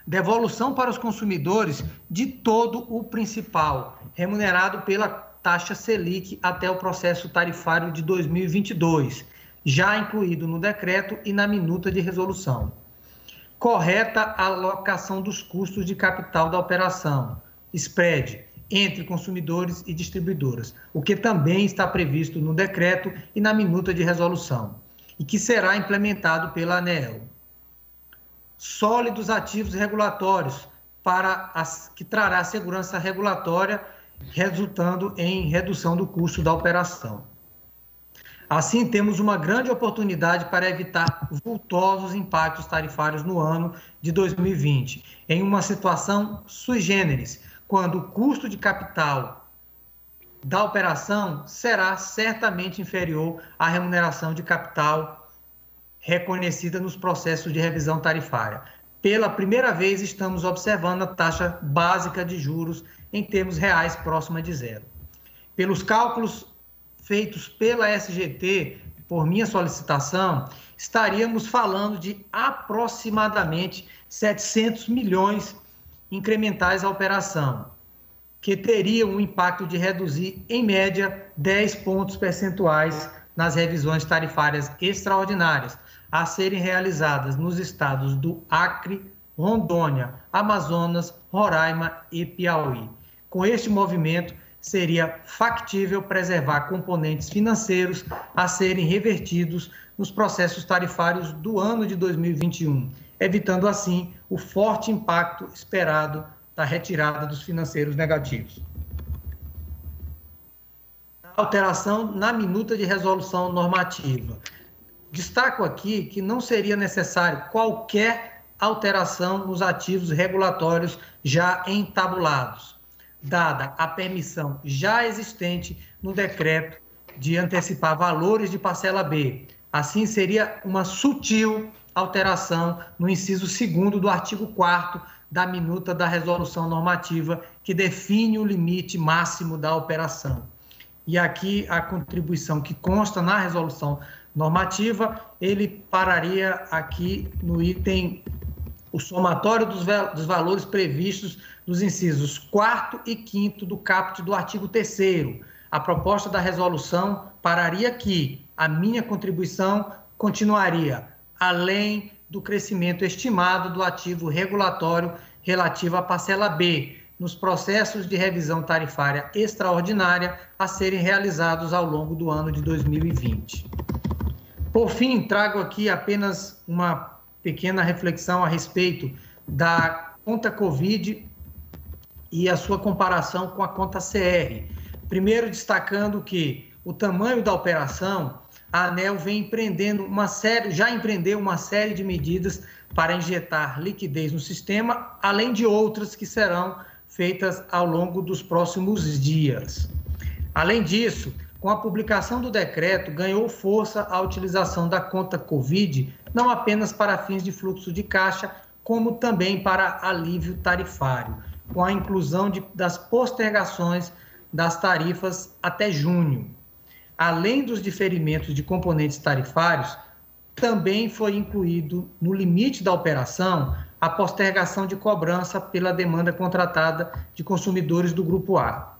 devolução para os consumidores de todo o principal, remunerado pela taxa Selic até o processo tarifário de dois mil e vinte e dois, já incluído no decreto e na minuta de resolução. Correta alocação dos custos de capital da operação, spread, entre consumidores e distribuidoras, o que também está previsto no decreto e na minuta de resolução, e que será implementado pela ANEEL. Sólidos ativos regulatórios, para as, que trará segurança regulatória, resultando em redução do custo da operação. Assim, temos uma grande oportunidade para evitar vultosos impactos tarifários no ano de dois mil e vinte, em uma situação sui generis, quando o custo de capital da operação será certamente inferior à remuneração de capital reconhecida nos processos de revisão tarifária. Pela primeira vez, estamos observando a taxa básica de juros em termos reais próxima de zero. Pelos cálculos feitos pela S G T, por minha solicitação, estaríamos falando de aproximadamente setecentos milhões incrementais à operação, que teria um impacto de reduzir, em média, dez pontos percentuais nas revisões tarifárias extraordinárias a serem realizadas nos estados do Acre, Rondônia, Amazonas, Roraima e Piauí. Com este movimento, seria factível preservar componentes financeiros a serem revertidos nos processos tarifários do ano de dois mil e vinte e um, evitando assim o forte impacto esperado da retirada dos financeiros negativos. Alteração na minuta de resolução normativa. Destaco aqui que não seria necessário qualquer alteração nos ativos regulatórios já entabulados, dada a permissão já existente no decreto de antecipar valores de parcela B. Assim, seria uma sutil alteração no inciso segundo do artigo quarto da minuta da resolução normativa que define o limite máximo da operação. E aqui a contribuição que consta na resolução normativa, ele pararia aqui no item o somatório dos, dos valores previstos nos incisos quarto e quinto do caput do artigo terceiro. A proposta da resolução pararia aqui. A minha contribuição continuaria além do crescimento estimado do ativo regulatório relativo à parcela B, nos processos de revisão tarifária extraordinária a serem realizados ao longo do ano de dois mil e vinte. Por fim, trago aqui apenas uma pequena reflexão a respeito da conta Covid e a sua comparação com a conta A C R. Primeiro, destacando que o tamanho da operação, a ANEEL vem empreendendo uma série, já empreendeu uma série de medidas para injetar liquidez no sistema, além de outras que serão feitas ao longo dos próximos dias. Além disso, com a publicação do decreto, ganhou força a utilização da conta Covid, não apenas para fins de fluxo de caixa, como também para alívio tarifário, com a inclusão de, das postergações das tarifas até junho. Além dos diferimentos de componentes tarifários, também foi incluído no limite da operação a postergação de cobrança pela demanda contratada de consumidores do Grupo A.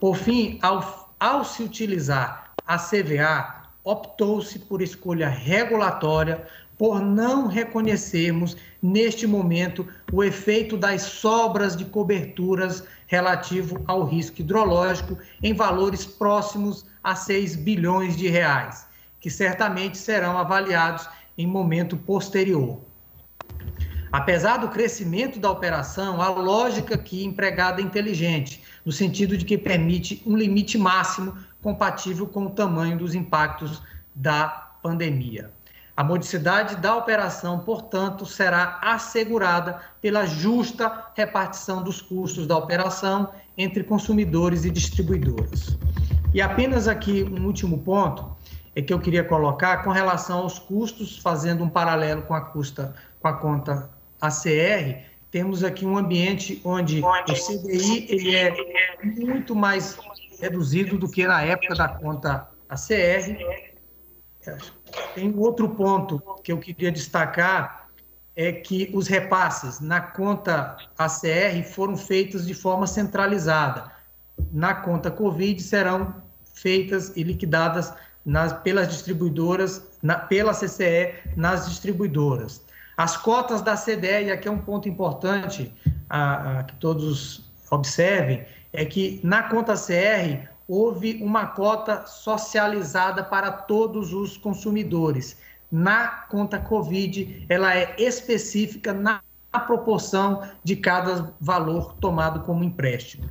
Por fim, ao, ao se utilizar a C V A, optou-se por escolha regulatória por não reconhecermos, neste momento, o efeito das sobras de coberturas relativo ao risco hidrológico em valores próximos a seis bilhões de reais, que certamente serão avaliados em momento posterior. Apesar do crescimento da operação, a lógica aqui empregada é inteligente, no sentido de que permite um limite máximo compatível com o tamanho dos impactos da pandemia. A modicidade da operação, portanto, será assegurada pela justa repartição dos custos da operação entre consumidores e distribuidoras. E apenas aqui um último ponto é que eu queria colocar com relação aos custos, fazendo um paralelo com a custa, com a conta A C R, temos aqui um ambiente onde o C D I ele é muito mais reduzido do que na época da conta A C R. Tem outro ponto que eu queria destacar, é que os repasses na conta A C R foram feitos de forma centralizada. Na conta Covid serão feitas e liquidadas nas, pelas distribuidoras, na, pela C C E nas distribuidoras. As cotas da C D E, e aqui é um ponto importante a, a, que todos observem, é que na conta C R houve uma cota socializada para todos os consumidores. Na conta Covid, ela é específica na proporção de cada valor tomado como empréstimo.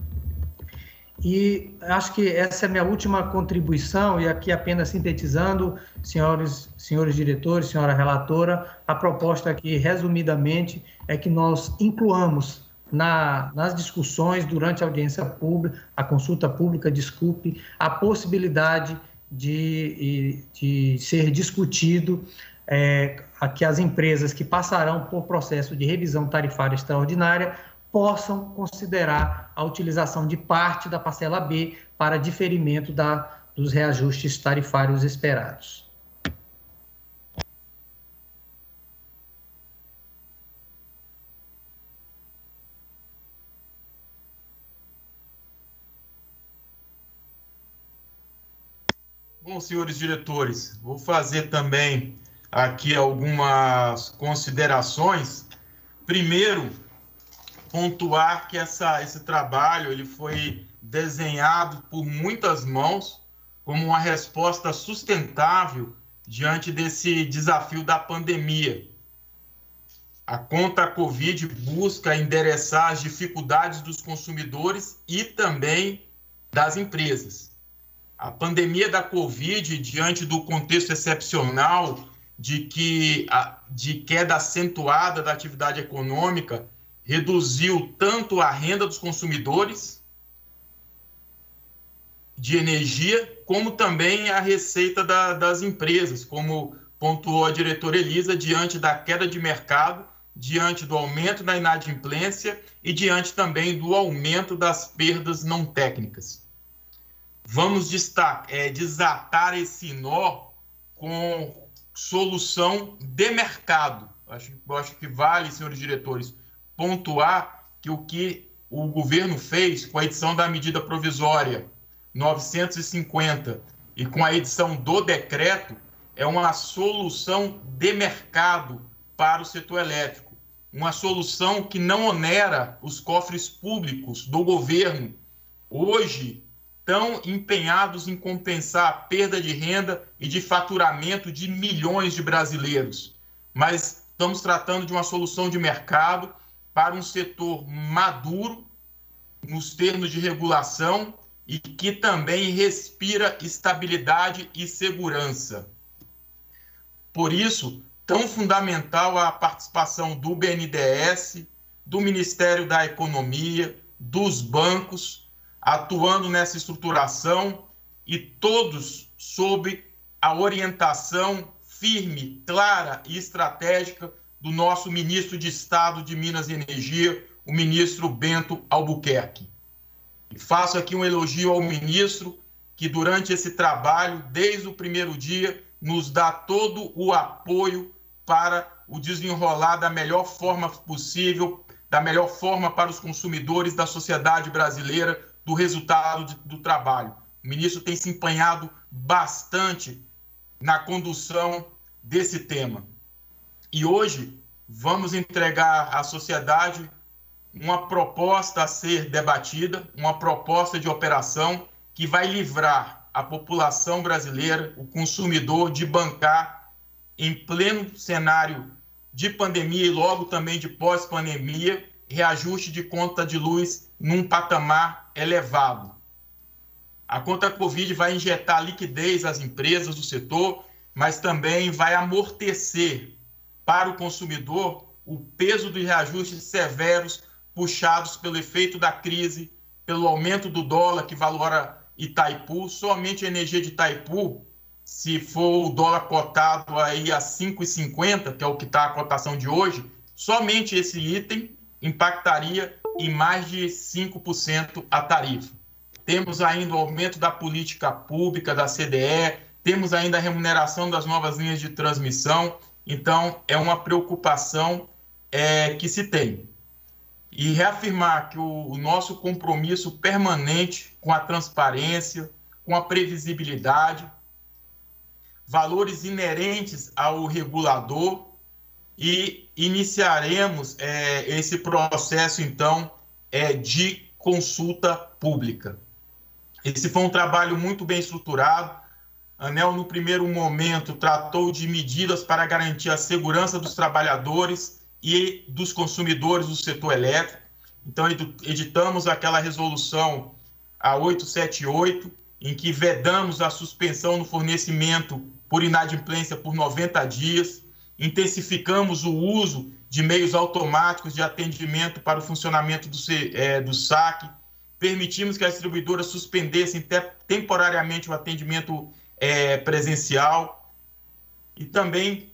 E acho que essa é a minha última contribuição, e aqui apenas sintetizando, senhores, senhores diretores, senhora relatora, a proposta aqui, resumidamente, é que nós incluamos na, nas discussões durante a audiência pública, a consulta pública, desculpe, a possibilidade de, de ser discutido é, que as empresas que passarão por processo de revisão tarifária extraordinária possam considerar a utilização de parte da parcela B para diferimento da, dos reajustes tarifários esperados. Bom, senhores diretores, vou fazer também aqui algumas considerações. Primeiro, pontuar que essa, esse trabalho ele foi desenhado por muitas mãos como uma resposta sustentável diante desse desafio da pandemia. A conta Covid busca endereçar as dificuldades dos consumidores e também das empresas. A pandemia da Covid, diante do contexto excepcional de, que, de queda acentuada da atividade econômica, reduziu tanto a renda dos consumidores de energia, como também a receita da, das empresas, como pontuou a diretora Elisa, diante da queda de mercado, diante do aumento da inadimplência e diante também do aumento das perdas não técnicas. Vamos destacar, é, desatar esse nó com solução de mercado. Acho, acho que vale, senhores diretores, pontuar que o que o governo fez com a edição da medida provisória novecentos e cinquenta e com a edição do decreto é uma solução de mercado para o setor elétrico, uma solução que não onera os cofres públicos do governo, hoje tão empenhados em compensar a perda de renda e de faturamento de milhões de brasileiros. Mas estamos tratando de uma solução de mercado para um setor maduro, nos termos de regulação e que também respira estabilidade e segurança. Por isso, tão fundamental a participação do B N D E S, do Ministério da Economia, dos bancos, atuando nessa estruturação e todos sob a orientação firme, clara e estratégica do nosso ministro de Estado de Minas e Energia, o ministro Bento Albuquerque. E faço aqui um elogio ao ministro, que durante esse trabalho, desde o primeiro dia, nos dá todo o apoio para o desenrolar da melhor forma possível, da melhor forma para os consumidores da sociedade brasileira, do resultado do trabalho. O ministro tem se empenhado bastante na condução desse tema. E hoje vamos entregar à sociedade uma proposta a ser debatida, uma proposta de operação que vai livrar a população brasileira, o consumidor, de bancar em pleno cenário de pandemia e logo também de pós-pandemia, reajuste de conta de luz num patamar elevado. A conta Covid vai injetar liquidez às empresas do setor, mas também vai amortecer para o consumidor o peso dos reajustes severos puxados pelo efeito da crise, pelo aumento do dólar que valora Itaipu. Somente a energia de Itaipu, se for o dólar cotado aí a cinco reais e cinquenta centavos, que é o que está a cotação de hoje, somente esse item impactaria em mais de cinco por cento a tarifa. Temos ainda o aumento da política pública, da C D E, temos ainda a remuneração das novas linhas de transmissão. Então, é uma preocupação é, que se tem. E reafirmar que o, o nosso compromisso permanente com a transparência, com a previsibilidade, valores inerentes ao regulador, e iniciaremos é, esse processo, então, é, de consulta pública. Esse foi um trabalho muito bem estruturado. A ANEEL, no primeiro momento, tratou de medidas para garantir a segurança dos trabalhadores e dos consumidores do setor elétrico. Então, editamos aquela resolução A oitocentos e setenta e oito, em que vedamos a suspensão no fornecimento por inadimplência por noventa dias, intensificamos o uso de meios automáticos de atendimento para o funcionamento do, é, do S A C, permitimos que as distribuidoras suspendessem temporariamente o atendimento É, presencial, e também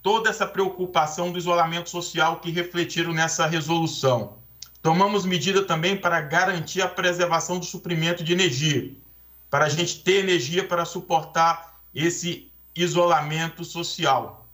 toda essa preocupação do isolamento social que refletiram nessa resolução. Tomamos medida também para garantir a preservação do suprimento de energia, para a gente ter energia para suportar esse isolamento social.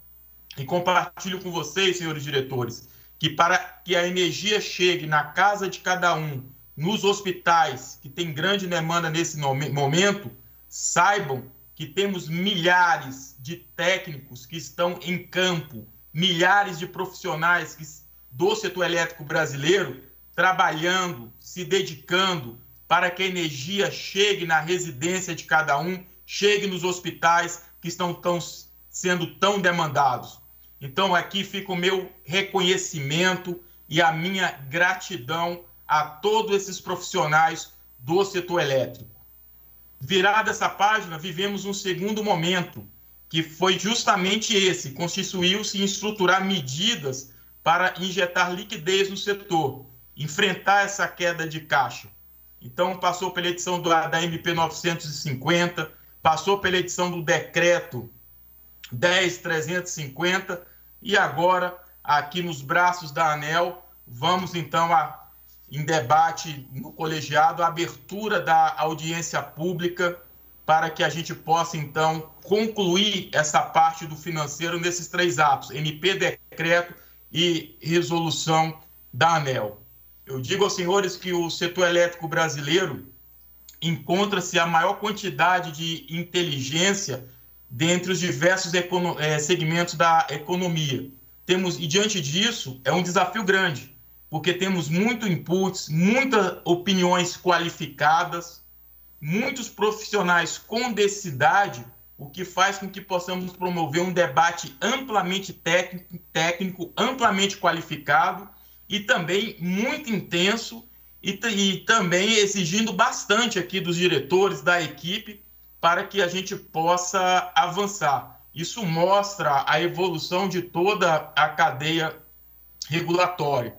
E compartilho com vocês, senhores diretores, que para que a energia chegue na casa de cada um, nos hospitais, que tem grande demanda nesse momento, saibam que temos milhares de técnicos que estão em campo, milhares de profissionais que, do setor elétrico brasileiro, trabalhando, se dedicando para que a energia chegue na residência de cada um, chegue nos hospitais que estão tão, sendo tão demandados. Então, aqui fica o meu reconhecimento e a minha gratidão a todos esses profissionais do setor elétrico. Virada essa página, vivemos um segundo momento, que foi justamente esse, constituiu-se em estruturar medidas para injetar liquidez no setor, enfrentar essa queda de caixa. Então, passou pela edição do, da M P novecentos e cinquenta, passou pela edição do decreto dez mil trezentos e cinquenta e agora, aqui nos braços da ANEEL, vamos então a... em debate no colegiado, a abertura da audiência pública para que a gente possa, então, concluir essa parte do financeiro nesses três atos, M P, decreto e resolução da ANEEL. Eu digo aos senhores que o setor elétrico brasileiro encontra-se a maior quantidade de inteligência dentre os diversos segmentos da economia. Temos, e diante disso, é um desafio grande, porque temos muitos inputs, muitas opiniões qualificadas, muitos profissionais com densidade, o que faz com que possamos promover um debate amplamente técnico, técnico, amplamente qualificado e também muito intenso e, e também exigindo bastante aqui dos diretores, da equipe, para que a gente possa avançar. Isso mostra a evolução de toda a cadeia regulatória.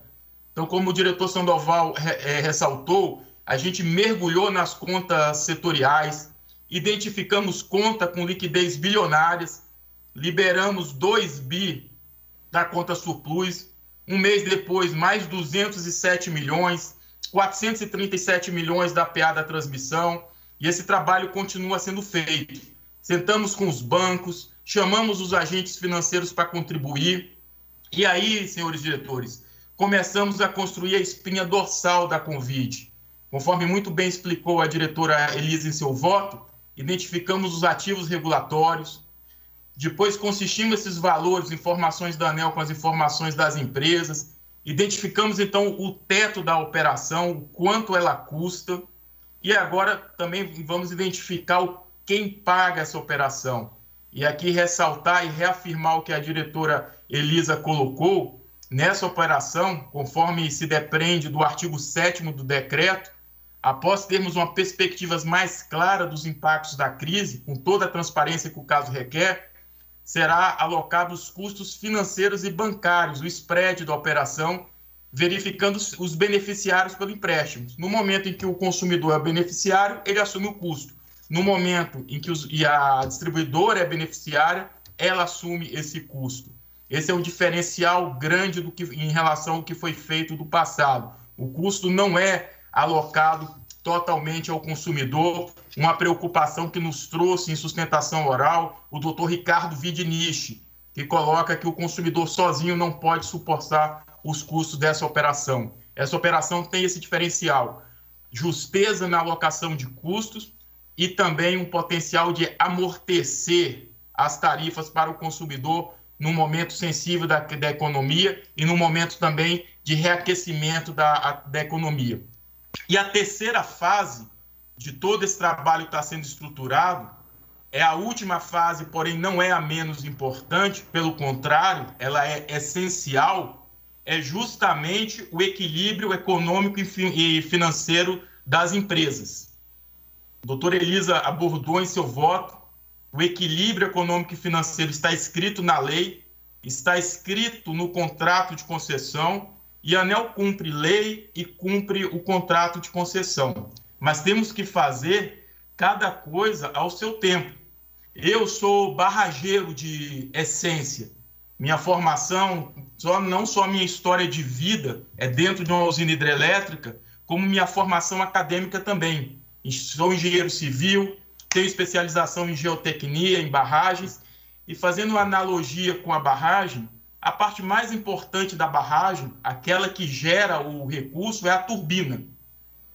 Então, como o diretor Sandoval é, ressaltou, a gente mergulhou nas contas setoriais, identificamos conta com liquidez bilionárias, liberamos dois bi da conta surplus, um mês depois mais duzentos e sete milhões, quatrocentos e trinta e sete milhões da P A da transmissão, e esse trabalho continua sendo feito. Sentamos com os bancos, chamamos os agentes financeiros para contribuir, e aí, senhores diretores, começamos a construir a espinha dorsal da Covid. Conforme muito bem explicou a diretora Elisa em seu voto, identificamos os ativos regulatórios, depois consistimos esses valores, informações da ANEEL com as informações das empresas, identificamos então o teto da operação, o quanto ela custa, e agora também vamos identificar quem paga essa operação. E aqui ressaltar e reafirmar o que a diretora Elisa colocou, nessa operação, conforme se depreende do artigo sétimo do decreto, após termos uma perspectiva mais clara dos impactos da crise, com toda a transparência que o caso requer, será alocado os custos financeiros e bancários, o spread da operação, verificando os beneficiários pelo empréstimo. No momento em que o consumidor é beneficiário, ele assume o custo. No momento em que os, e a distribuidora é beneficiária, ela assume esse custo. Esse é um diferencial grande do que, em relação ao que foi feito do passado. O custo não é alocado totalmente ao consumidor, uma preocupação que nos trouxe em sustentação oral o doutor Ricardo Vidinich, que coloca que o consumidor sozinho não pode suportar os custos dessa operação. Essa operação tem esse diferencial, justeza na alocação de custos e também um potencial de amortecer as tarifas para o consumidor num momento sensível da, da economia e num momento também de reaquecimento da, da economia. E a terceira fase de todo esse trabalho que está sendo estruturado é a última fase, porém não é a menos importante, pelo contrário, ela é essencial, é justamente o equilíbrio econômico e financeiro das empresas. A doutora Elisa abordou em seu voto, o equilíbrio econômico e financeiro está escrito na lei, está escrito no contrato de concessão, e a ANEEL cumpre lei e cumpre o contrato de concessão. Mas temos que fazer cada coisa ao seu tempo. Eu sou barrageiro de essência. Minha formação, só, não só minha história de vida é dentro de uma usina hidrelétrica, como minha formação acadêmica também. Sou engenheiro civil, tenho especialização em geotecnia, em barragens. E fazendo uma analogia com a barragem, a parte mais importante da barragem, aquela que gera o recurso, é a turbina.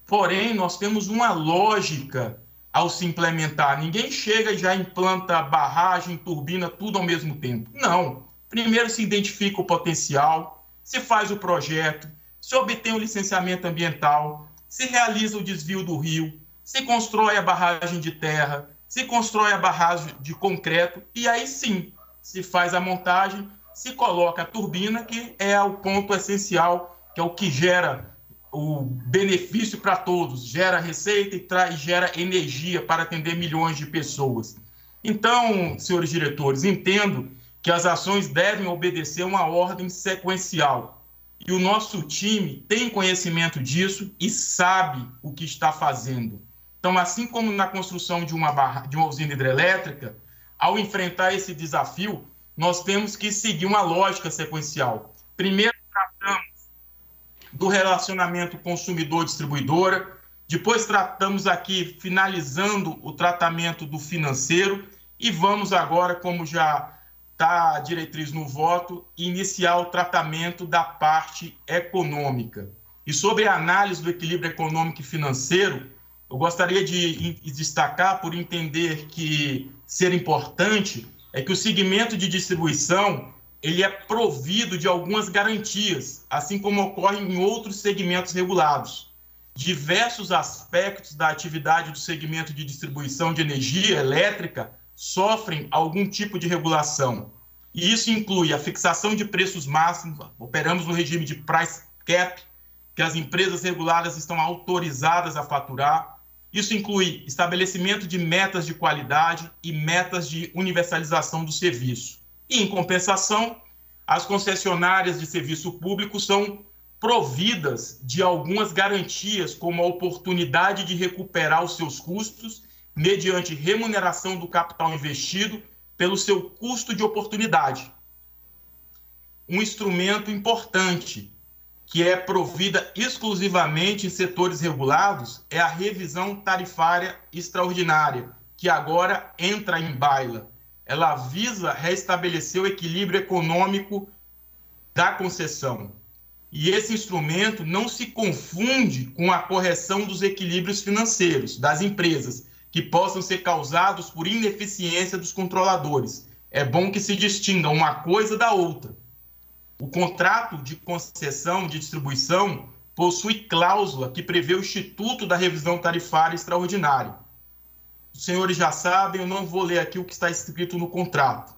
Porém, nós temos uma lógica ao se implementar. Ninguém chega e já implanta barragem, turbina, tudo ao mesmo tempo. Não. Primeiro se identifica o potencial, se faz o projeto, se obtém o licenciamento ambiental, se realiza o desvio do rio, se constrói a barragem de terra, se constrói a barragem de concreto e aí sim se faz a montagem, se coloca a turbina, que é o ponto essencial, que é o que gera o benefício para todos, gera receita e traz, gera energia para atender milhões de pessoas. Então, senhores diretores, entendo que as ações devem obedecer uma ordem sequencial. E o nosso time tem conhecimento disso e sabe o que está fazendo. Então, assim como na construção de uma, barra, de uma usina hidrelétrica, ao enfrentar esse desafio, nós temos que seguir uma lógica sequencial. Primeiro, tratamos do relacionamento consumidor-distribuidora, depois tratamos aqui, finalizando o tratamento do financeiro e vamos agora, como já está a diretriz no voto, iniciar o tratamento da parte econômica. E sobre a análise do equilíbrio econômico e financeiro, eu gostaria de destacar, por entender que ser importante, é que o segmento de distribuição ele é provido de algumas garantias, assim como ocorre em outros segmentos regulados. Diversos aspectos da atividade do segmento de distribuição de energia elétrica sofrem algum tipo de regulação. E isso inclui a fixação de preços máximos, operamos no regime de price cap, que as empresas reguladas estão autorizadas a faturar. Isso inclui estabelecimento de metas de qualidade e metas de universalização do serviço. E, em compensação, as concessionárias de serviço público são providas de algumas garantias, como a oportunidade de recuperar os seus custos mediante remuneração do capital investido pelo seu custo de oportunidade. Um instrumento importante que é provida exclusivamente em setores regulados é a revisão tarifária extraordinária, que agora entra em baila. Ela visa restabelecer o equilíbrio econômico da concessão. E esse instrumento não se confunde com a correção dos equilíbrios financeiros das empresas, que possam ser causados por ineficiência dos controladores. É bom que se distinga uma coisa da outra. O contrato de concessão de distribuição possui cláusula que prevê o Instituto da Revisão Tarifária Extraordinária. Os senhores já sabem, eu não vou ler aqui o que está escrito no contrato.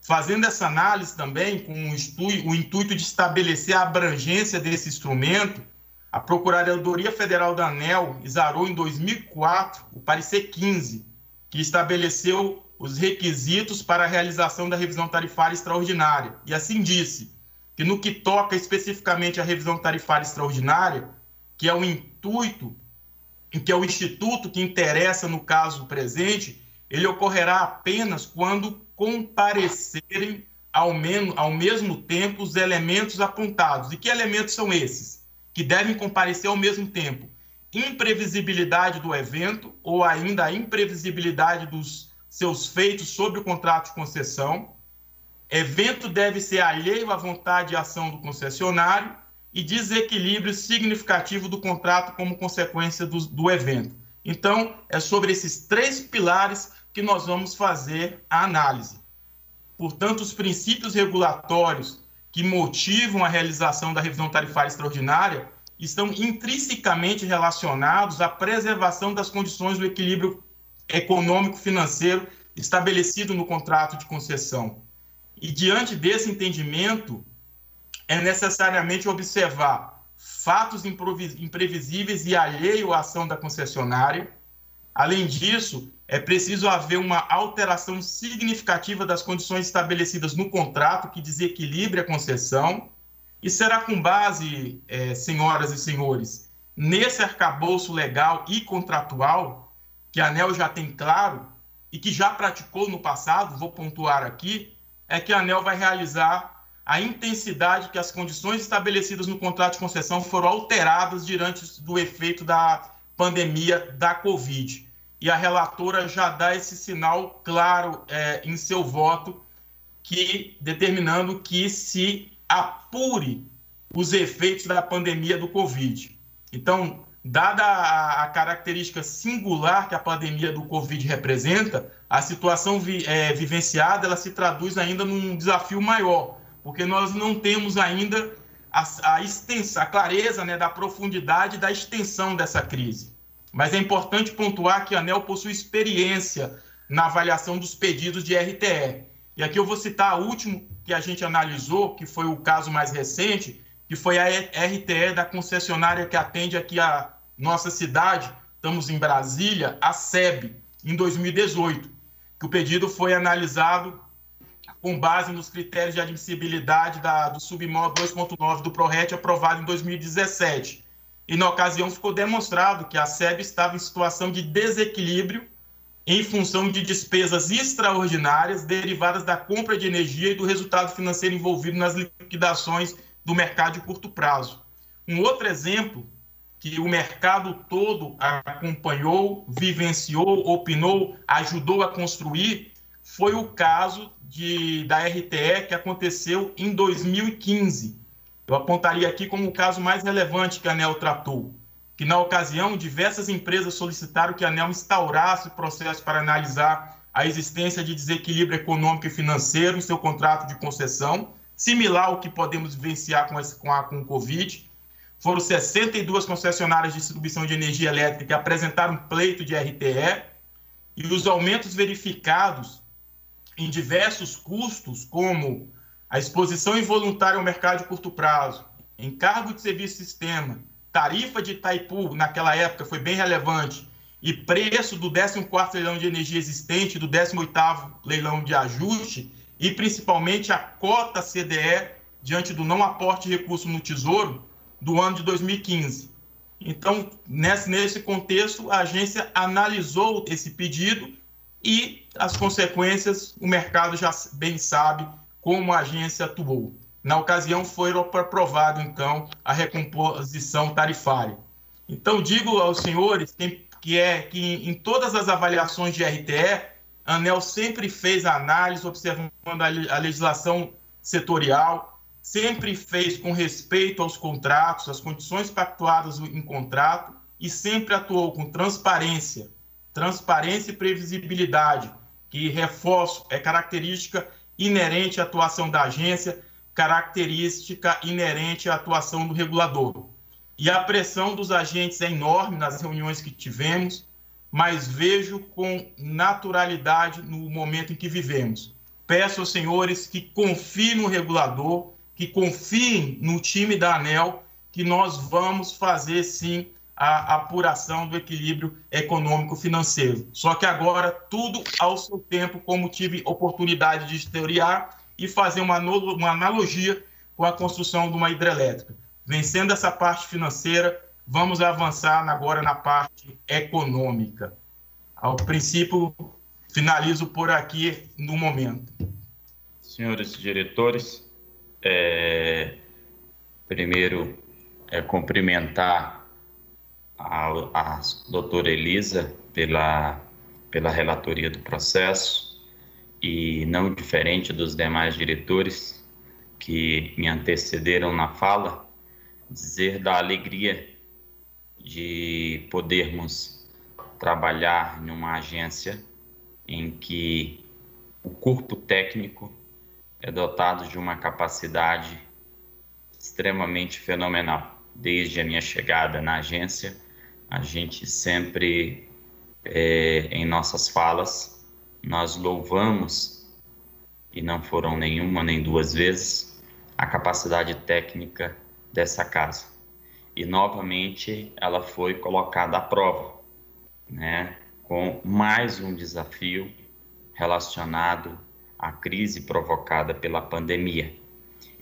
Fazendo essa análise também, com o intuito de estabelecer a abrangência desse instrumento, a Procuradoria Federal da ANEEL exarou em dois mil e quatro o parecer quinze, que estabeleceu os requisitos para a realização da revisão tarifária extraordinária. E assim disse que, no que toca especificamente à revisão tarifária extraordinária, que é o intuito, que é o instituto que interessa no caso presente, ele ocorrerá apenas quando comparecerem ao, menos, ao mesmo tempo os elementos apontados. E que elementos são esses? Que devem comparecer ao mesmo tempo: imprevisibilidade do evento ou ainda a imprevisibilidade dos seus feitos sobre o contrato de concessão, evento deve ser alheio à vontade de ação do concessionário e desequilíbrio significativo do contrato como consequência do, do evento. Então, é sobre esses três pilares que nós vamos fazer a análise. Portanto, os princípios regulatórios que motivam a realização da revisão tarifária extraordinária estão intrinsecamente relacionados à preservação das condições do equilíbrio econômico-financeiro estabelecido no contrato de concessão. E, diante desse entendimento, é necessariamente observar fatos imprevisíveis e alheio à ação da concessionária. Além disso, é preciso haver uma alteração significativa das condições estabelecidas no contrato que desequilibre a concessão. E será com base, eh, senhoras e senhores, nesse arcabouço legal e contratual que a ANEEL já tem claro e que já praticou no passado, vou pontuar aqui, é que a ANEEL vai realizar a intensidade que as condições estabelecidas no contrato de concessão foram alteradas durante do efeito da pandemia da Covid. E a relatora já dá esse sinal claro é, em seu voto, que, determinando que se apure os efeitos da pandemia do Covid. Então, dada a característica singular que a pandemia do Covid representa, a situação vi, é, vivenciada ela se traduz ainda num desafio maior, porque nós não temos ainda a, a, extensão, a clareza, né, da profundidade e da extensão dessa crise. Mas é importante pontuar que a ANEEL possui experiência na avaliação dos pedidos de R T E. E aqui eu vou citar o último que a gente analisou, que foi o caso mais recente, que foi a R T E da concessionária que atende aqui a nossa cidade, estamos em Brasília, a S E B, em dois mil e dezoito, que o pedido foi analisado com base nos critérios de admissibilidade da, do submódulo dois ponto nove do PRORET, aprovado em dois mil e dezessete. E, na ocasião, ficou demonstrado que a S E B estava em situação de desequilíbrio em função de despesas extraordinárias derivadas da compra de energia e do resultado financeiro envolvido nas liquidações do mercado de curto prazo. Um outro exemplo que o mercado todo acompanhou, vivenciou, opinou, ajudou a construir, foi o caso de, da R T E que aconteceu em dois mil e quinze. Eu apontaria aqui como o caso mais relevante que a ANEEL tratou, que na ocasião diversas empresas solicitaram que a ANEEL instaurasse o processo para analisar a existência de desequilíbrio econômico e financeiro em seu contrato de concessão, similar ao que podemos vivenciar com, esse, com, a, com o Covid. Foram sessenta e duas concessionárias de distribuição de energia elétrica que apresentaram pleito de R T E, e os aumentos verificados em diversos custos, como a exposição involuntária ao mercado de curto prazo, encargo de serviço sistema, tarifa de Itaipu, naquela época foi bem relevante, e preço do décimo quarto leilão de energia existente, do décimo oitavo leilão de ajuste, e principalmente a cota C D E diante do não aporte de recurso no Tesouro do ano de dois mil e quinze. Então, nesse, nesse contexto, a agência analisou esse pedido e as consequências, o mercado já bem sabe como a agência atuou. Na ocasião, foi aprovado, então, a recomposição tarifária. Então, digo aos senhores que, é, que em todas as avaliações de R T E, a ANEEL sempre fez a análise observando a legislação setorial, sempre fez com respeito aos contratos, às condições pactuadas em contrato e sempre atuou com transparência, transparência e previsibilidade, que, reforço, é característica inerente à atuação da agência, característica inerente à atuação do regulador. E a pressão dos agentes é enorme nas reuniões que tivemos, mas vejo com naturalidade no momento em que vivemos. Peço aos senhores que confiem no regulador, que confiem no time da ANEEL, que nós vamos fazer, sim, a apuração do equilíbrio econômico-financeiro. Só que agora tudo ao seu tempo, como tive oportunidade de historiar e fazer uma analogia com a construção de uma hidrelétrica. Vencendo essa parte financeira, vamos avançar agora na parte econômica. Ao princípio, finalizo por aqui no momento. Senhores diretores, é, primeiro é, cumprimentar a, a doutora Elisa pela, pela relatoria do processo e, não diferente dos demais diretores que me antecederam na fala, dizer da alegria de podermos trabalhar em uma agência em que o corpo técnico é dotado de uma capacidade extremamente fenomenal. Desde a minha chegada na agência, a gente sempre, é, em nossas falas, nós louvamos, e não foram nenhuma nem duas vezes, a capacidade técnica dessa casa. E, novamente, ela foi colocada à prova, né, com mais um desafio relacionado à crise provocada pela pandemia.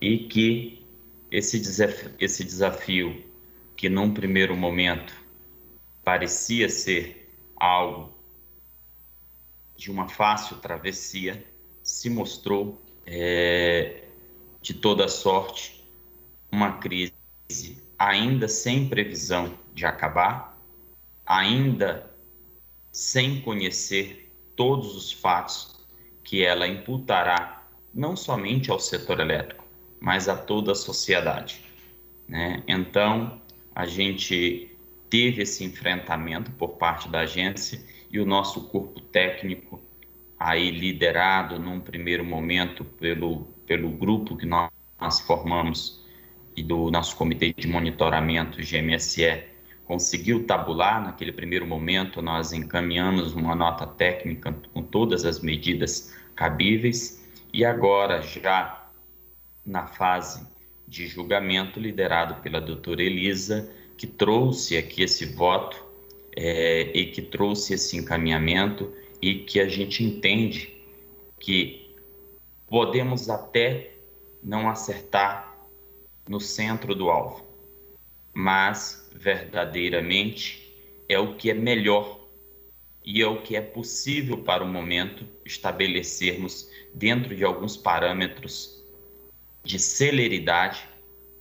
E que esse desafio, esse desafio que num primeiro momento parecia ser algo de uma fácil travessia, se mostrou é, de toda sorte uma crise ainda sem previsão de acabar, ainda sem conhecer todos os fatos que ela imputará, não somente ao setor elétrico, mas a toda a sociedade, né? Então, a gente teve esse enfrentamento por parte da agência e o nosso corpo técnico, aí liderado num primeiro momento pelo, pelo grupo que nós, nós formamos e do nosso Comitê de Monitoramento G M S E, conseguiu tabular. Naquele primeiro momento, nós encaminhamos uma nota técnica com todas as medidas cabíveis e agora, já na fase de julgamento, liderado pela doutora Elisa, que trouxe aqui esse voto é, e que trouxe esse encaminhamento e que a gente entende que podemos até não acertar no centro do alvo, mas verdadeiramente é o que é melhor e é o que é possível para o momento estabelecermos dentro de alguns parâmetros de celeridade,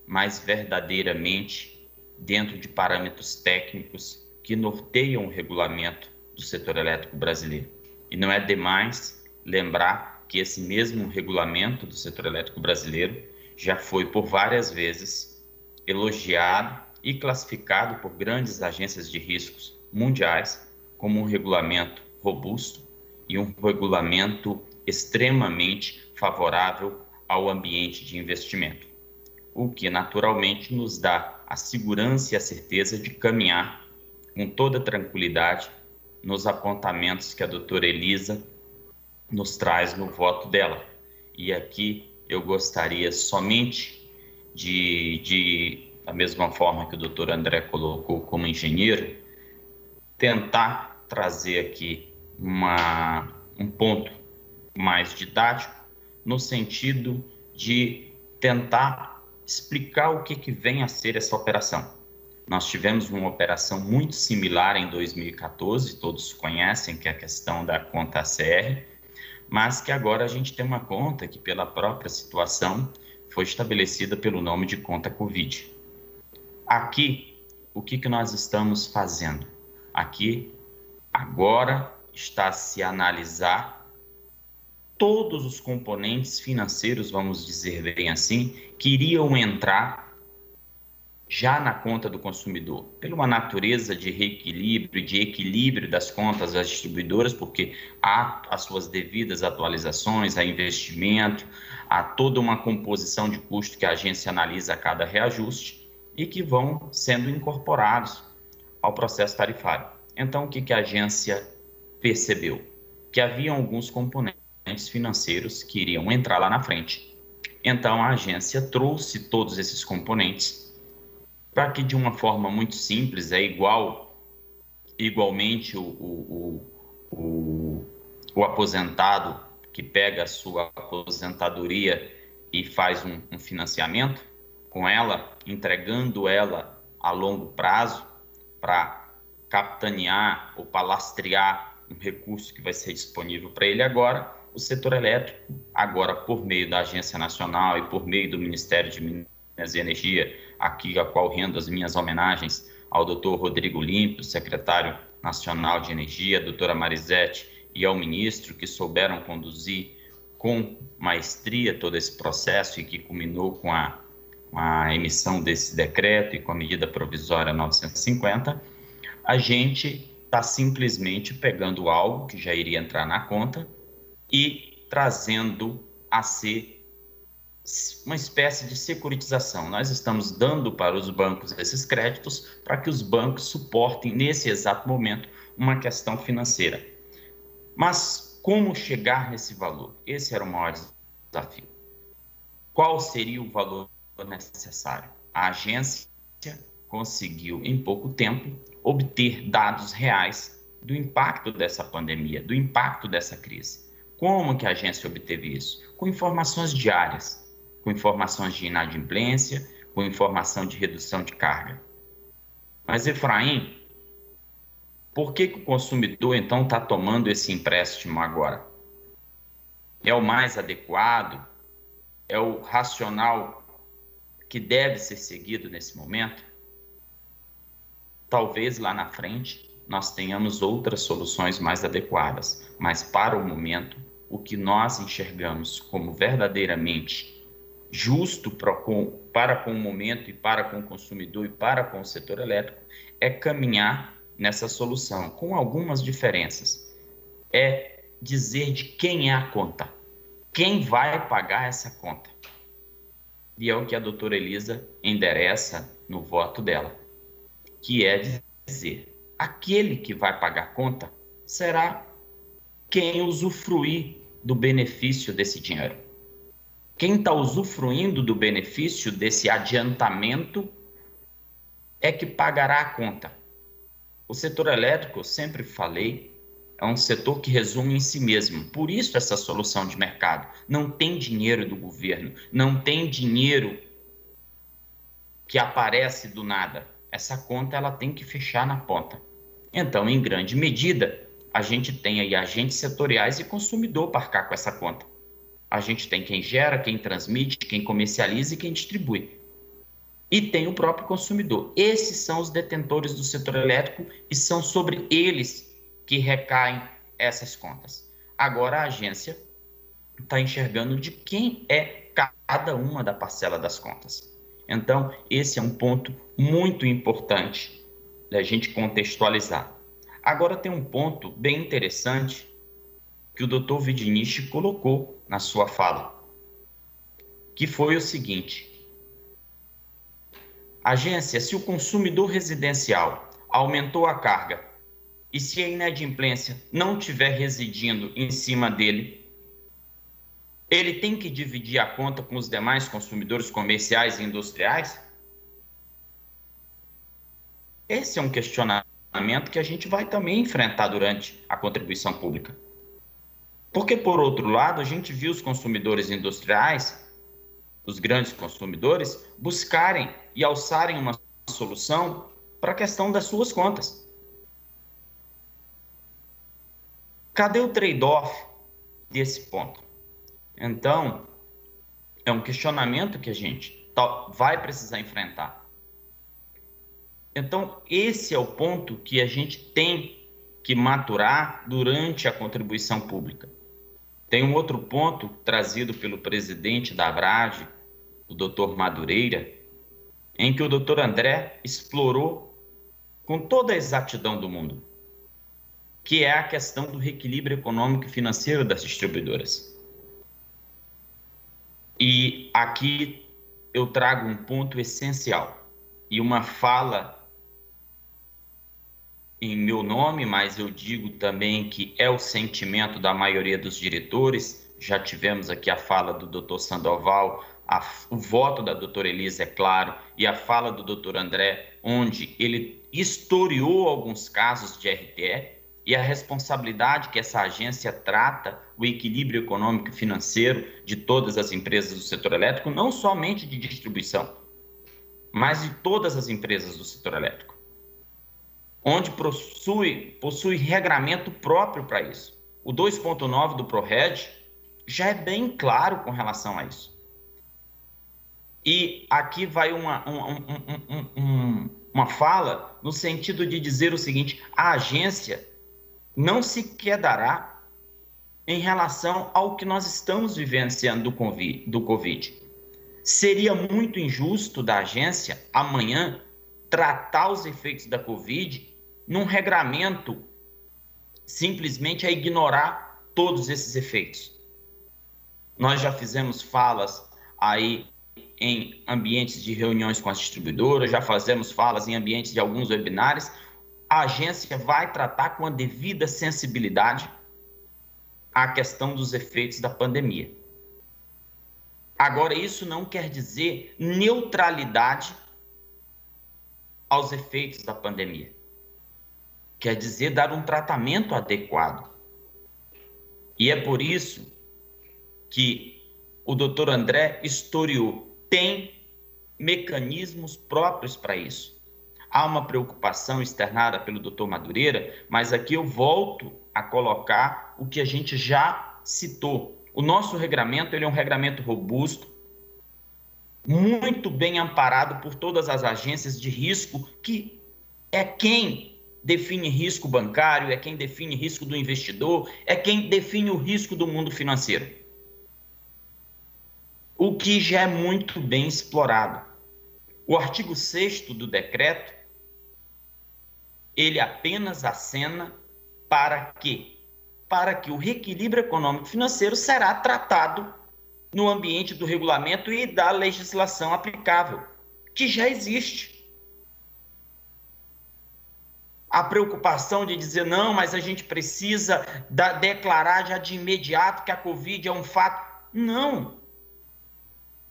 mas verdadeiramente dentro de parâmetros técnicos que norteiam o regulamento do setor elétrico brasileiro. E não é demais lembrar que esse mesmo regulamento do setor elétrico brasileiro já foi por várias vezes elogiado e classificado por grandes agências de riscos mundiais como um regulamento robusto e um regulamento extremamente favorável ao ambiente de investimento, o que naturalmente nos dá a segurança e a certeza de caminhar com toda tranquilidade nos apontamentos que a doutora Elisa nos traz no voto dela. E aqui eu gostaria somente de, de, da mesma forma que o doutor André colocou como engenheiro, tentar trazer aqui uma, um ponto mais didático no sentido de tentar explicar o que, que vem a ser essa operação. Nós tivemos uma operação muito similar em dois mil e quatorze, todos conhecem, que é a questão da conta A C R, mas que agora a gente tem uma conta que, pela própria situação, foi estabelecida pelo nome de conta Covid. Aqui, o que, que nós estamos fazendo? Aqui, agora, está a se analisar todos os componentes financeiros, vamos dizer bem assim, que iriam entrar já na conta do consumidor, pela uma natureza de reequilíbrio, de equilíbrio das contas das distribuidoras, porque há as suas devidas atualizações, há investimento, há toda uma composição de custo que a agência analisa a cada reajuste e que vão sendo incorporados ao processo tarifário. Então, o que a agência percebeu? Que havia alguns componentes financeiros que iriam entrar lá na frente. Então, a agência trouxe todos esses componentes para que, de uma forma muito simples, é igual, igualmente o, o, o, o aposentado que pega a sua aposentadoria e faz um, um financiamento com ela, entregando ela a longo prazo para capitanear ou para lastrear um recurso que vai ser disponível para ele agora. O setor elétrico, agora por meio da Agência Nacional e por meio do Ministério de Minas e Energia, aqui a qual rendo as minhas homenagens ao doutor Rodrigo Limpo, secretário nacional de Energia, doutora Marizete e ao ministro, que souberam conduzir com maestria todo esse processo e que culminou com a, com a emissão desse decreto e com a medida provisória novecentos e cinquenta, a gente está simplesmente pegando algo que já iria entrar na conta e trazendo a ser uma espécie de securitização. Nós estamos dando para os bancos esses créditos para que os bancos suportem, nesse exato momento, uma questão financeira. Mas como chegar nesse valor? Esse era o maior desafio. Qual seria o valor necessário? A agência conseguiu, em pouco tempo, obter dados reais do impacto dessa pandemia, do impacto dessa crise. Como que a agência obteve isso? Com informações diárias, com informações de inadimplência, com informação de redução de carga. Mas, Efraim, por que que o consumidor, então, está tomando esse empréstimo agora? É o mais adequado? É o racional que deve ser seguido nesse momento? Talvez lá na frente nós tenhamos outras soluções mais adequadas, mas para o momento, o que nós enxergamos como verdadeiramente justo para com o momento e para com o consumidor e para com o setor elétrico é caminhar nessa solução, com algumas diferenças. É dizer de quem é a conta, quem vai pagar essa conta. E é o que a doutora Elisa endereça no voto dela, que é dizer, aquele que vai pagar a conta será quem usufruir do benefício desse dinheiro. Quem está usufruindo do benefício desse adiantamento é que pagará a conta. O setor elétrico, eu sempre falei, é um setor que resume em si mesmo. Por isso essa solução de mercado. Não tem dinheiro do governo, não tem dinheiro que aparece do nada. Essa conta ela tem que fechar na ponta. Então, em grande medida, a gente tem aí agentes setoriais e consumidor para arcar com essa conta. A gente tem quem gera, quem transmite, quem comercializa e quem distribui. E tem o próprio consumidor. Esses são os detentores do setor elétrico e são sobre eles que recaem essas contas. Agora a agência está enxergando de quem é cada uma da parcela das contas. Então, esse é um ponto muito importante da gente contextualizar. Agora tem um ponto bem interessante que o doutor Vidinich colocou na sua fala, que foi o seguinte. Agência, se o consumidor residencial aumentou a carga e se a inadimplência não estiver residindo em cima dele, ele tem que dividir a conta com os demais consumidores comerciais e industriais? Esse é um questionamento que a gente vai também enfrentar durante a contribuição pública. Porque, por outro lado, a gente viu os consumidores industriais, os grandes consumidores, buscarem e alçarem uma solução para a questão das suas contas. Cadê o trade-off desse ponto? Então, é um questionamento que a gente vai precisar enfrentar. Então, esse é o ponto que a gente tem que maturar durante a contribuição pública. Tem um outro ponto trazido pelo presidente da ABRAD, o doutor Madureira, em que o doutor André explorou com toda a exatidão do mundo, que é a questão do reequilíbrio econômico e financeiro das distribuidoras. E aqui eu trago um ponto essencial e uma fala em meu nome, mas eu digo também que é o sentimento da maioria dos diretores. Já tivemos aqui a fala do doutor Sandoval, a, o voto da doutora Elisa, é claro, e a fala do doutor André, onde ele historiou alguns casos de R T E e a responsabilidade que essa agência trata o equilíbrio econômico e financeiro de todas as empresas do setor elétrico, não somente de distribuição, mas de todas as empresas do setor elétrico, onde possui, possui regramento próprio para isso. O dois ponto nove do PRORET já é bem claro com relação a isso. E aqui vai uma, um, um, um, um, uma fala no sentido de dizer o seguinte: a agência não se quedará em relação ao que nós estamos vivenciando do Covid. Seria muito injusto da agência amanhã tratar os efeitos da Covid num regramento simplesmente a ignorar todos esses efeitos. Nós já fizemos falas aí em ambientes de reuniões com as distribuidoras, já fazemos falas em ambientes de alguns webinários. A agência vai tratar com a devida sensibilidade a questão dos efeitos da pandemia. Agora, isso não quer dizer neutralidade aos efeitos da pandemia. Quer dizer dar um tratamento adequado. E é por isso que o doutor André historiou, tem mecanismos próprios para isso. Há uma preocupação externada pelo doutor Madureira, mas aqui eu volto a colocar o que a gente já citou. O nosso regramento, ele é um regramento robusto, muito bem amparado por todas as agências de risco, que é quem define risco bancário, é quem define risco do investidor, é quem define o risco do mundo financeiro. O que já é muito bem explorado. O artigo sexto do decreto, ele apenas acena para que, para que o reequilíbrio econômico financeiro será tratado no ambiente do regulamento e da legislação aplicável, que já existe. A preocupação de dizer, não, mas a gente precisa da, declarar já de imediato que a Covid é um fato. Não.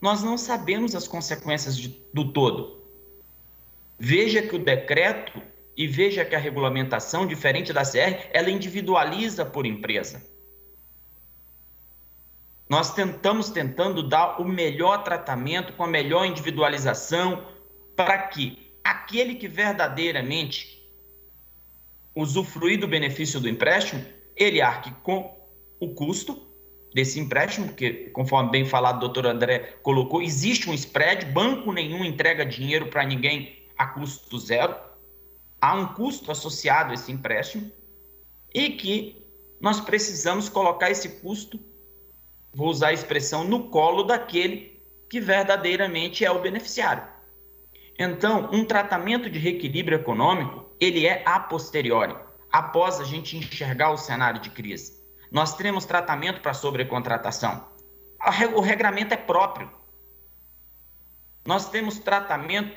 Nós não sabemos as consequências de, do todo. Veja que o decreto e veja que a regulamentação, diferente da A C R, ela individualiza por empresa. Nós tentamos, tentando dar o melhor tratamento, com a melhor individualização, para que aquele que verdadeiramente usufruir do benefício do empréstimo, ele arque com o custo desse empréstimo, porque, conforme bem falado, o doutor André colocou, existe um spread, banco nenhum entrega dinheiro para ninguém a custo zero, há um custo associado a esse empréstimo, e que nós precisamos colocar esse custo, vou usar a expressão, no colo daquele que verdadeiramente é o beneficiário. Então, um tratamento de reequilíbrio econômico, ele é a posteriori, após a gente enxergar o cenário de crise. Nós temos tratamento para sobrecontratação. O regramento é próprio. Nós temos tratamento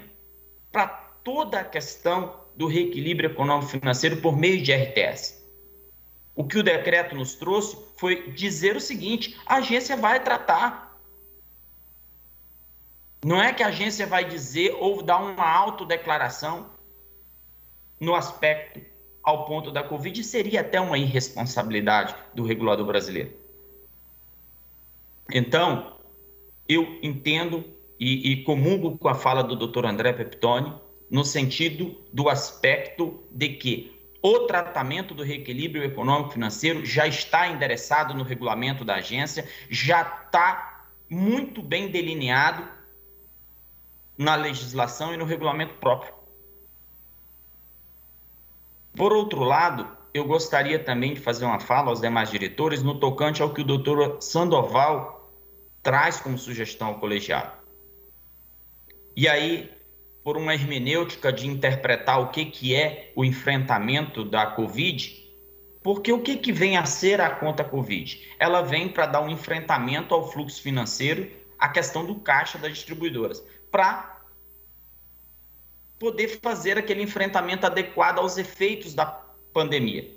para toda a questão do reequilíbrio econômico financeiro por meio de R T S. O que o decreto nos trouxe foi dizer o seguinte: a agência vai tratar. Não é que a agência vai dizer ou dar uma autodeclaração no aspecto ao ponto da Covid, seria até uma irresponsabilidade do regulador brasileiro. Então, eu entendo e, e comungo com a fala do doutor André Pepitoni, no sentido do aspecto de que o tratamento do reequilíbrio econômico-financeiro já está endereçado no regulamento da agência, já está muito bem delineado na legislação e no regulamento próprio. Por outro lado, eu gostaria também de fazer uma fala aos demais diretores no tocante ao que o doutor Sandoval traz como sugestão ao colegiado. E aí, por uma hermenêutica de interpretar o que, que é o enfrentamento da Covid, porque o que, que vem a ser a conta Covid? Ela vem para dar um enfrentamento ao fluxo financeiro, à questão do caixa das distribuidoras, para poder fazer aquele enfrentamento adequado aos efeitos da pandemia.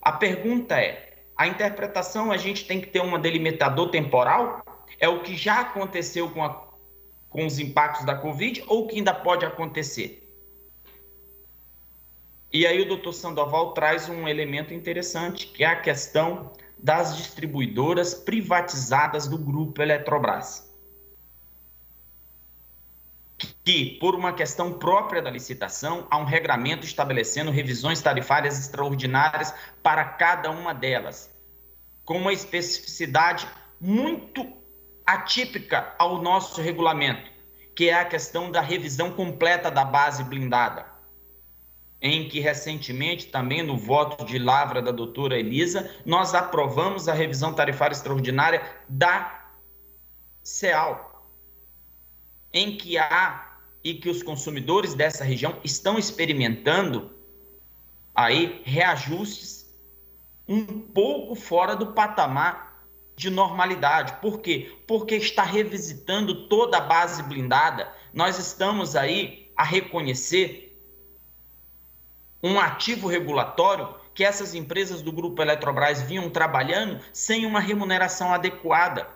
A pergunta é, a interpretação a gente tem que ter um delimitador temporal? É o que já aconteceu com a com os impactos da Covid ou que ainda pode acontecer? E aí o doutor Sandoval traz um elemento interessante, que é a questão das distribuidoras privatizadas do grupo Eletrobras, que, por uma questão própria da licitação, há um regramento estabelecendo revisões tarifárias extraordinárias para cada uma delas, com uma especificidade muito atípica ao nosso regulamento, que é a questão da revisão completa da base blindada, em que recentemente, também no voto de lavra da doutora Elisa, nós aprovamos a revisão tarifária extraordinária da C E A L, em que há e que os consumidores dessa região estão experimentando aí reajustes um pouco fora do patamar de normalidade. Por quê? Porque está revisitando toda a base blindada. Nós estamos aí a reconhecer um ativo regulatório que essas empresas do Grupo Eletrobras vinham trabalhando sem uma remuneração adequada.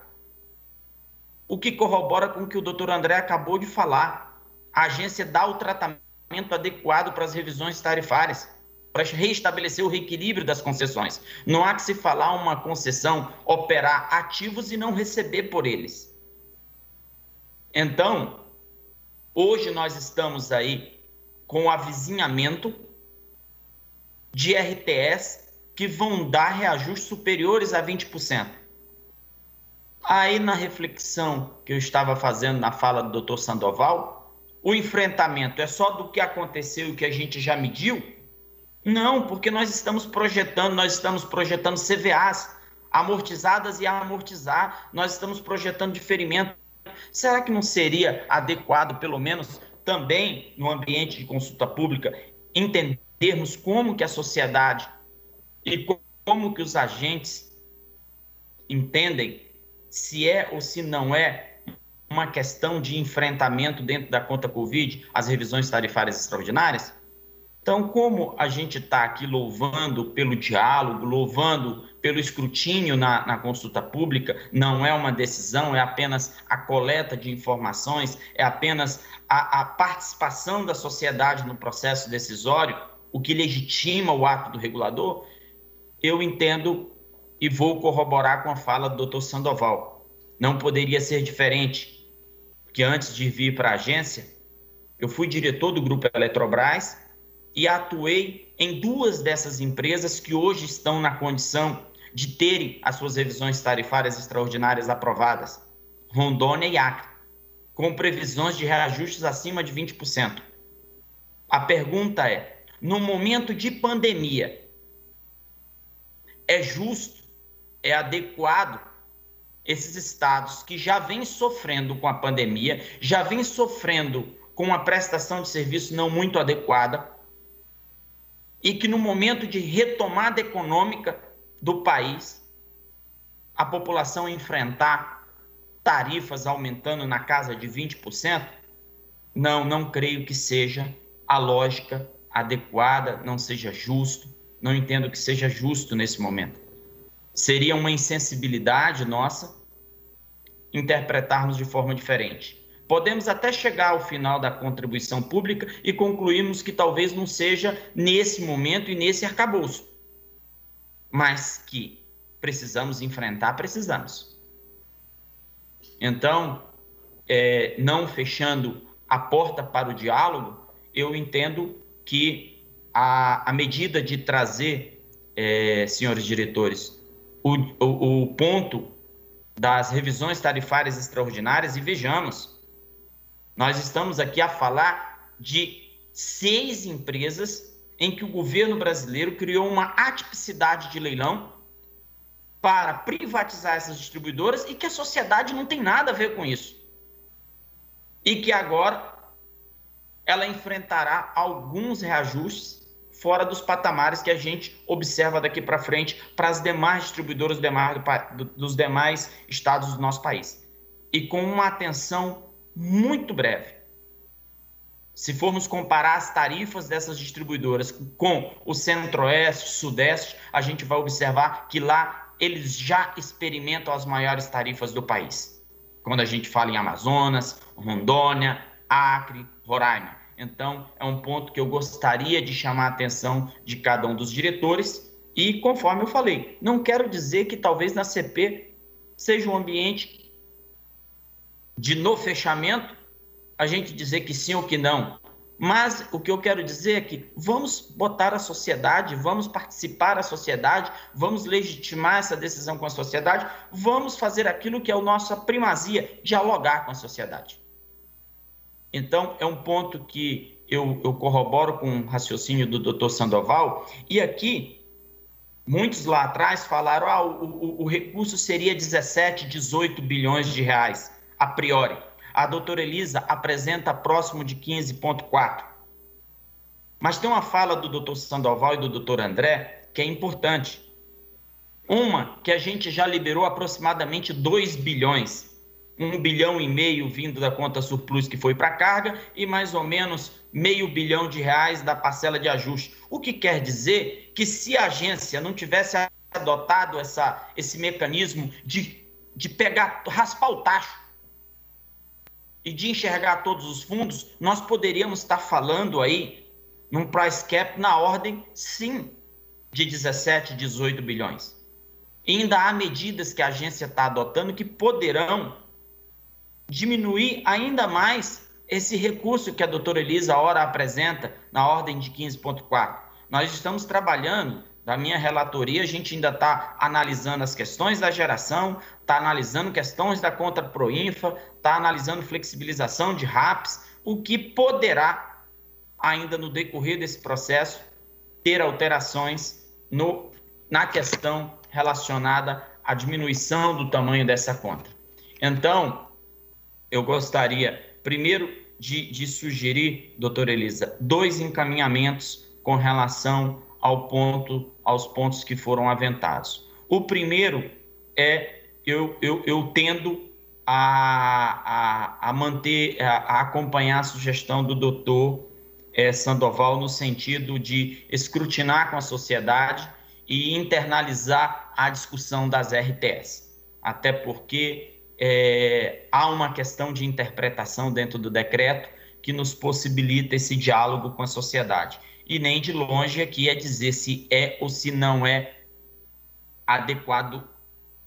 O que corrobora com o que o doutor André acabou de falar. A agência dá o tratamento adequado para as revisões tarifárias, para reestabelecer o reequilíbrio das concessões. Não há que se falar uma concessão operar ativos e não receber por eles. Então, hoje nós estamos aí com o avizinhamento de R T S que vão dar reajustes superiores a vinte por cento. Aí, na reflexão que eu estava fazendo na fala do doutor Sandoval, o enfrentamento é só do que aconteceu e o que a gente já mediu? Não, porque nós estamos projetando, nós estamos projetando C V As amortizadas e a amortizar, nós estamos projetando diferimento. Será que não seria adequado, pelo menos também no ambiente de consulta pública, entendermos como que a sociedade e como que os agentes entendem se é ou se não é uma questão de enfrentamento dentro da conta Covid, as revisões tarifárias extraordinárias? Então, como a gente está aqui louvando pelo diálogo, louvando pelo escrutínio na, na consulta pública, não é uma decisão, é apenas a coleta de informações, é apenas a, a participação da sociedade no processo decisório, o que legitima o ato do regulador, eu entendo e vou corroborar com a fala do doutor Sandoval. Não poderia ser diferente, porque antes de vir para a agência, eu fui diretor do Grupo Eletrobras e atuei em duas dessas empresas que hoje estão na condição de terem as suas revisões tarifárias extraordinárias aprovadas, Rondônia e Acre, com previsões de reajustes acima de vinte por cento. A pergunta é, no momento de pandemia, é justo, é adequado esses estados que já vêm sofrendo com a pandemia, já vêm sofrendo com uma prestação de serviço não muito adequada, e que no momento de retomada econômica do país, a população enfrentar tarifas aumentando na casa de vinte por cento, não, não creio que seja a lógica adequada, não seja justo, não entendo que seja justo nesse momento. Seria uma insensibilidade nossa interpretarmos de forma diferente. Podemos até chegar ao final da contribuição pública e concluirmos que talvez não seja nesse momento e nesse arcabouço, mas que precisamos enfrentar, precisamos. Então, é, não fechando a porta para o diálogo, eu entendo que a, a medida de trazer, é, senhores diretores, o, o, o ponto das revisões tarifárias extraordinárias, e vejamos, nós estamos aqui a falar de seis empresas em que o governo brasileiro criou uma atipicidade de leilão para privatizar essas distribuidoras e que a sociedade não tem nada a ver com isso. E que agora ela enfrentará alguns reajustes fora dos patamares que a gente observa daqui para frente para as demais distribuidoras dos demais estados do nosso país. E com uma atenção muito breve. Se formos comparar as tarifas dessas distribuidoras com o Centro-Oeste, Sudeste, a gente vai observar que lá eles já experimentam as maiores tarifas do país, quando a gente fala em Amazonas, Rondônia, Acre, Roraima. Então, é um ponto que eu gostaria de chamar a atenção de cada um dos diretores e, conforme eu falei, não quero dizer que talvez na C P seja um ambiente de no fechamento, a gente dizer que sim ou que não. Mas o que eu quero dizer é que vamos botar a sociedade, vamos participar da sociedade, vamos legitimar essa decisão com a sociedade, vamos fazer aquilo que é a nossa primazia, dialogar com a sociedade. Então, é um ponto que eu, eu corroboro com o raciocínio do doutor Sandoval, e aqui, muitos lá atrás falaram que ah, o, o, o recurso seria dezessete, dezoito bilhões de reais, a priori. A doutora Elisa apresenta próximo de quinze vírgula quatro. Mas tem uma fala do doutor Sandoval e do doutor André que é importante. Uma, que a gente já liberou aproximadamente dois bilhões. um bilhão e meio vindo da conta surplus que foi para carga e mais ou menos meio bilhão de reais da parcela de ajuste. O que quer dizer que se a agência não tivesse adotado essa, esse mecanismo de, de pegar, raspar o tacho, e de enxergar todos os fundos, nós poderíamos estar falando aí num price cap na ordem, sim, de dezessete, dezoito bilhões. E ainda há medidas que a agência está adotando que poderão diminuir ainda mais esse recurso que a doutora Elisa, ora, apresenta na ordem de quinze vírgula quatro. Nós estamos trabalhando, da minha relatoria, a gente ainda está analisando as questões da geração, está analisando questões da conta Proinfa, está analisando flexibilização de R A Ps, o que poderá, ainda no decorrer desse processo, ter alterações no, na questão relacionada à diminuição do tamanho dessa conta. Então, eu gostaria, primeiro, de, de sugerir, doutora Elisa, dois encaminhamentos com relação ao ponto, aos pontos que foram aventados. O primeiro é, eu, eu, eu tendo a, a, a manter, a, a acompanhar a sugestão do doutor é, Sandoval no sentido de escrutinar com a sociedade e internalizar a discussão das R T S, até porque é, há uma questão de interpretação dentro do decreto que nos possibilita esse diálogo com a sociedade. E nem de longe aqui é dizer se é ou se não é adequado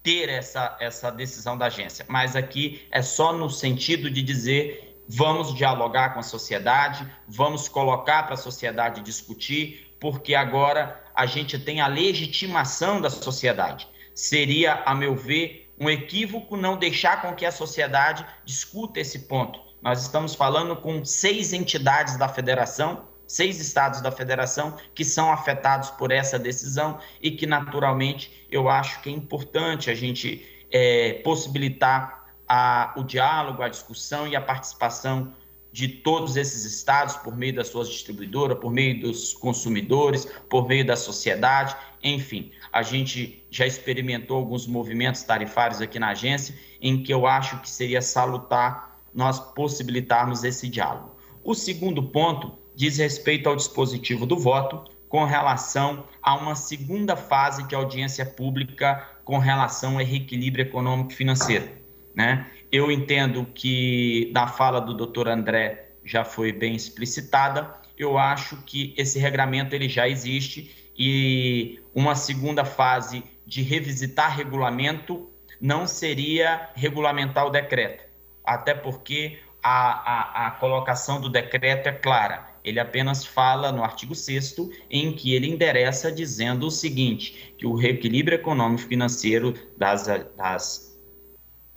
ter essa, essa decisão da agência. Mas aqui é só no sentido de dizer, vamos dialogar com a sociedade, vamos colocar para a sociedade discutir, porque agora a gente tem a legitimação da sociedade. Seria, a meu ver, um equívoco não deixar com que a sociedade discuta esse ponto. Nós estamos falando com seis entidades da federação, seis estados da federação que são afetados por essa decisão e que, naturalmente, eu acho que é importante a gente é, possibilitar a, o diálogo, a discussão e a participação de todos esses estados por meio das suas distribuidoras, por meio dos consumidores, por meio da sociedade, enfim. A gente já experimentou alguns movimentos tarifários aqui na agência em que eu acho que seria salutar nós possibilitarmos esse diálogo. O segundo ponto diz respeito ao dispositivo do voto, com relação a uma segunda fase de audiência pública com relação ao reequilíbrio econômico e financeiro, né? Eu entendo que da fala do doutor André já foi bem explicitada. Eu acho que esse regramento ele já existe e uma segunda fase de revisitar regulamento não seria regulamentar o decreto, até porque a, a, a colocação do decreto é clara. Ele apenas fala no artigo sexto, em que ele endereça dizendo o seguinte, que o reequilíbrio econômico e financeiro das, das,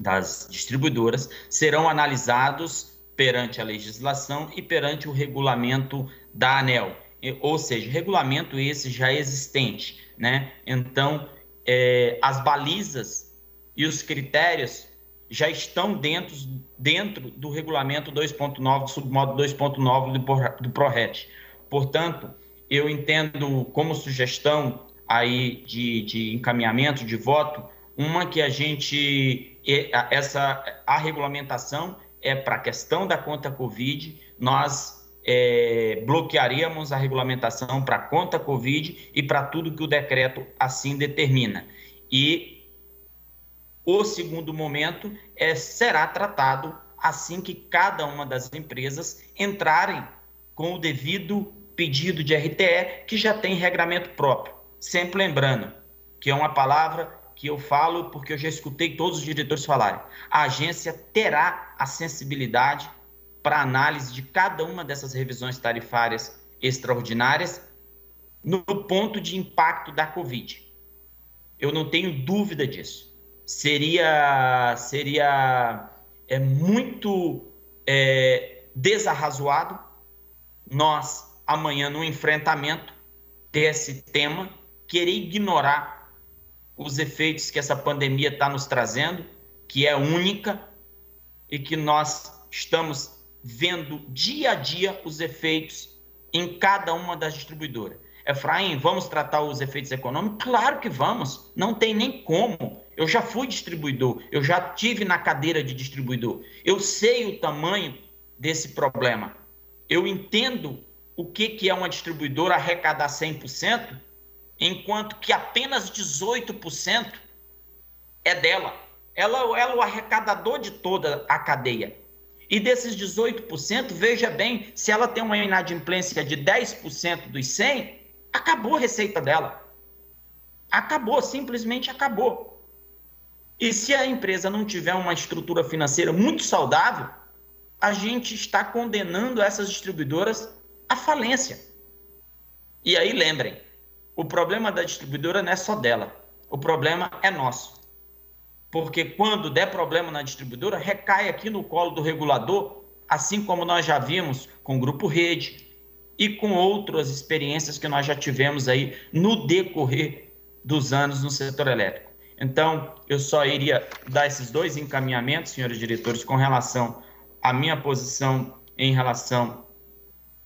das distribuidoras serão analisados perante a legislação e perante o regulamento da ANEEL, ou seja, regulamento esse já existente, né? Então, é, as balizas e os critérios já estão dentro, dentro do regulamento dois ponto nove, do submodo dois ponto nove do PRORET. Portanto, eu entendo como sugestão aí de, de encaminhamento, de voto, uma que a gente, essa, a regulamentação é para a questão da conta Covid, nós é, bloquearíamos a regulamentação para a conta Covid e para tudo que o decreto assim determina. E o segundo momento é, será tratado assim que cada uma das empresas entrarem com o devido pedido de R T E, que já tem regramento próprio. Sempre lembrando que é uma palavra que eu falo porque eu já escutei todos os diretores falarem, a agência terá a sensibilidade para análise de cada uma dessas revisões tarifárias extraordinárias no ponto de impacto da Covid. Eu não tenho dúvida disso. Seria, seria é muito é, desarrazoado nós, amanhã, no enfrentamento desse tema, querer ignorar os efeitos que essa pandemia está nos trazendo, que é única e que nós estamos vendo dia a dia os efeitos em cada uma das distribuidoras. Efraim, vamos tratar os efeitos econômicos? Claro que vamos, não tem nem como. Eu já fui distribuidor, eu já tive na cadeira de distribuidor. Eu sei o tamanho desse problema. Eu entendo o que, que é uma distribuidora arrecadar cem por cento, enquanto que apenas dezoito por cento é dela. Ela, ela é o arrecadador de toda a cadeia. E desses dezoito por cento, veja bem, se ela tem uma inadimplência de dez por cento dos cem, acabou a receita dela. Acabou, simplesmente acabou. E se a empresa não tiver uma estrutura financeira muito saudável, a gente está condenando essas distribuidoras à falência. E aí lembrem, o problema da distribuidora não é só dela, o problema é nosso. Porque quando der problema na distribuidora, recai aqui no colo do regulador, assim como nós já vimos com o Grupo Rede e com outras experiências que nós já tivemos aí no decorrer dos anos no setor elétrico. Então, eu só iria dar esses dois encaminhamentos, senhores diretores, com relação à minha posição em relação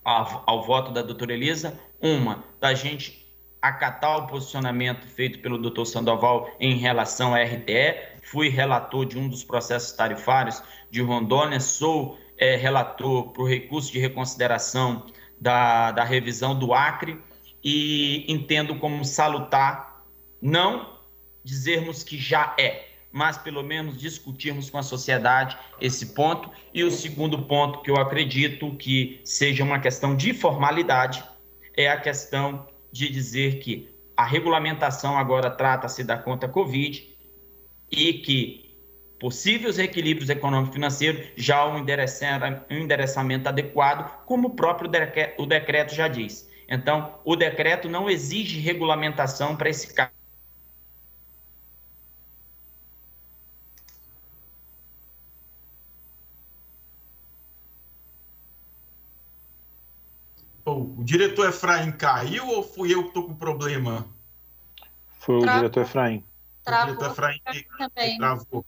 ao, ao voto da doutora Elisa. Uma, da gente acatar o posicionamento feito pelo doutor Sandoval em relação à R T E. Fui relator de um dos processos tarifários de Rondônia, sou é, relator para o recurso de reconsideração da, da revisão do Acre e entendo como salutar, não dizermos que já é, mas pelo menos discutirmos com a sociedade esse ponto. E o segundo ponto que eu acredito que seja uma questão de formalidade é a questão de dizer que a regulamentação agora trata-se da conta Covid e que possíveis equilíbrios econômico-financeiro já há um endereçamento adequado, como o próprio o decreto já diz. Então, o decreto não exige regulamentação para esse caso. O diretor Efraim caiu ou fui eu que estou com problema? Foi o Tra... diretor Efraim. Travou. O diretor Efraim que... também. Travou.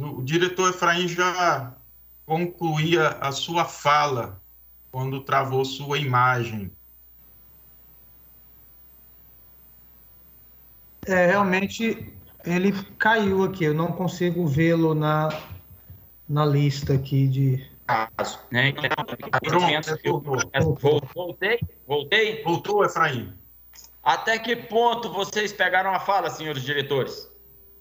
O diretor Efraim já concluía a sua fala quando travou sua imagem. É, realmente ele caiu aqui, eu não consigo vê-lo na... na lista aqui de... caso, né? Então, eu voltei, voltei. Voltou, Efraim. Até que ponto vocês pegaram a fala, senhores diretores?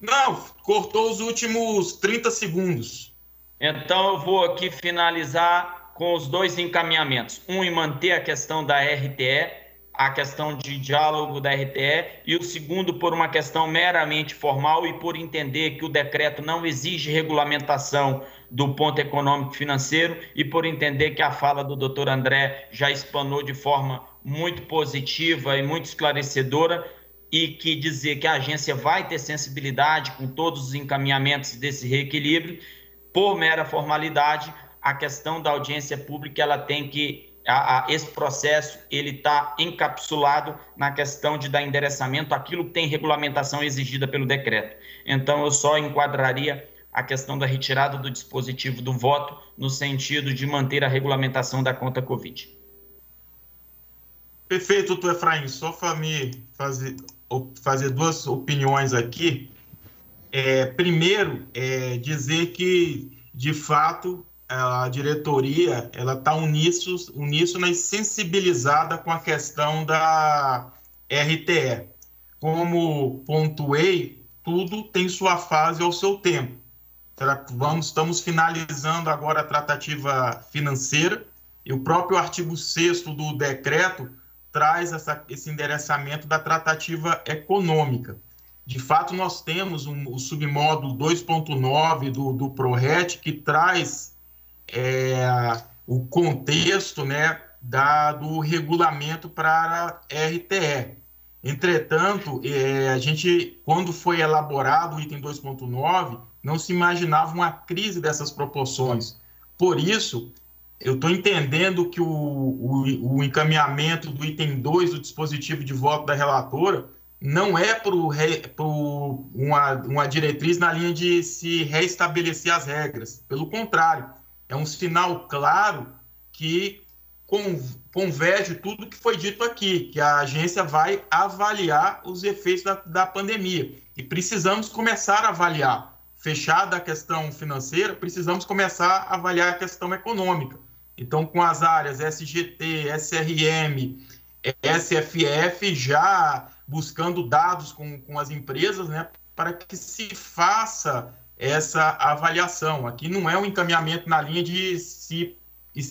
Não, cortou os últimos trinta segundos. Então, eu vou aqui finalizar com os dois encaminhamentos. Um, em manter a questão da R T E, a questão de diálogo da R T E, e o segundo, por uma questão meramente formal e por entender que o decreto não exige regulamentação do ponto econômico financeiro e por entender que a fala do doutor André já explanou de forma muito positiva e muito esclarecedora, e que dizer que a agência vai ter sensibilidade com todos os encaminhamentos desse reequilíbrio. Por mera formalidade, a questão da audiência pública, ela tem que, a, a, esse processo ele está encapsulado na questão de dar endereçamento àquilo que tem regulamentação exigida pelo decreto. Então, eu só enquadraria a questão da retirada do dispositivo do voto no sentido de manter a regulamentação da conta Covid. Perfeito, doutor Efraim. Só para me fazer... fazer duas opiniões aqui. É, primeiro, é dizer que, de fato, a diretoria está uníssona e sensibilizada com a questão da R T E. Como pontuei, tudo tem sua fase ao seu tempo. Vamos, estamos finalizando agora a tratativa financeira e o próprio artigo sexto do decreto traz essa, esse endereçamento da tratativa econômica. De fato, nós temos um, o submódulo dois ponto nove do, do PRORET, que traz é, o contexto, né, da, do regulamento para a R T E. Entretanto, é, a gente, quando foi elaborado o item dois ponto nove, não se imaginava uma crise dessas proporções. Por isso, eu estou entendendo que o, o, o encaminhamento do item dois do dispositivo de voto da relatora não é para uma, uma diretriz na linha de se reestabelecer as regras. Pelo contrário, é um sinal claro que con, converge tudo que foi dito aqui, que a agência vai avaliar os efeitos da, da pandemia. E precisamos começar a avaliar. Fechada a questão financeira, precisamos começar a avaliar a questão econômica. Então, com as áreas S G T, S R M, S F F, já buscando dados com, com as empresas, né, para que se faça essa avaliação. Aqui não é um encaminhamento na linha de se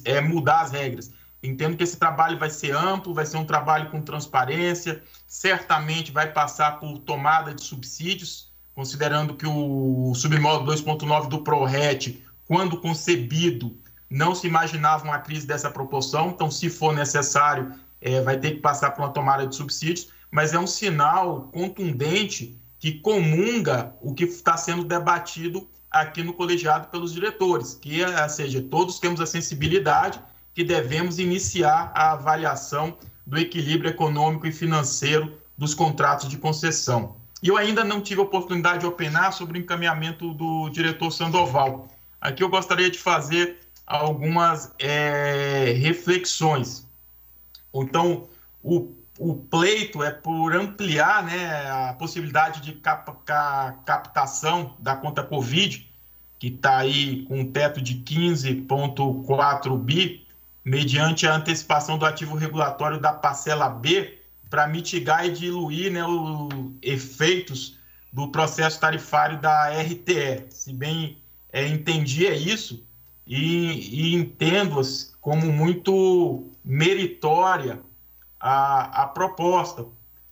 é, mudar as regras. Entendo que esse trabalho vai ser amplo, vai ser um trabalho com transparência, certamente vai passar por tomada de subsídios, considerando que o submódulo dois ponto nove do PRORET, quando concebido, não se imaginava uma crise dessa proporção. Então, se for necessário, é, vai ter que passar por uma tomada de subsídios, mas é um sinal contundente que comunga o que está sendo debatido aqui no colegiado pelos diretores, que, ou seja, todos temos a sensibilidade que devemos iniciar a avaliação do equilíbrio econômico e financeiro dos contratos de concessão. E eu ainda não tive a oportunidade de opinar sobre o encaminhamento do diretor Sandoval. Aqui eu gostaria de fazer algumas é, reflexões. Então, o, o pleito é por ampliar, né, a possibilidade de cap, cap, captação da conta Covid, que está aí com um teto de quinze vírgula quatro bi, mediante a antecipação do ativo regulatório da parcela B, para mitigar e diluir, né, os efeitos do processo tarifário da R T E. Se bem é, entendi é isso, e, e entendo-as como muito meritória a, a proposta.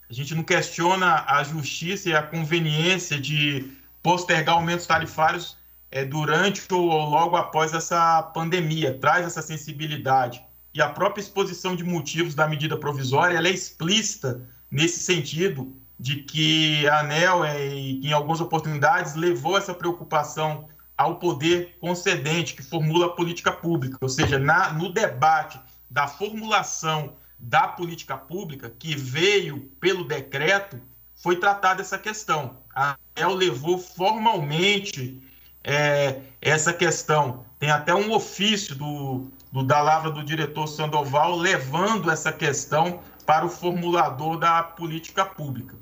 A gente não questiona a justiça e a conveniência de postergar aumentos tarifários é, durante ou logo após essa pandemia, traz essa sensibilidade. E a própria exposição de motivos da medida provisória, ela é explícita nesse sentido de que a ANEEL, em algumas oportunidades, levou essa preocupação ao poder concedente, que formula a política pública. Ou seja, na, no debate da formulação da política pública, que veio pelo decreto, foi tratada essa questão. A ANEEL levou formalmente é, essa questão. Tem até um ofício do... da lavra do diretor Sandoval, levando essa questão para o formulador da política pública.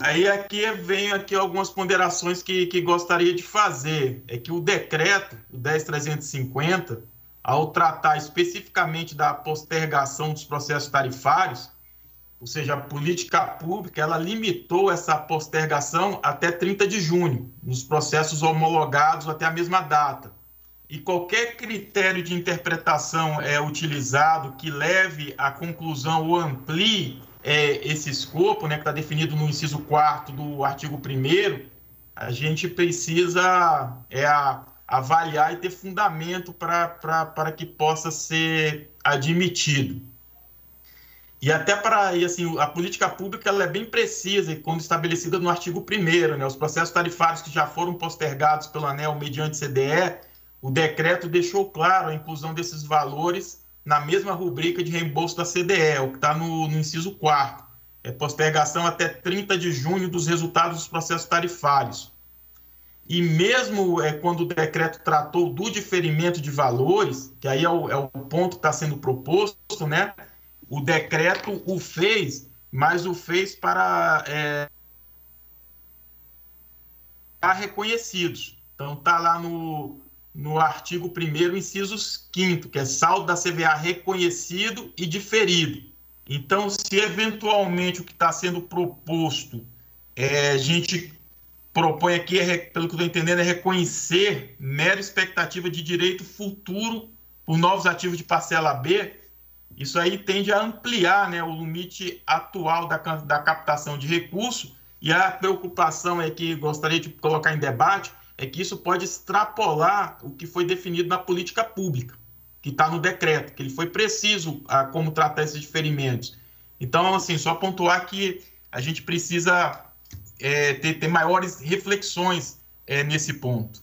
Aí aqui vem aqui algumas ponderações que, que gostaria de fazer. É que o decreto, o dez mil trezentos e cinquenta, ao tratar especificamente da postergação dos processos tarifários, ou seja, a política pública, ela limitou essa postergação até trinta de junho, nos processos homologados até a mesma data. E qualquer critério de interpretação é utilizado que leve à conclusão ou amplie é, esse escopo, né, que está definido no inciso quarto do artigo primeiro, a gente precisa é, a, avaliar e ter fundamento para que possa ser admitido. E até para assim, a política pública ela é bem precisa, quando estabelecida no artigo primeiro, né, os processos tarifários que já foram postergados pela ANEEL mediante C D E, o decreto deixou claro a inclusão desses valores na mesma rubrica de reembolso da C D E, o que está no, no inciso quarto, é postergação até trinta de junho dos resultados dos processos tarifários. E mesmo é, quando o decreto tratou do diferimento de valores, que aí é o, é o ponto que está sendo proposto, né? O decreto o fez, mas o fez para é, reconhecidos. Então está lá no... no artigo primeiro, inciso quinto, que é saldo da C V A reconhecido e diferido. Então, se eventualmente o que está sendo proposto, é, a gente propõe aqui, é, pelo que eu estou entendendo, é reconhecer mera expectativa de direito futuro por novos ativos de parcela B, isso aí tende a ampliar, né, o limite atual da, da captação de recurso, e a preocupação é que gostaria de colocar em debate é que isso pode extrapolar o que foi definido na política pública, que está no decreto, que ele foi preciso a como tratar esses diferimentos. Então, assim, só pontuar que a gente precisa é, ter, ter maiores reflexões é, nesse ponto.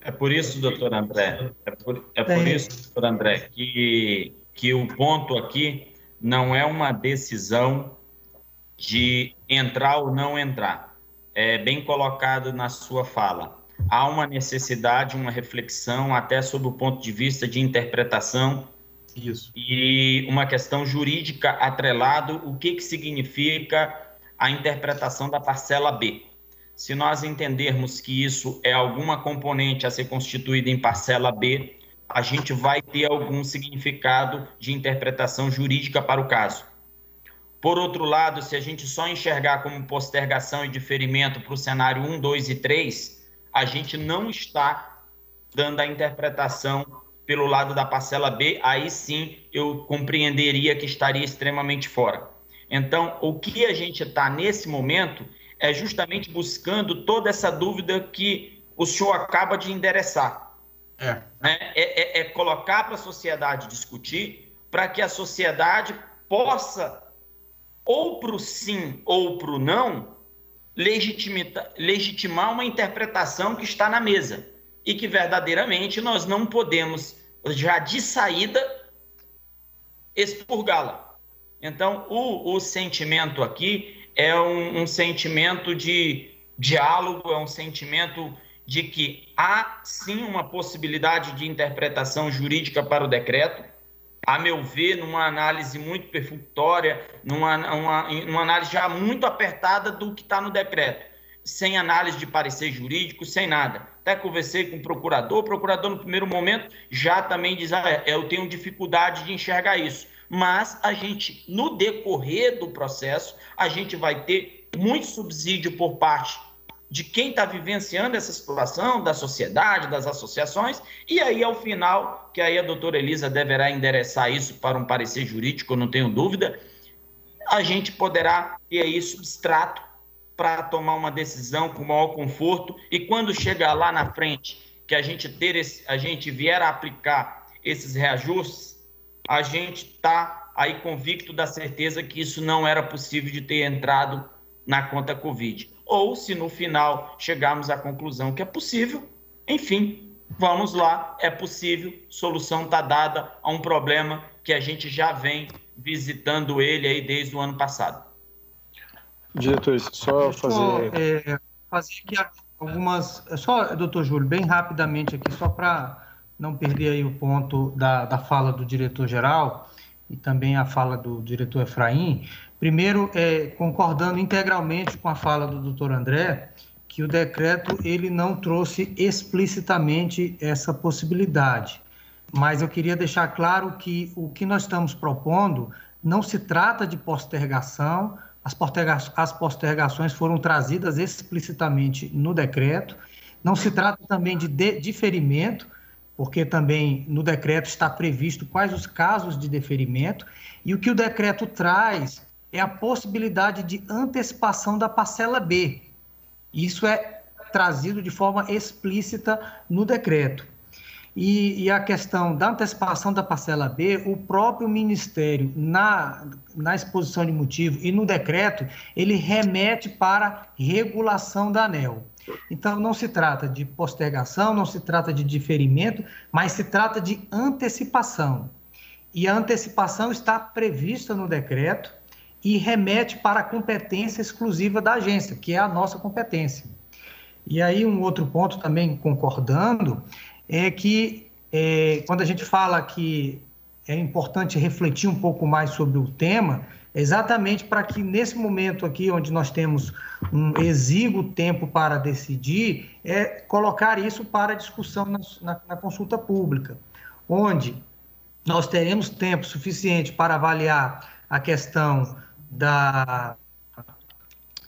É por isso, doutor André, é por, é por isso, doutor André, que, que o ponto aqui não é uma decisão de entrar ou não entrar. É, bem colocado na sua fala. Há uma necessidade, uma reflexão, até sob o ponto de vista de interpretação. Isso. E uma questão jurídica atrelado, o que, que significa a interpretação da parcela B. Se nós entendermos que isso é alguma componente a ser constituída em parcela B, a gente vai ter algum significado de interpretação jurídica para o caso. Por outro lado, se a gente só enxergar como postergação e diferimento para o cenário um, dois e três, a gente não está dando a interpretação pelo lado da parcela B, aí sim eu compreenderia que estaria extremamente fora. Então, o que a gente está nesse momento é justamente buscando toda essa dúvida que o senhor acaba de endereçar. É, é, é, é colocar para a sociedade discutir, para que a sociedade possa ou para o sim ou para o não, legitimar uma interpretação que está na mesa e que verdadeiramente nós não podemos, já de saída, expurgá-la. Então, o, o sentimento aqui é um, um sentimento de diálogo, é um sentimento de que há sim uma possibilidade de interpretação jurídica para o decreto, a meu ver, numa análise muito perfunctória, numa, uma, numa análise já muito apertada do que está no decreto, sem análise de parecer jurídico, sem nada. Até conversei com o procurador, o procurador no primeiro momento já também diz, ah, eu tenho dificuldade de enxergar isso. Mas a gente, no decorrer do processo, a gente vai ter muito subsídio por parte de quem está vivenciando essa situação, da sociedade, das associações, e aí, ao final, que aí a doutora Elisa deverá endereçar isso para um parecer jurídico, eu não tenho dúvida, a gente poderá ter aí substrato para tomar uma decisão com maior conforto, e quando chegar lá na frente, que a gente, ter esse, a gente vier a aplicar esses reajustes, a gente está aí convicto da certeza que isso não era possível de ter entrado na conta Covid. Ou se no final chegarmos à conclusão que é possível, enfim, vamos lá, é possível, solução está dada a um problema que a gente já vem visitando ele aí desde o ano passado. Diretor, só fazer... É, fazer aqui algumas... Só, doutor Júlio, bem rapidamente aqui, só para não perder aí o ponto da, da fala do diretor-geral e também a fala do diretor Efraim, Primeiro, é, concordando integralmente com a fala do doutor André, que o decreto ele não trouxe explicitamente essa possibilidade, mas eu queria deixar claro que o que nós estamos propondo não se trata de postergação, as, posterga as postergações foram trazidas explicitamente no decreto, não se trata também de, de deferimento, porque também no decreto está previsto quais os casos de deferimento, e o que o decreto traz é a possibilidade de antecipação da parcela B. Isso é trazido de forma explícita no decreto. E, e a questão da antecipação da parcela B, o próprio Ministério, na, na exposição de motivo e no decreto, ele remete para regulação da ANEEL. Então, não se trata de postergação, não se trata de diferimento, mas se trata de antecipação. E a antecipação está prevista no decreto e remete para a competência exclusiva da agência, que é a nossa competência. E aí, um outro ponto também concordando, é que é, quando a gente fala que é importante refletir um pouco mais sobre o tema, exatamente para que nesse momento aqui, onde nós temos um exíguo tempo para decidir, é colocar isso para discussão na, na, na consulta pública, onde nós teremos tempo suficiente para avaliar a questão da,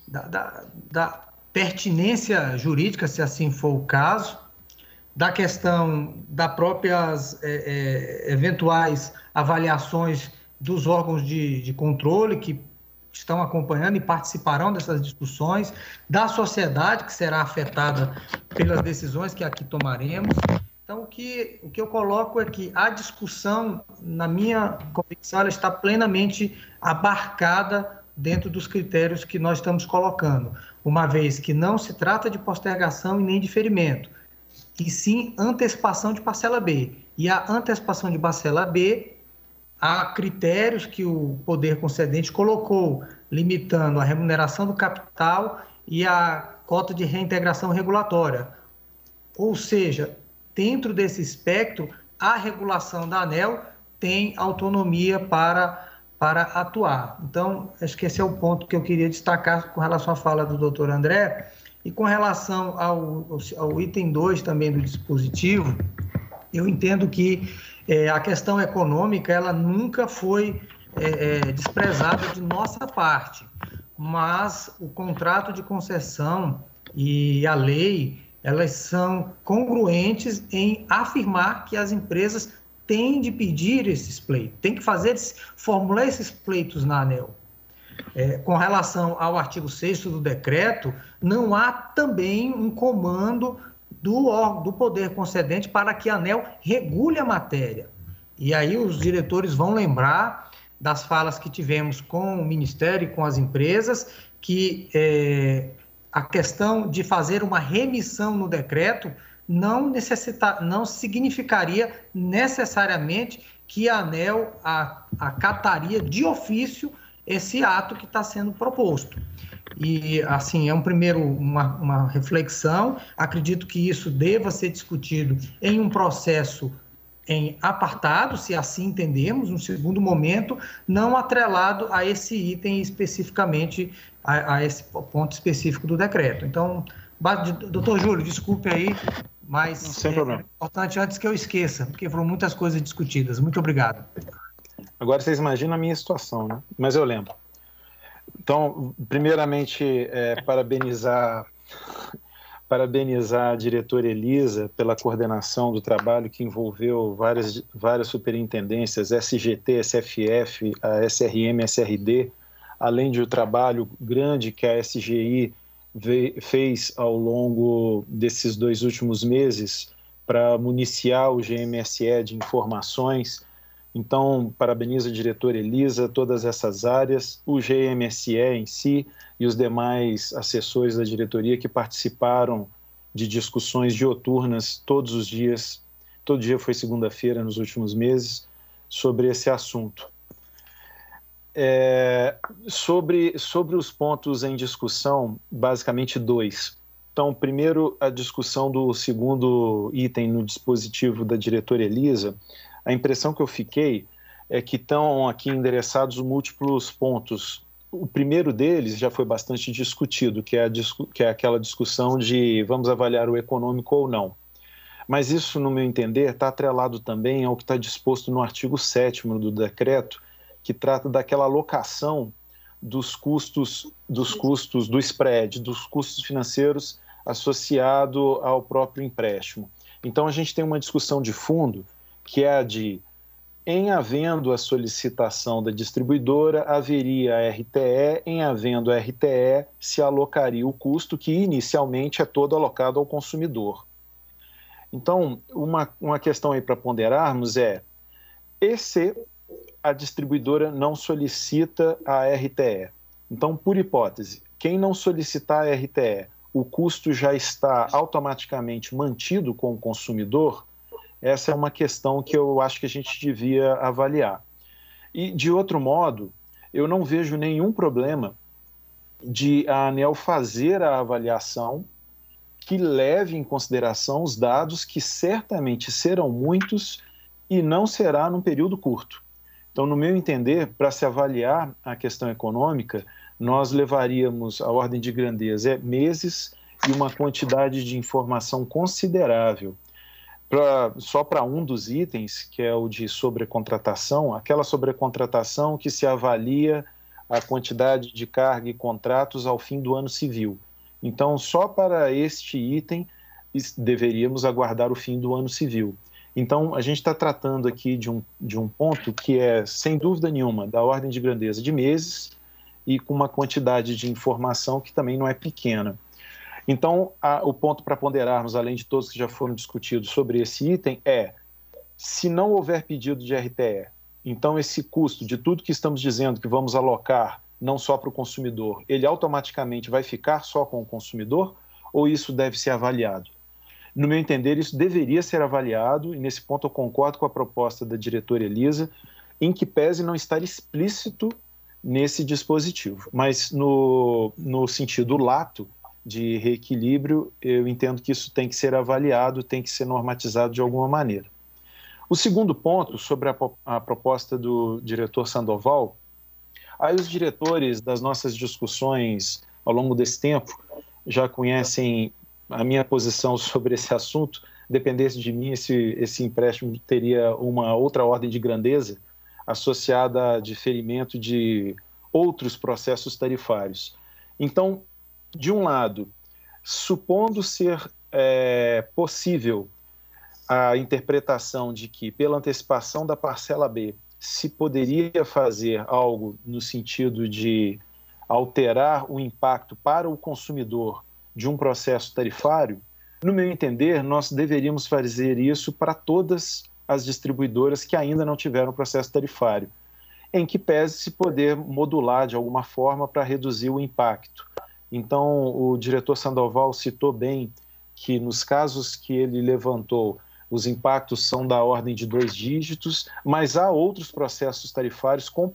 da, da, da pertinência jurídica, se assim for o caso, da questão das próprias é, é, eventuais avaliações dos órgãos de, de controle que estão acompanhando e participarão dessas discussões, da sociedade que será afetada pelas decisões que aqui tomaremos. Então, o que, o que eu coloco é que a discussão, na minha convicção, ela está plenamente abarcada dentro dos critérios que nós estamos colocando, uma vez que não se trata de postergação e nem diferimento, e sim antecipação de parcela B. E a antecipação de parcela B, há critérios que o poder concedente colocou, limitando a remuneração do capital e a cota de reintegração regulatória. Ou seja, dentro desse espectro, a regulação da ANEEL tem autonomia para, para atuar. Então, acho que esse é o ponto que eu queria destacar com relação à fala do doutor André. E com relação ao, ao item dois também do dispositivo, eu entendo que é, a questão econômica ela nunca foi é, é, desprezada de nossa parte, mas o contrato de concessão e a lei elas são congruentes em afirmar que as empresas têm de pedir esses pleitos, têm que fazer, formular esses pleitos na ANEEL. É, com relação ao artigo sexto do decreto, não há também um comando do, do poder concedente para que a ANEEL regule a matéria. E aí os diretores vão lembrar das falas que tivemos com o Ministério e com as empresas, que... É, a questão de fazer uma remissão no decreto não, necessita, não significaria necessariamente que a ANEEL acataria de ofício esse ato que está sendo proposto. E, assim, é um primeiro, uma, uma reflexão. Acredito que isso deva ser discutido em um processo em apartado, se assim entendemos, um segundo momento, não atrelado a esse item especificamente, a, a esse ponto específico do decreto. Então, doutor Júlio, desculpe aí, mas não, sem problema. Importante antes que eu esqueça, porque foram muitas coisas discutidas. Muito obrigado. Agora vocês imaginam a minha situação, né? Mas eu lembro. Então, primeiramente, é, parabenizar... Parabenizar a diretora Elisa pela coordenação do trabalho que envolveu várias, várias superintendências, S G T, S F F, a S R M, S R D, além de um trabalho grande que a S G I fez ao longo desses dois últimos meses para municiar o G M S E de informações. Então, parabenizo a diretora Elisa, todas essas áreas, o G M S E em si, e os demais assessores da diretoria que participaram de discussões dioturnas todos os dias, todo dia foi segunda-feira nos últimos meses, sobre esse assunto. É, sobre, sobre os pontos em discussão, basicamente dois. Então, primeiro, a discussão do segundo item no dispositivo da diretora Elisa. A impressão que eu fiquei é que estão aqui endereçados múltiplos pontos O primeiro deles já foi bastante discutido, que é, a, que é aquela discussão de vamos avaliar o econômico ou não. Mas isso, no meu entender, está atrelado também ao que está disposto no artigo sétimo do decreto, que trata daquela alocação dos custos, dos custos do spread, dos custos financeiros associado ao próprio empréstimo. Então, a gente tem uma discussão de fundo, que é a de... Em havendo a solicitação da distribuidora, haveria a R T E, em havendo a R T E, se alocaria o custo que inicialmente é todo alocado ao consumidor. Então, uma, uma questão aí para ponderarmos é, e se a distribuidora não solicita a R T E? Então, por hipótese, quem não solicitar a R T E, o custo já está automaticamente mantido com o consumidor? Essa é uma questão que eu acho que a gente devia avaliar. E, de outro modo, eu não vejo nenhum problema de a ANEEL fazer a avaliação que leve em consideração os dados, que certamente serão muitos e não será num período curto. Então, no meu entender, para se avaliar a questão econômica, nós levaríamos, a ordem de grandeza é meses e uma quantidade de informação considerável. Pra, só para um dos itens, que é o de sobrecontratação, aquela sobrecontratação que se avalia a quantidade de carga e contratos ao fim do ano civil. Então, só para este item, deveríamos aguardar o fim do ano civil. Então, a gente está tratando aqui de um, de um ponto que é, sem dúvida nenhuma, da ordem de grandeza de meses e com uma quantidade de informação que também não é pequena. Então, a, o ponto para ponderarmos, além de todos que já foram discutidos sobre esse item, é se não houver pedido de R T E, então esse custo de tudo que estamos dizendo que vamos alocar não só para o consumidor, ele automaticamente vai ficar só com o consumidor ou isso deve ser avaliado? No meu entender, isso deveria ser avaliado e nesse ponto eu concordo com a proposta da diretora Elisa, em que pese não estar explícito nesse dispositivo, mas no, no sentido lato, de reequilíbrio, eu entendo que isso tem que ser avaliado, tem que ser normatizado de alguma maneira. O segundo ponto, sobre a, a proposta do diretor Sandoval, aí os diretores das nossas discussões ao longo desse tempo já conhecem a minha posição sobre esse assunto, dependesse de mim, esse, esse empréstimo teria uma outra ordem de grandeza associada a diferimento de outros processos tarifários. Então, de um lado, supondo ser é, possível a interpretação de que, pela antecipação da parcela B, se poderia fazer algo no sentido de alterar o impacto para o consumidor de um processo tarifário, no meu entender, nós deveríamos fazer isso para todas as distribuidoras que ainda não tiveram processo tarifário, em que pese se poder modular de alguma forma para reduzir o impacto. Então, o diretor Sandoval citou bem que nos casos que ele levantou, os impactos são da ordem de dois dígitos, mas há outros processos tarifários com,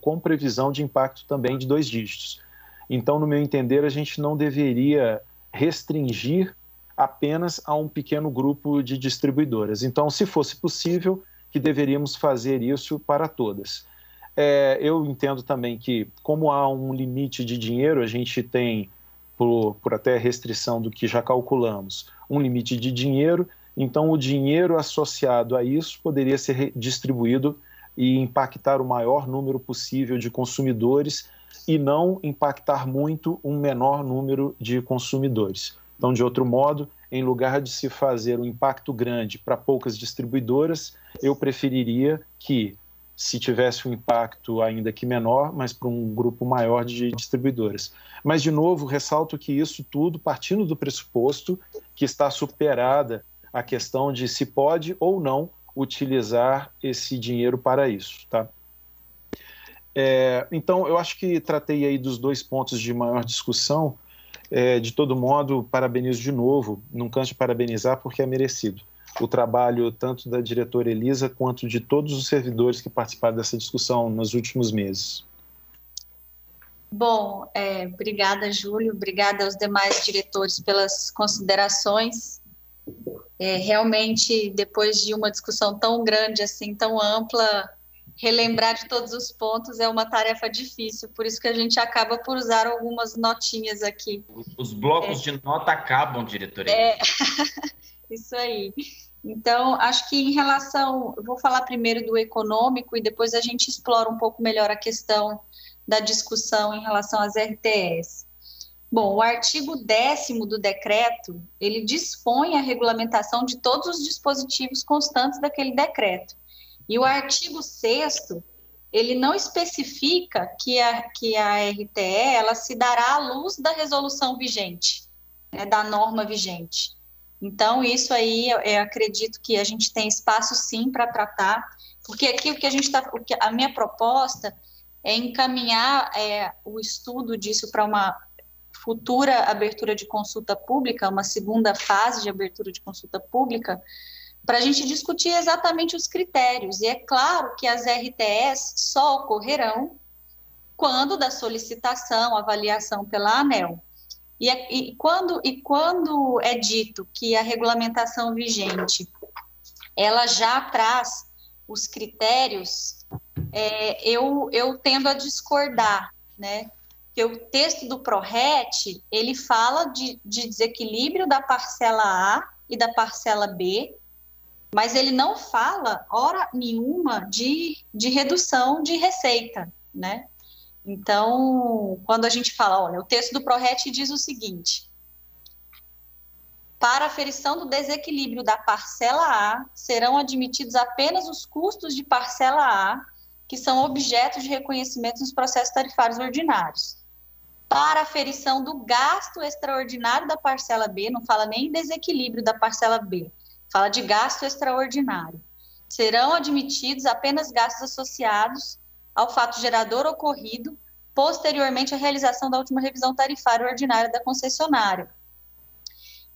com previsão de impacto também de dois dígitos. Então, no meu entender, a gente não deveria restringir apenas a um pequeno grupo de distribuidoras. Então, se fosse possível, que deveríamos fazer isso para todas. É, eu entendo também que, como há um limite de dinheiro, a gente tem, por, por até restrição do que já calculamos, um limite de dinheiro, então o dinheiro associado a isso poderia ser distribuído e impactar o maior número possível de consumidores e não impactar muito um menor número de consumidores. Então, de outro modo, em lugar de se fazer um impacto grande para poucas distribuidoras, eu preferiria que... se tivesse um impacto ainda que menor, mas para um grupo maior de distribuidoras. Mas, de novo, ressalto que isso tudo partindo do pressuposto que está superada a questão de se pode ou não utilizar esse dinheiro para isso. Tá? É, então, eu acho que tratei aí dos dois pontos de maior discussão. É, de todo modo, parabenizo de novo, não canso de parabenizar porque é merecido o trabalho tanto da diretora Elisa quanto de todos os servidores que participaram dessa discussão nos últimos meses. Bom, é, obrigada, Júlio, obrigada aos demais diretores pelas considerações. É, realmente, depois de uma discussão tão grande, assim, tão ampla, relembrar de todos os pontos é uma tarefa difícil, por isso que a gente acaba por usar algumas notinhas aqui. Os blocos é. de nota acabam, diretoria. É, isso aí. Então, acho que em relação... Eu vou falar primeiro do econômico e depois a gente explora um pouco melhor a questão da discussão em relação às R T S. Bom, o artigo décimo do decreto, ele dispõe a regulamentação de todos os dispositivos constantes daquele decreto. E o artigo sexto, ele não especifica que a, que a R T E ela se dará à luz da resolução vigente, né, da norma vigente. Então, isso aí, eu, eu acredito que a gente tem espaço, sim, para tratar, porque aqui o que a gente está... A minha proposta é encaminhar é, o estudo disso para uma futura abertura de consulta pública, uma segunda fase de abertura de consulta pública, para a gente discutir exatamente os critérios. E é claro que as R T S só ocorrerão quando da solicitação, avaliação pela ANEEL. E, e, quando, e quando é dito que a regulamentação vigente, ela já traz os critérios, é, eu, eu tendo a discordar, né? Porque o texto do PRORET, ele fala de, de desequilíbrio da parcela A e da parcela B, mas ele não fala, hora nenhuma, de, de redução de receita, né? Então, quando a gente fala, olha, o texto do PRORET diz o seguinte: para aferição do desequilíbrio da parcela A, serão admitidos apenas os custos de parcela A, que são objetos de reconhecimento nos processos tarifários ordinários. Para aferição do gasto extraordinário da parcela B, não fala nem desequilíbrio da parcela B, fala de gasto extraordinário, serão admitidos apenas gastos associados ao fato gerador ocorrido posteriormente à realização da última revisão tarifária ordinária da concessionária.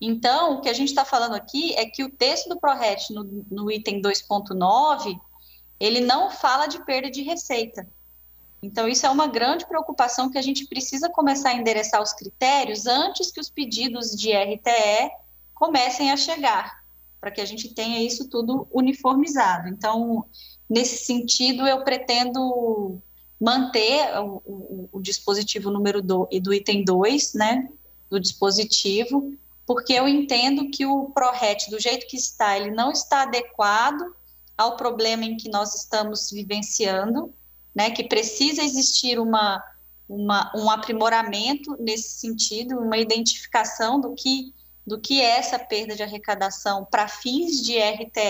Então, o que a gente está falando aqui é que o texto do PRORET, no, no item dois ponto nove, ele não fala de perda de receita. Então, isso é uma grande preocupação que a gente precisa começar a endereçar os critérios antes que os pedidos de R T E comecem a chegar, para que a gente tenha isso tudo uniformizado. Então, nesse sentido, eu pretendo manter o, o, o dispositivo número do, do item dois, né, do dispositivo, porque eu entendo que o PRORET, do jeito que está, ele não está adequado ao problema em que nós estamos vivenciando, né, que precisa existir uma, uma, um aprimoramento nesse sentido, uma identificação do que do que é essa perda de arrecadação para fins de R T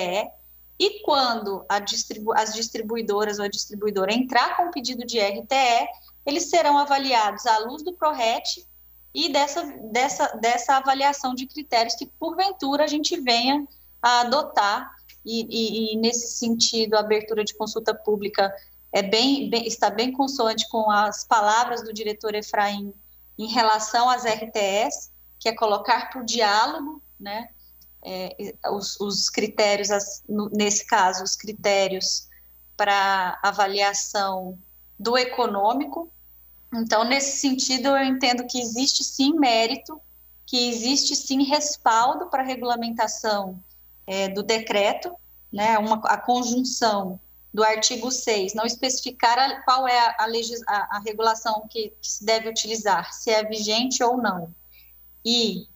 E, e quando a distribu- as distribuidoras ou a distribuidora entrar com o pedido de R T E, eles serão avaliados à luz do PRORET e dessa, dessa, dessa avaliação de critérios que, porventura, a gente venha a adotar. E, e, e nesse sentido, a abertura de consulta pública é bem, bem, está bem consoante com as palavras do diretor Efraim em relação às R T S, que é colocar para o diálogo, né, é, os, os critérios, as, no, nesse caso, os critérios para avaliação do econômico. Então, nesse sentido, eu entendo que existe sim mérito, que existe sim respaldo para a regulamentação é, do decreto, né, uma, a conjunção do artigo seis, não especificar a, qual é a, a, legis, a, a regulação que, que se deve utilizar, se é vigente ou não. E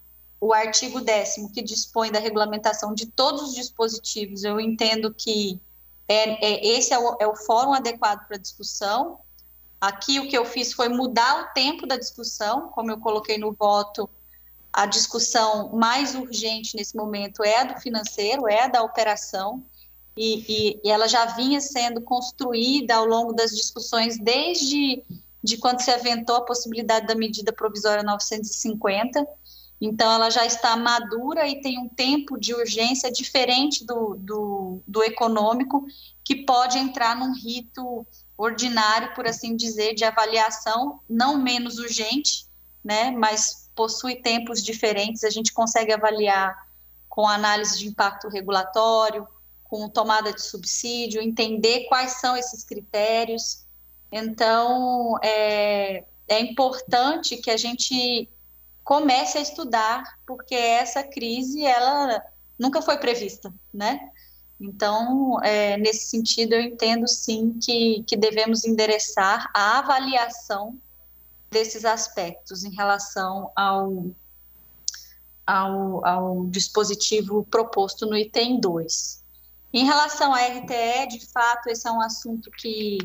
o artigo décimo, que dispõe da regulamentação de todos os dispositivos, eu entendo que é, é, esse é o, é o fórum adequado para discussão. Aqui o que eu fiz foi mudar o tempo da discussão, como eu coloquei no voto, a discussão mais urgente nesse momento é a do financeiro, é a da operação, e, e, e ela já vinha sendo construída ao longo das discussões desde de quando se aventou a possibilidade da medida provisória novecentos e cinquenta, então ela já está madura e tem um tempo de urgência diferente do, do, do econômico, que pode entrar num rito ordinário, por assim dizer, de avaliação, não menos urgente, né, mas possui tempos diferentes, a gente consegue avaliar com análise de impacto regulatório, com tomada de subsídio, entender quais são esses critérios. Então, é, é importante que a gente comece a estudar, porque essa crise, ela nunca foi prevista, né? Então, é, nesse sentido, eu entendo sim que, que devemos endereçar a avaliação desses aspectos em relação ao, ao, ao dispositivo proposto no item dois. Em relação à R T E, de fato, esse é um assunto que,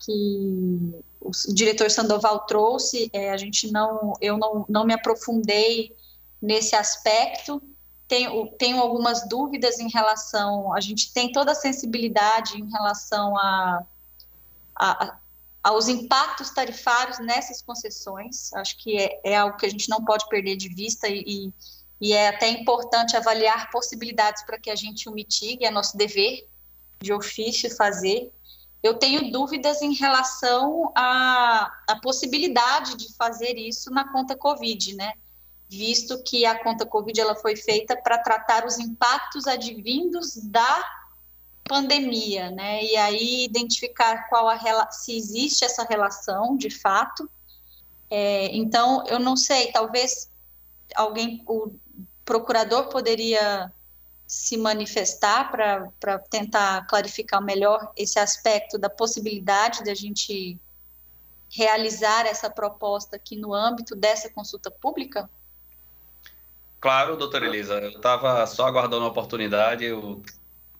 que o diretor Sandoval trouxe, é, a gente não, eu não, não me aprofundei nesse aspecto. Tenho, tenho algumas dúvidas em relação, a gente tem toda a sensibilidade em relação a, a, aos impactos tarifários nessas concessões, acho que é, é algo que a gente não pode perder de vista e, e é até importante avaliar possibilidades para que a gente o mitigue, é nosso dever de ofício fazer. Eu tenho dúvidas em relação à a, a possibilidade de fazer isso na conta Covid, né? Visto que a conta Covid ela foi feita para tratar os impactos advindos da pandemia, né? E aí identificar qual a, se existe essa relação de fato. É, então, eu não sei, talvez alguém, o procurador poderia se manifestar para tentar clarificar melhor esse aspecto da possibilidade da gente realizar essa proposta aqui no âmbito dessa consulta pública? Claro, doutora Elisa, eu estava só aguardando a oportunidade, eu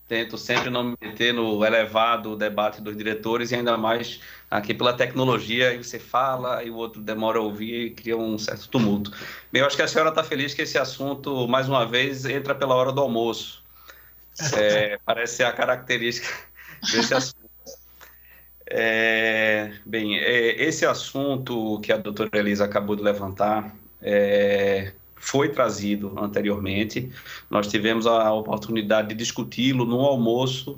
tento sempre não me meter no elevado debate dos diretores e ainda mais aqui pela tecnologia, e você fala e o outro demora a ouvir e cria um certo tumulto. Bem, eu acho que a senhora está feliz que esse assunto, mais uma vez, entra pela hora do almoço, é, parece ser a característica desse assunto. É, bem, é, esse assunto que a doutora Elisa acabou de levantar, é, foi trazido anteriormente, nós tivemos a oportunidade de discuti-lo no almoço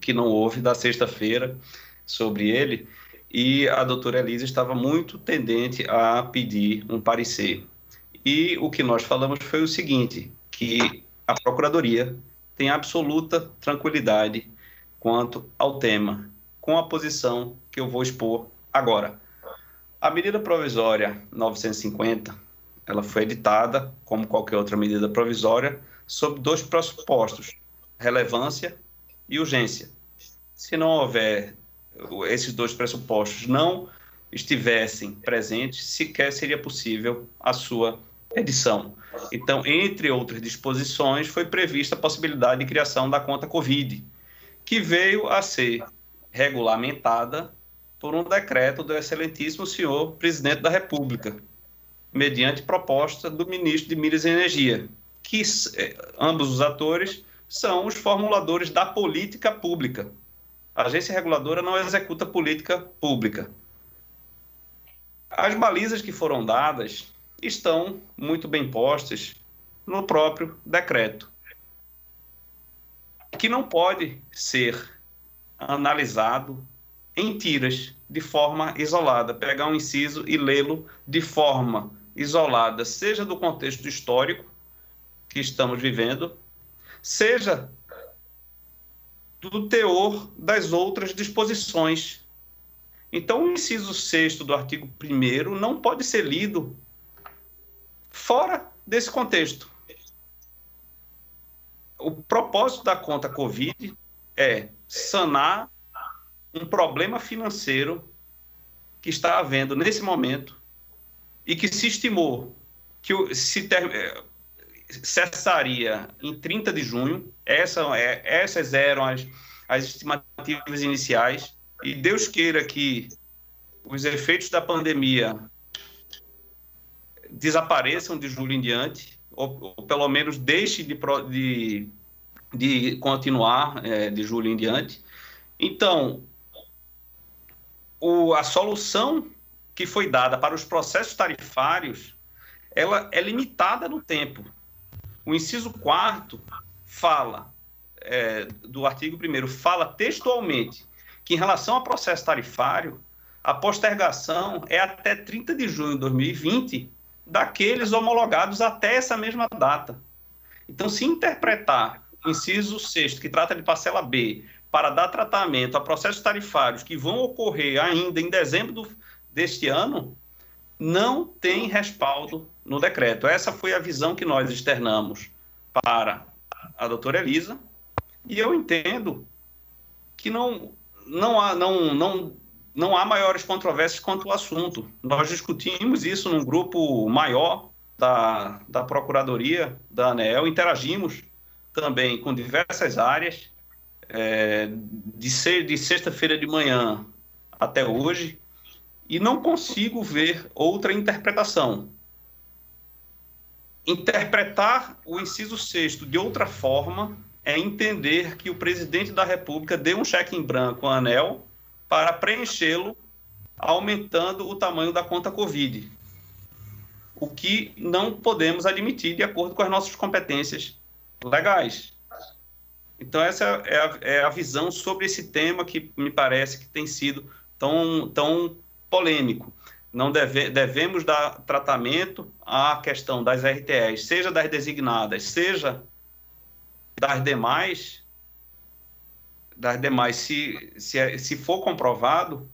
que não houve da sexta-feira sobre ele e a doutora Elisa estava muito tendente a pedir um parecer. E o que nós falamos foi o seguinte, que a Procuradoria tem absoluta tranquilidade quanto ao tema, com a posição que eu vou expor agora. A medida provisória novecentos e cinquenta... ela foi editada, como qualquer outra medida provisória, sob dois pressupostos, relevância e urgência. Se não houver esses dois pressupostos, não estivessem presentes, sequer seria possível a sua edição. Então, entre outras disposições, foi prevista a possibilidade de criação da conta Covid, que veio a ser regulamentada por um decreto do excelentíssimo senhor presidente da República, mediante proposta do ministro de Minas e Energia, que ambos os atores são os formuladores da política pública. A agência reguladora não executa política pública. As balizas que foram dadas estão muito bem postas no próprio decreto, que não pode ser analisado em tiras, de forma isolada, pegar um inciso e lê-lo de forma isolada, seja do contexto histórico que estamos vivendo, seja do teor das outras disposições. Então, o inciso sexto do artigo primeiro não pode ser lido fora desse contexto. O propósito da conta Covid é sanar um problema financeiro que está havendo nesse momento e que se estimou que se ter... cessaria em trinta de junho, essa, essas eram as, as estimativas iniciais, e Deus queira que os efeitos da pandemia desapareçam de julho em diante, ou, ou pelo menos deixe de, de, de continuar é, de julho em diante. Então, O, a solução que foi dada para os processos tarifários, ela é limitada no tempo. O inciso quarto fala, é, do artigo primeiro, fala textualmente que em relação ao processo tarifário, a postergação é até trinta de junho de dois mil e vinte daqueles homologados até essa mesma data. Então, se interpretar o inciso sexto, que trata de parcela B, para dar tratamento a processos tarifários que vão ocorrer ainda em dezembro do, deste ano, não tem respaldo no decreto. Essa foi a visão que nós externamos para a doutora Elisa E eu entendo que não, não, há, não, não, não há maiores controvérsias quanto ao assunto. Nós discutimos isso num grupo maior da, da Procuradoria da ANEEL, interagimos também com diversas áreas, é, de, se, de sexta-feira de manhã até hoje, e não consigo ver outra interpretação. Interpretar o inciso sexto de outra forma é entender que o presidente da República deu um cheque em branco à ANEEL para preenchê-lo, aumentando o tamanho da conta Covid, o que não podemos admitir de acordo com as nossas competências legais. Então, essa é a, é a visão sobre esse tema que me parece que tem sido tão, tão polêmico. Não deve, devemos dar tratamento à questão das R T Es, seja das designadas, seja das demais, das demais se, se, se for comprovado,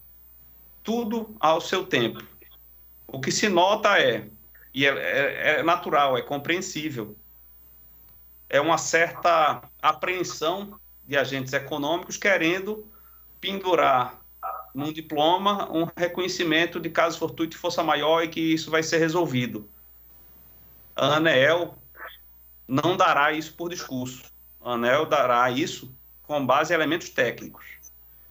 tudo ao seu tempo. O que se nota é, e é, é, é natural, é compreensível, é uma certa apreensão de agentes econômicos querendo pendurar num diploma um reconhecimento de caso fortuito e força maior e que isso vai ser resolvido. A ANEEL não dará isso por discurso. A ANEEL dará isso com base em elementos técnicos.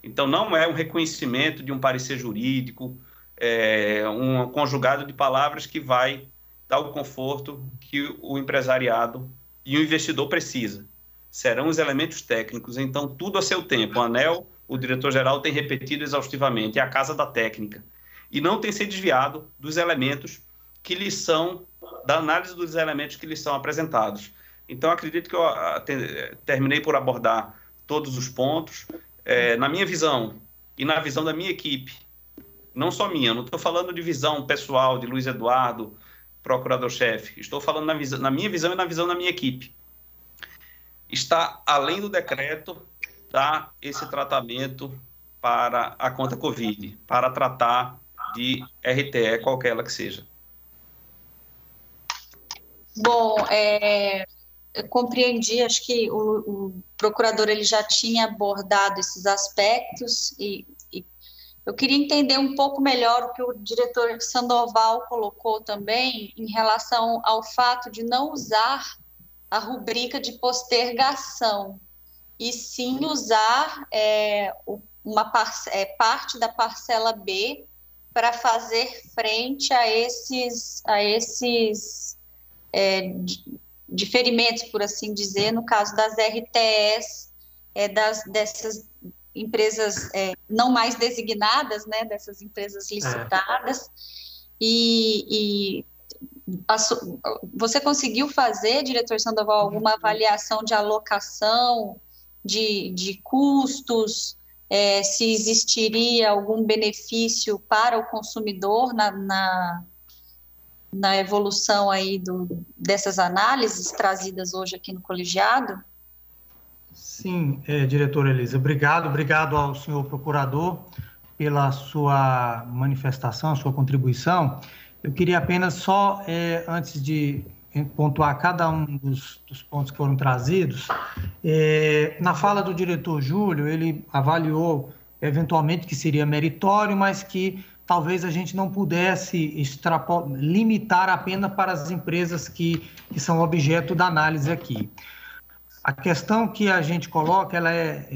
Então, não é um reconhecimento de um parecer jurídico, é um conjugado de palavras que vai dar o conforto que o empresariado e o investidor precisa. Serão os elementos técnicos, então tudo a seu tempo. A ANEEL, o diretor-geral, tem repetido exaustivamente, é a casa da técnica, e não tem se desviado dos elementos que lhe são, da análise dos elementos que lhe são apresentados. Então, acredito que eu terminei por abordar todos os pontos. É, na minha visão e na visão da minha equipe, não só minha, não estou falando de visão pessoal de Luiz Eduardo, procurador-chefe, estou falando na, visão, na minha visão e na visão da minha equipe, está além do decreto dar esse tratamento para a conta Covid, para tratar de R T E, qualquer ela que seja. Bom, é, eu compreendi, acho que o, o procurador ele já tinha abordado esses aspectos e, e eu queria entender um pouco melhor o que o diretor Sandoval colocou também em relação ao fato de não usar a rubrica de postergação, e sim usar é, uma é, parte da parcela B para fazer frente a esses, a esses é, diferimentos, por assim dizer, no caso das R T Es, é, das, dessas empresas é, não mais designadas, né, dessas empresas licitadas, é. e... e você conseguiu fazer, diretor Sandoval, alguma avaliação de alocação, de, de custos, é, se existiria algum benefício para o consumidor na, na, na evolução aí do, dessas análises trazidas hoje aqui no colegiado? Sim, é, diretora Elisa, obrigado, obrigado ao senhor procurador pela sua manifestação, sua contribuição. Eu queria apenas só, eh, antes de pontuar cada um dos, dos pontos que foram trazidos, eh, na fala do diretor Júlio, ele avaliou eventualmente que seria meritório, mas que talvez a gente não pudesse extrapo- limitar apenas para as empresas que, que são objeto da análise aqui. A questão que a gente coloca, ela é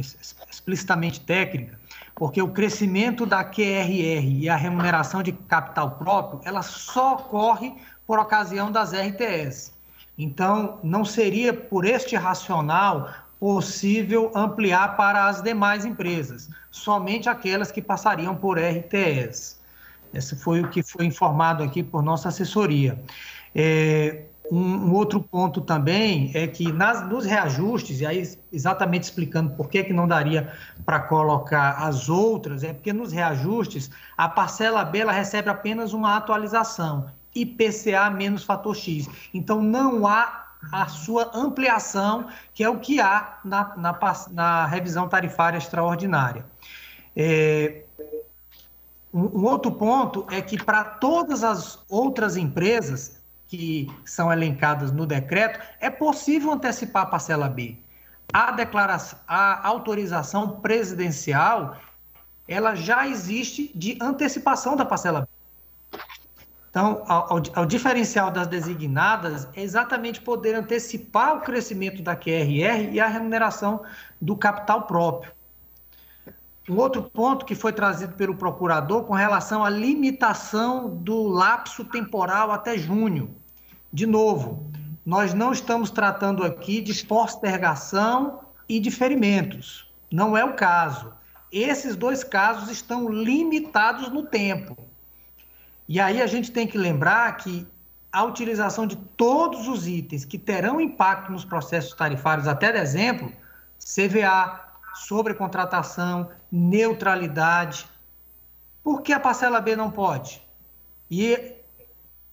explicitamente técnica, porque o crescimento da Q R R e a remuneração de capital próprio, ela só ocorre por ocasião das R T Es. Então, não seria, por este racional, possível ampliar para as demais empresas, somente aquelas que passariam por R T Es. Esse foi o que foi informado aqui por nossa assessoria. É, um, um outro ponto também é que nas, nos reajustes, e aí exatamente explicando por que, que não daria para colocar as outras, é porque nos reajustes a parcela B ela recebe apenas uma atualização, I P C A menos fator X. Então, não há a sua ampliação, que é o que há na, na, na revisão tarifária extraordinária. É, um, um outro ponto é que para todas as outras empresas que são elencadas no decreto, é possível antecipar a parcela B. a declaração, a autorização presidencial, ela já existe de antecipação da parcela. Então, ao, ao, ao diferencial das designadas, é exatamente poder antecipar o crescimento da Q R R e a remuneração do capital próprio. Um outro ponto que foi trazido pelo procurador com relação à limitação do lapso temporal até junho. De novo, nós não estamos tratando aqui de postergação e diferimentos. Não é o caso. Esses dois casos estão limitados no tempo. E aí a gente tem que lembrar que a utilização de todos os itens que terão impacto nos processos tarifários até dezembro, C V A, sobrecontratação, neutralidade. Por que a parcela B não pode? E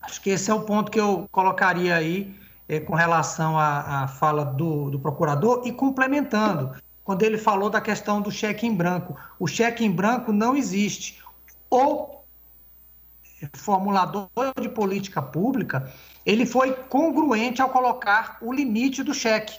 acho que esse é o ponto que eu colocaria aí eh, com relação à, à fala do, do procurador e complementando, quando ele falou da questão do cheque em branco. O cheque em branco não existe. O formulador de política pública, ele foi congruente ao colocar o limite do cheque,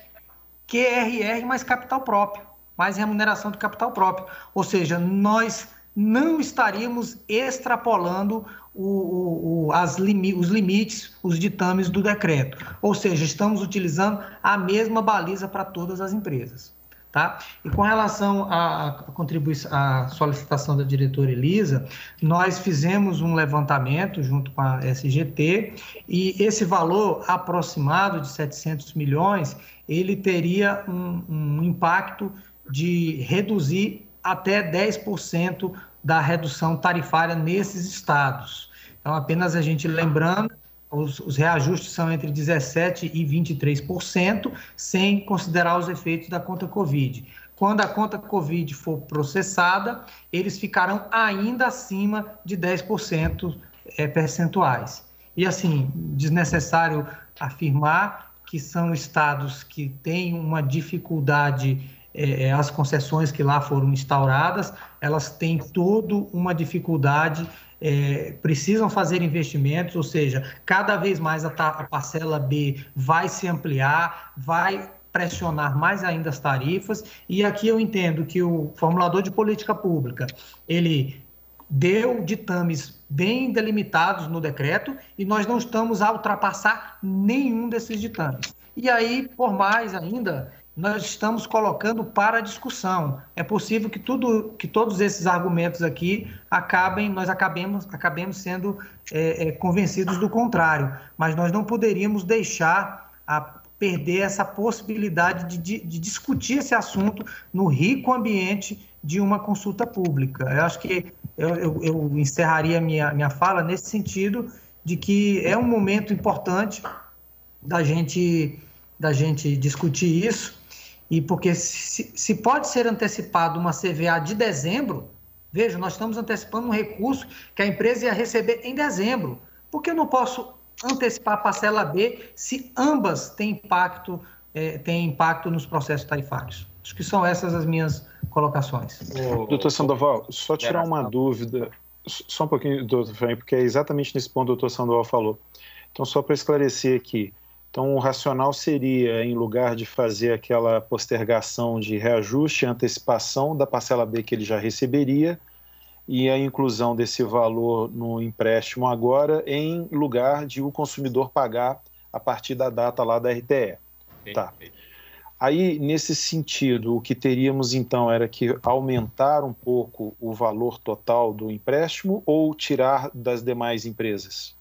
Q R R mais capital próprio, mais remuneração do capital próprio. Ou seja, nós não estaríamos extrapolando o, o, as limi, os limites, os ditames do decreto. Ou seja, estamos utilizando a mesma baliza para todas as empresas. Tá? E com relação à, contribuição, à solicitação da diretora Elisa, nós fizemos um levantamento junto com a S G T e esse valor aproximado de setecentos milhões, ele teria um, um impacto de reduzir até dez por cento da redução tarifária nesses estados. Então, apenas a gente lembrando, os, os reajustes são entre dezessete por cento e vinte e três por cento, sem considerar os efeitos da conta Covid. Quando a conta Covid for processada, eles ficarão ainda acima de dez por cento é, percentuais. E, assim, desnecessário afirmar que são estados que têm uma dificuldade. As concessões que lá foram instauradas, elas têm toda uma dificuldade, é, precisam fazer investimentos, ou seja, cada vez mais a, a parcela B vai se ampliar, vai pressionar mais ainda as tarifas, e aqui eu entendo que o formulador de política pública, ele deu ditames bem delimitados no decreto, e nós não estamos a ultrapassar nenhum desses ditames. E aí, por mais ainda, nós estamos colocando para discussão. É possível que, tudo, que todos esses argumentos aqui acabem, nós acabemos, acabemos sendo é, é, convencidos do contrário, mas nós não poderíamos deixar a perder essa possibilidade de, de, de discutir esse assunto no rico ambiente de uma consulta pública. Eu acho que eu, eu, eu encerraria minha, minha fala nesse sentido de que é um momento importante da gente, da gente discutir isso. E porque se, se pode ser antecipado uma C V A de dezembro, veja, nós estamos antecipando um recurso que a empresa ia receber em dezembro. Por que eu não posso antecipar a parcela B se ambas têm impacto, é, têm impacto nos processos tarifários? Acho que são essas as minhas colocações. Oh, doutor Sandoval, só tirar uma dúvida, só um pouquinho, doutor Efraim, porque é exatamente nesse ponto que o doutor Sandoval falou. Então, só para esclarecer aqui, então, o racional seria, em lugar de fazer aquela postergação de reajuste, antecipação da parcela B que ele já receberia e a inclusão desse valor no empréstimo agora, em lugar de o consumidor pagar a partir da data lá da R T E. Okay. Tá. Aí, nesse sentido, o que teríamos, então, era que aumentar um pouco o valor total do empréstimo ou tirar das demais empresas?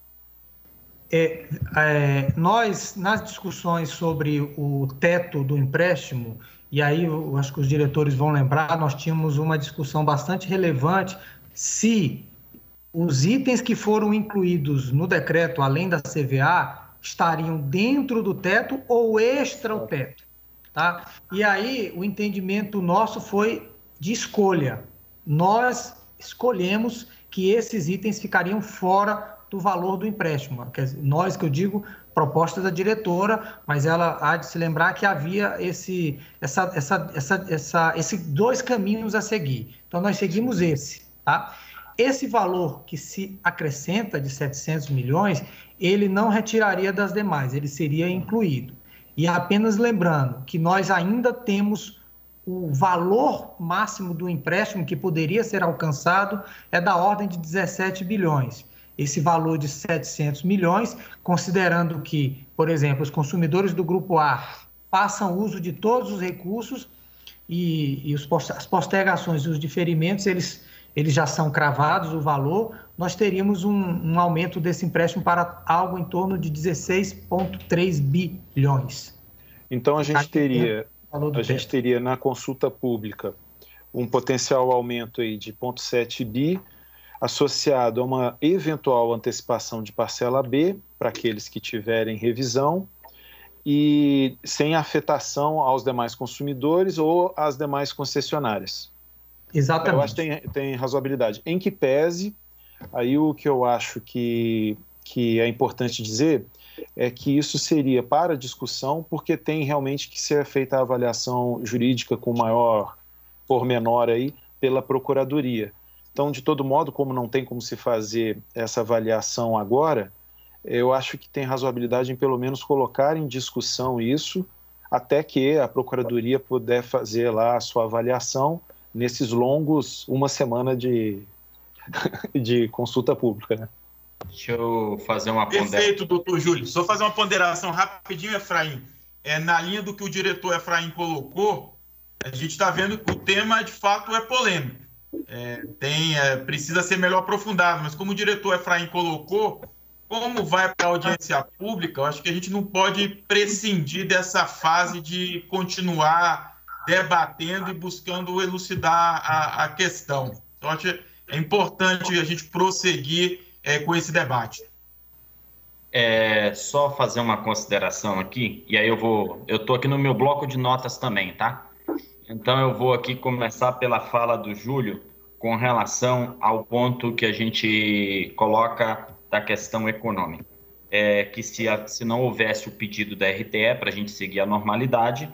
É, é, nós, nas discussões sobre o teto do empréstimo, e aí eu acho que os diretores vão lembrar, nós tínhamos uma discussão bastante relevante se os itens que foram incluídos no decreto, além da C V A, estariam dentro do teto ou extra o teto. Tá? E aí o entendimento nosso foi de escolha. Nós escolhemos que esses itens ficariam fora do valor do empréstimo. Quer dizer, nós, que eu digo, proposta da diretora, mas ela há de se lembrar que havia esse, essa, essa, essa, essa, esses dois caminhos a seguir. Então, nós seguimos esse. Tá? Esse valor que se acrescenta de setecentos milhões, ele não retiraria das demais, ele seria incluído. E apenas lembrando que nós ainda temos o valor máximo do empréstimo que poderia ser alcançado é da ordem de dezessete bilhões. Esse valor de setecentos milhões, considerando que, por exemplo, os consumidores do Grupo A façam uso de todos os recursos e, e os, as postergações e os diferimentos, eles, eles já são cravados, o valor, nós teríamos um, um aumento desse empréstimo para algo em torno de dezesseis vírgula três bilhões. Então, a gente teria, a gente teria na consulta pública um potencial aumento aí de zero vírgula sete bi, associado a uma eventual antecipação de parcela B, para aqueles que tiverem revisão, e sem afetação aos demais consumidores ou às demais concessionárias. Exatamente. Eu acho que tem, tem razoabilidade. Em que pese, aí o que eu acho que, que é importante dizer é que isso seria para discussão, porque tem realmente que ser feita a avaliação jurídica com maior pormenor aí pela Procuradoria. Então, de todo modo, como não tem como se fazer essa avaliação agora, eu acho que tem razoabilidade em pelo menos colocar em discussão isso até que a Procuradoria puder fazer lá a sua avaliação nesses longos uma semana de, de consulta pública. Né? Deixa eu fazer uma ponderação. Perfeito, doutor Júlio. Só fazer uma ponderação rapidinho, Efraim. É, na linha do que o diretor Efraim colocou, a gente está vendo que o tema, de fato, é polêmico. É, tem, é, precisa ser melhor aprofundado, mas como o diretor Efraim colocou, como vai para a audiência pública, eu acho que a gente não pode prescindir dessa fase de continuar debatendo e buscando elucidar a, a questão. Então, acho que é importante a gente prosseguir é, com esse debate. É, só fazer uma consideração aqui, e aí eu vou, eu estou aqui no meu bloco de notas também, tá? Então, eu vou aqui começar pela fala do Júlio com relação ao ponto que a gente coloca da questão econômica. É, que se, a, se não houvesse o pedido da R T E para a gente seguir a normalidade,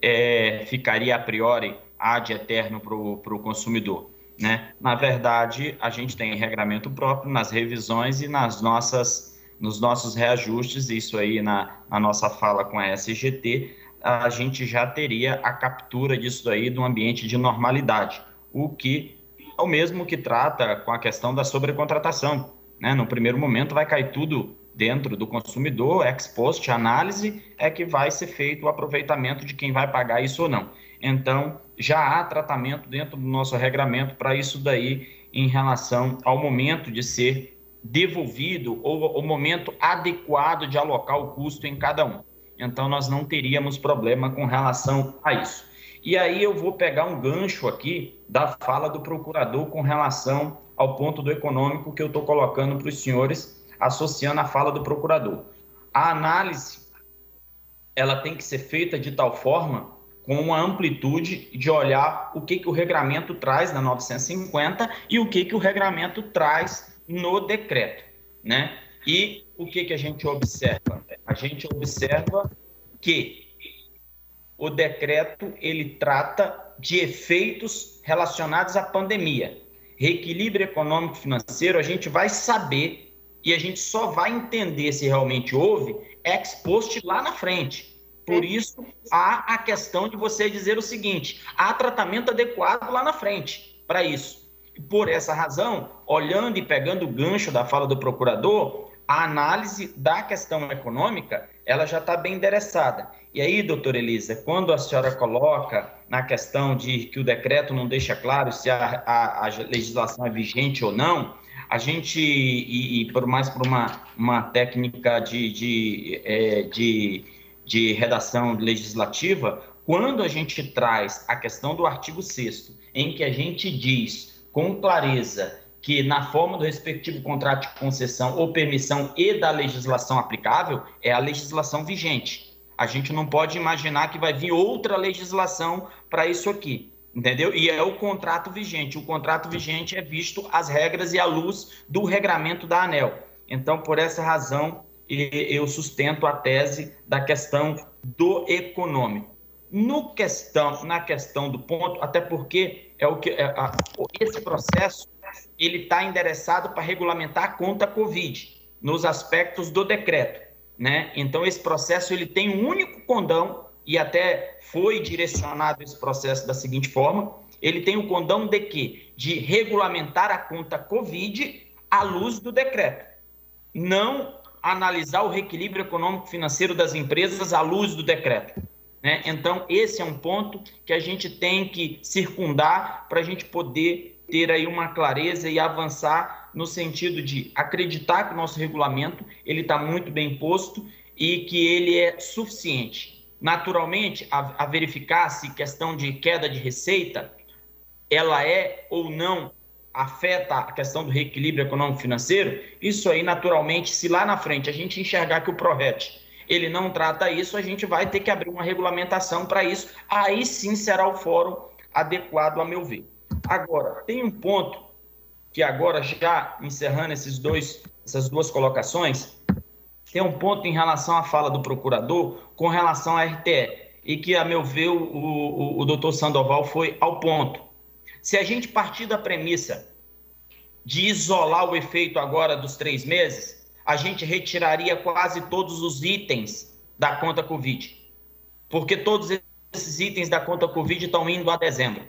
é, ficaria a priori ad eterno para o consumidor. Né? Na verdade, a gente tem regramento próprio nas revisões e nas nossas, nos nossos reajustes, isso aí na, na nossa fala com a S G T, a gente já teria a captura disso aí de um ambiente de normalidade, o que é o mesmo que trata com a questão da sobrecontratação. Né? No primeiro momento vai cair tudo dentro do consumidor, ex post, análise, é que vai ser feito o aproveitamento de quem vai pagar isso ou não. Então, já há tratamento dentro do nosso regramento para isso daí em relação ao momento de ser devolvido ou o momento adequado de alocar o custo em cada um. Então, nós não teríamos problema com relação a isso. E aí eu vou pegar um gancho aqui da fala do procurador com relação ao ponto do econômico que eu estou colocando para os senhores, associando a fala do procurador. A análise, ela tem que ser feita de tal forma, com uma amplitude de olhar o que, que o regramento traz na novecentos e cinquenta e o que, que o regramento traz no decreto, né? E o que, que a gente observa? A gente observa que o decreto ele trata de efeitos relacionados à pandemia. Reequilíbrio econômico-financeiro, a gente vai saber e a gente só vai entender se realmente houve ex post lá na frente. Por isso, há a questão de você dizer o seguinte, há tratamento adequado lá na frente para isso. Por essa razão, olhando e pegando o gancho da fala do procurador, a análise da questão econômica, ela já está bem endereçada. E aí, doutora Elisa, quando a senhora coloca na questão de que o decreto não deixa claro se a, a, a legislação é vigente ou não, a gente, e, e por mais por uma, uma técnica de, de, é, de, de redação legislativa, quando a gente traz a questão do artigo sexto, em que a gente diz com clareza que na forma do respectivo contrato de concessão ou permissão e da legislação aplicável, é a legislação vigente. A gente não pode imaginar que vai vir outra legislação para isso aqui, entendeu? E é o contrato vigente. O contrato vigente é visto as regras e à luz do regramento da ANEEL. Então, por essa razão, eu sustento a tese da questão do econômico. No questão, na questão do ponto, até porque é o que, é, a, esse processo ele está endereçado para regulamentar a conta Covid, nos aspectos do decreto. né? Então, esse processo ele tem um único condão, e até foi direcionado esse processo da seguinte forma: ele tem o condão de quê? De regulamentar a conta Covid à luz do decreto, não analisar o reequilíbrio econômico-financeiro das empresas à luz do decreto, né? Então, esse é um ponto que a gente tem que circundar para a gente poder ter aí uma clareza e avançar no sentido de acreditar que o nosso regulamento ele está muito bem posto e que ele é suficiente. Naturalmente, a, a verificar se questão de queda de receita, ela é ou não afeta a questão do reequilíbrio econômico-financeiro, isso aí, naturalmente, se lá na frente a gente enxergar que o PRORET ele não trata isso, a gente vai ter que abrir uma regulamentação para isso, aí sim será o fórum adequado, a meu ver. Agora, tem um ponto que agora, já encerrando esses dois, essas duas colocações, tem um ponto em relação à fala do procurador com relação à R T E, e que, a meu ver, o, o, o doutor Sandoval foi ao ponto. Se a gente partir da premissa de isolar o efeito agora dos três meses, a gente retiraria quase todos os itens da conta Covid, porque todos esses itens da conta Covid estão indo a dezembro.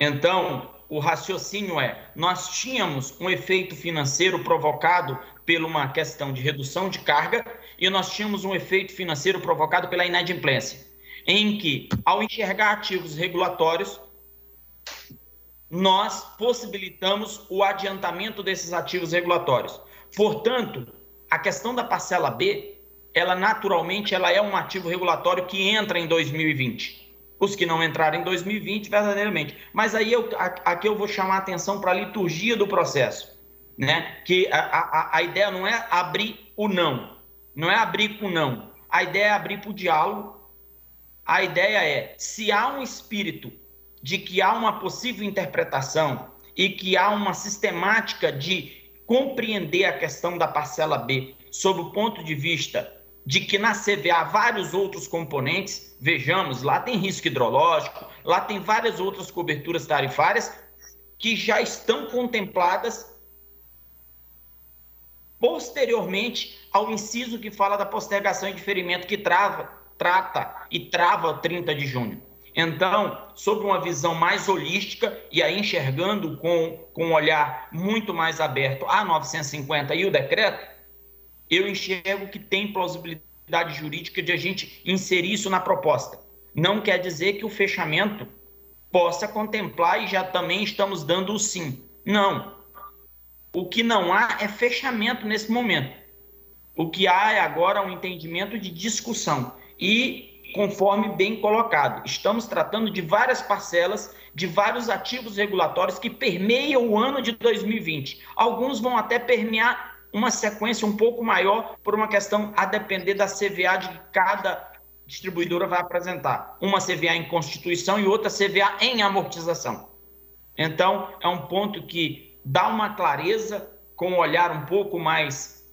Então, o raciocínio é, nós tínhamos um efeito financeiro provocado por uma questão de redução de carga e nós tínhamos um efeito financeiro provocado pela inadimplência, em que, ao enxergar ativos regulatórios, nós possibilitamos o adiantamento desses ativos regulatórios. Portanto, a questão da parcela B, ela naturalmente ela é um ativo regulatório que entra em dois mil e vinte. Os que não entraram em dois mil e vinte, verdadeiramente. Mas aí eu, aqui eu vou chamar a atenção para a liturgia do processo, né? Que a, a, a ideia não é abrir o não, não é abrir com o não. A ideia é abrir para o diálogo. A ideia é, se há um espírito de que há uma possível interpretação e que há uma sistemática de compreender a questão da parcela B sob o ponto de vista de que na C V A há vários outros componentes, vejamos, lá tem risco hidrológico, lá tem várias outras coberturas tarifárias que já estão contempladas posteriormente ao inciso que fala da postergação e diferimento que trava, trata e trava trinta de junho. Então, sobre uma visão mais holística e aí enxergando com, com um olhar muito mais aberto a novecentos e cinquenta e o decreto, eu enxergo que tem plausibilidade jurídica de a gente inserir isso na proposta. Não quer dizer que o fechamento possa contemplar e já também estamos dando o sim. Não. O que não há é fechamento nesse momento. O que há é agora um entendimento de discussão e, conforme bem colocado, estamos tratando de várias parcelas, de vários ativos regulatórios que permeiam o ano de dois mil e vinte. Alguns vão até permear uma sequência um pouco maior por uma questão a depender da C V A de que cada distribuidora vai apresentar. Uma C V A em constituição e outra C V A em amortização. Então, é um ponto que dá uma clareza com um olhar um pouco mais,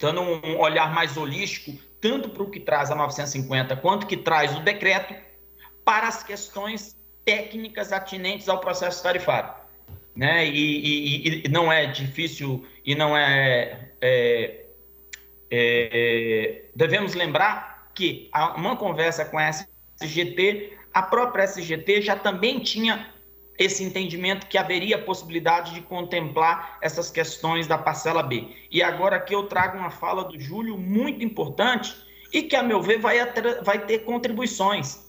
dando um olhar mais holístico, tanto para o que traz a novecentos e cinquenta quanto que traz o decreto, para as questões técnicas atinentes ao processo tarifário, né? E, e, e não é difícil e não é, é, é... Devemos lembrar que uma conversa com a S G T, a própria S G T já também tinha esse entendimento que haveria possibilidade de contemplar essas questões da parcela B. E agora aqui eu trago uma fala do Júlio muito importante e que, a meu ver, vai, vai ter contribuições,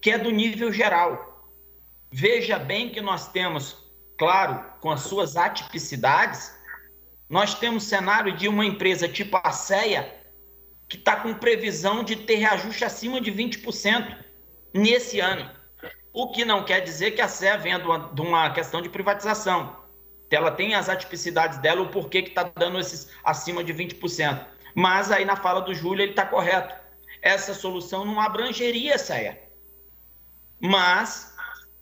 que é do nível geral. Veja bem que nós temos, claro, com as suas atipicidades, nós temos cenário de uma empresa tipo a C E A que está com previsão de ter reajuste acima de vinte por cento nesse ano. O que não quer dizer que a C E A venha de uma questão de privatização. Ela tem as atipicidades dela, o porquê que está dando esses acima de vinte por cento. Mas aí na fala do Júlio ele está correto. Essa solução não abrangeria a C E A. Mas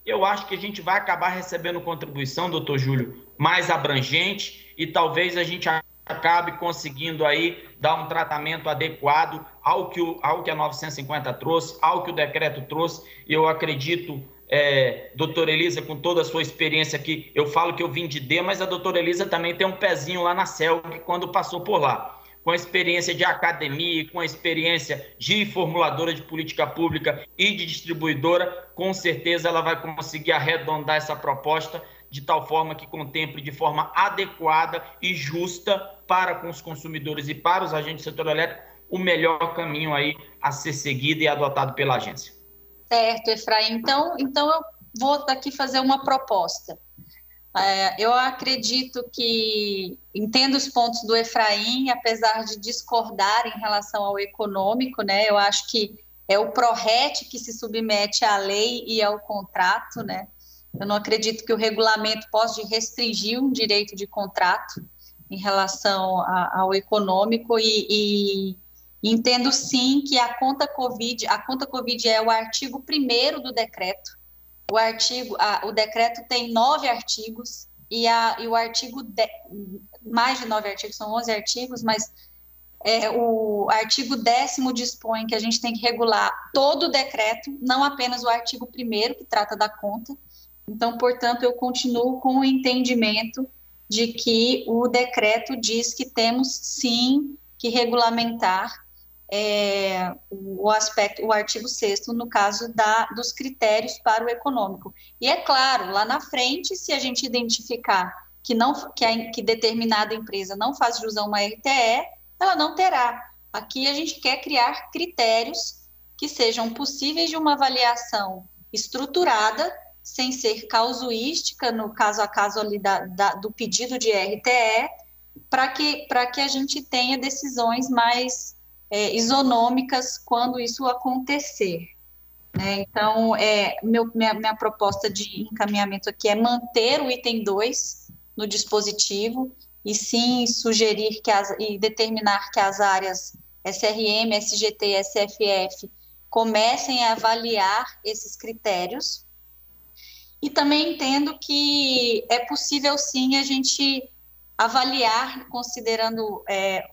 eu acho que a gente vai acabar recebendo contribuição, doutor Júlio, mais abrangente e talvez a gente acabe conseguindo aí dar um tratamento adequado ao que, o, ao que a novecentos e cinquenta trouxe, ao que o decreto trouxe. Eu acredito, é, doutora Elisa, com toda a sua experiência aqui, eu falo que eu vim de D, mas a doutora Elisa também tem um pezinho lá na C E L, que quando passou por lá. com a experiência de academia, com a experiência de formuladora de política pública e de distribuidora, com certeza ela vai conseguir arredondar essa proposta de tal forma que contemple de forma adequada e justa para com os consumidores e para os agentes do setor elétrico o melhor caminho aí a ser seguido e adotado pela agência. Certo, Efraim. Então, então eu vou daqui fazer uma proposta. É, eu acredito que entendo os pontos do Efraim, apesar de discordar em relação ao econômico, né? Eu acho que é o PRORET que se submete à lei e ao contrato, né? Eu não acredito que o regulamento possa restringir um direito de contrato em relação a, ao econômico e, e entendo sim que a conta Covid, a conta Covid é o artigo primeiro do decreto. O artigo, a, o decreto tem nove artigos e, a, e o artigo de, mais de nove artigos, são onze artigos, mas é, o artigo décimo dispõe que a gente tem que regular todo o decreto, não apenas o artigo primeiro que trata da conta. Então, portanto, eu continuo com o entendimento de que o decreto diz que temos, sim, que regulamentar é, o aspecto, o artigo sexto, no caso da, dos critérios para o econômico. E é claro, lá na frente, se a gente identificar que, não, que, a, que determinada empresa não faz jus a uma R T E, ela não terá. Aqui a gente quer criar critérios que sejam possíveis de uma avaliação estruturada, sem ser causuística, no caso a caso ali da, da, do pedido de R T E, para que, para que a gente tenha decisões mais é, isonômicas quando isso acontecer. Né? Então, é, meu, minha, minha proposta de encaminhamento aqui é manter o item dois no dispositivo e sim sugerir que as, e determinar que as áreas S R M, S G T e S F F comecem a avaliar esses critérios. E também entendo que é possível, sim, a gente avaliar, considerando é,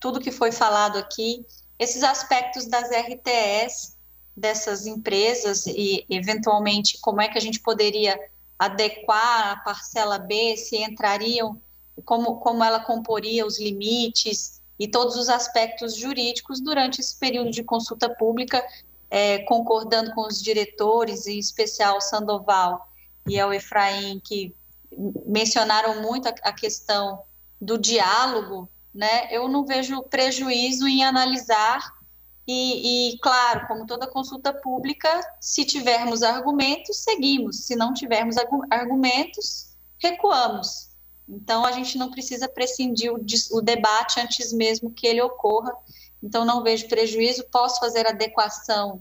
tudo que foi falado aqui, esses aspectos das R T Es dessas empresas e, eventualmente, como é que a gente poderia adequar a parcela B, se entrariam, como, como ela comporia os limites e todos os aspectos jurídicos durante esse período de consulta pública, É, concordando com os diretores, em especial ao Sandoval e ao Efraim, que mencionaram muito a, a questão do diálogo, né? Eu não vejo prejuízo em analisar e, e, claro, como toda consulta pública, se tivermos argumentos, seguimos. Se não tivermos argumentos, recuamos. Então, a gente não precisa prescindir o, o debate antes mesmo que ele ocorra. Então, não vejo prejuízo, posso fazer adequação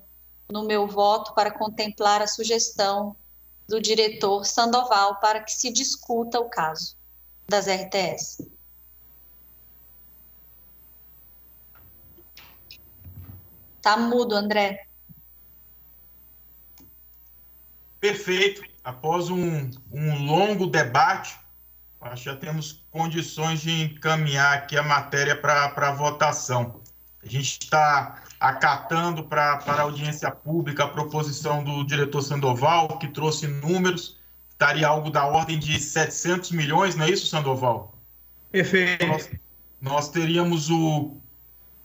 no meu voto para contemplar a sugestão do diretor Sandoval para que se discuta o caso das R T Es. Está mudo, André. Perfeito. Após um, um longo debate, acho que já temos condições de encaminhar aqui a matéria para para votação. A gente está acatando para a audiência pública a proposição do diretor Sandoval, que trouxe números, estaria algo da ordem de setecentos milhões, não é isso, Sandoval? Perfeito. Nós, nós teríamos o,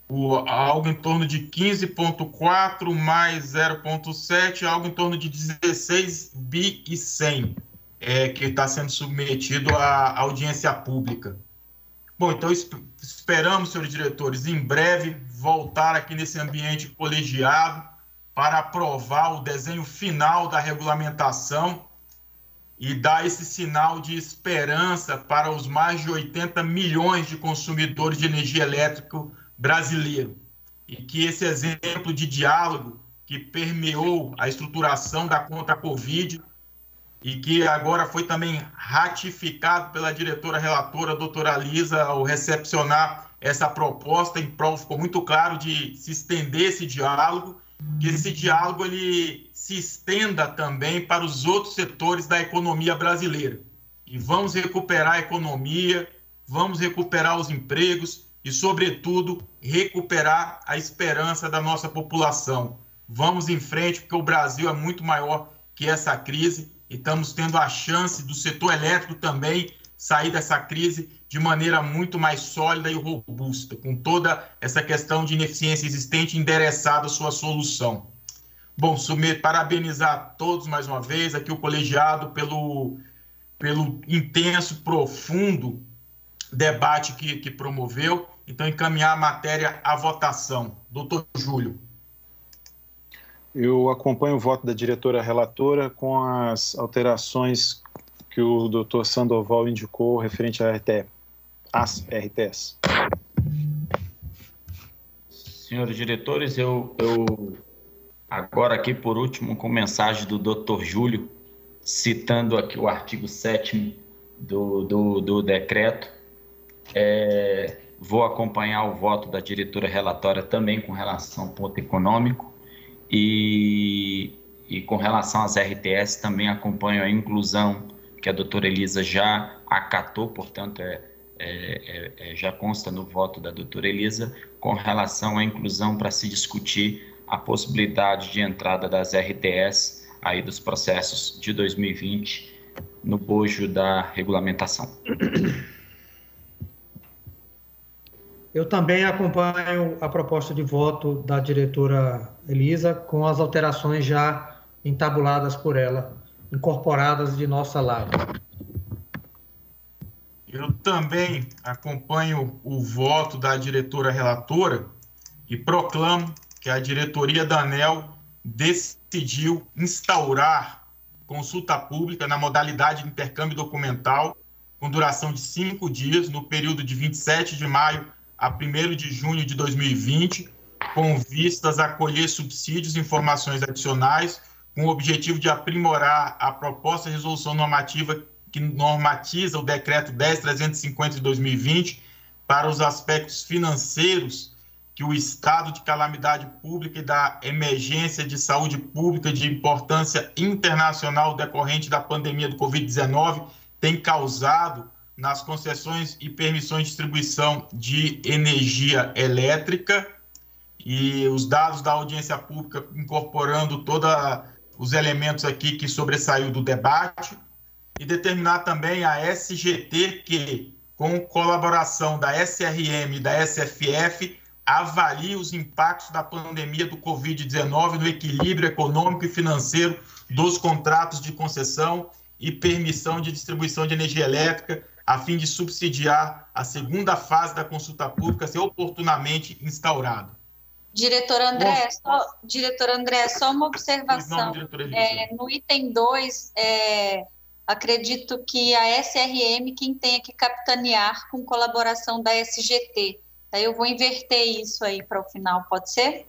o, algo em torno de quinze vírgula quatro mais zero vírgula sete, algo em torno de dezesseis bilhões e cem, é, que está sendo submetido à audiência pública. Bom, então esperamos, senhores diretores, em breve voltar aqui nesse ambiente colegiado para aprovar o desenho final da regulamentação e dar esse sinal de esperança para os mais de oitenta milhões de consumidores de energia elétrica brasileiro. E que esse exemplo de diálogo que permeou a estruturação da conta Covid e que agora foi também ratificado pela diretora relatora, a doutora Elisa, ao recepcionar essa proposta em prol, ficou muito claro de se estender esse diálogo, que esse diálogo ele se estenda também para os outros setores da economia brasileira. E vamos recuperar a economia, vamos recuperar os empregos e, sobretudo, recuperar a esperança da nossa população. Vamos em frente, porque o Brasil é muito maior que essa crise. E estamos tendo a chance do setor elétrico também sair dessa crise de maneira muito mais sólida e robusta, com toda essa questão de ineficiência existente endereçada à sua solução. Bom, Sumê, parabenizar a todos mais uma vez, aqui o colegiado, pelo, pelo intenso, profundo debate que, que promoveu. Então, encaminhar a matéria à votação. Doutor Júlio. Eu acompanho o voto da diretora relatora com as alterações que o doutor Sandoval indicou referente à R T E, às R T S. Senhores diretores, eu, eu agora aqui, por último, com mensagem do doutor Júlio, citando aqui o artigo sétimo do, do, do decreto, é, vou acompanhar o voto da diretora relatora também com relação ao ponto econômico. E, e com relação às R T S, também acompanho a inclusão que a doutora Elisa já acatou, portanto, é, é, é, já consta no voto da doutora Elisa, com relação à inclusão para se discutir a possibilidade de entrada das R T S, aí dos processos de dois mil e vinte, no bojo da regulamentação. Eu também acompanho a proposta de voto da diretora Elisa com as alterações já entabuladas por ela, incorporadas de nossa live. Eu também acompanho o voto da diretora relatora e proclamo que a diretoria da ANEEL decidiu instaurar consulta pública na modalidade de intercâmbio documental com duração de cinco dias no período de vinte e sete de maio a primeiro de junho de dois mil e vinte, com vistas a colher subsídios e informações adicionais, com o objetivo de aprimorar a proposta de resolução normativa que normatiza o decreto dez mil trezentos e cinquenta de dois mil e vinte para os aspectos financeiros que o estado de calamidade pública e da emergência de saúde pública de importância internacional decorrente da pandemia do covid dezenove tem causado nas concessões e permissões de distribuição de energia elétrica, e os dados da audiência pública incorporando todos os elementos aqui que sobressaiu do debate, e determinar também a S G T que, com colaboração da S R M e da S F F, avalie os impactos da pandemia do covid dezenove no equilíbrio econômico e financeiro dos contratos de concessão e permissão de distribuição de energia elétrica, a fim de subsidiar a segunda fase da consulta pública ser oportunamente instaurada. Diretor André, só, diretor André, só uma observação. Não, é, no item dois, é, acredito que a S R M quem tenha que capitanear com colaboração da S G T. Aí eu vou inverter isso aí para o final, pode ser?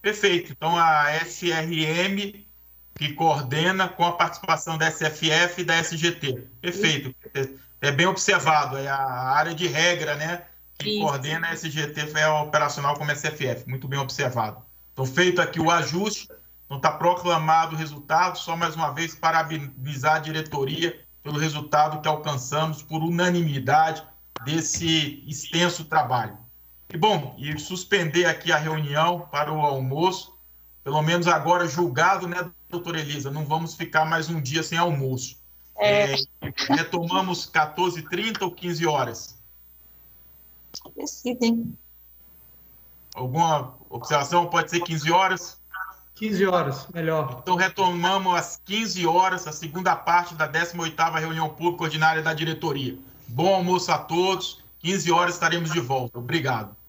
Perfeito. Então, a S R M que coordena com a participação da S F F e da S G T. Perfeito. Isso. É bem observado, é a área de regra, né, que Isso. coordena a S G T é operacional como a S F F, muito bem observado. Então, feito aqui o ajuste, não está proclamado o resultado, só mais uma vez parabenizar a diretoria pelo resultado que alcançamos por unanimidade desse extenso trabalho. E, bom, e suspender aqui a reunião para o almoço, pelo menos agora julgado, né, doutora Elisa, não vamos ficar mais um dia sem almoço. É. É, retomamos quatorze e trinta ou quinze horas? Decidem. Alguma observação? Pode ser quinze horas? quinze horas, melhor. Então retomamos às quinze horas, a segunda parte da décima oitava reunião pública ordinária da diretoria. Bom almoço a todos, quinze horas estaremos de volta. Obrigado.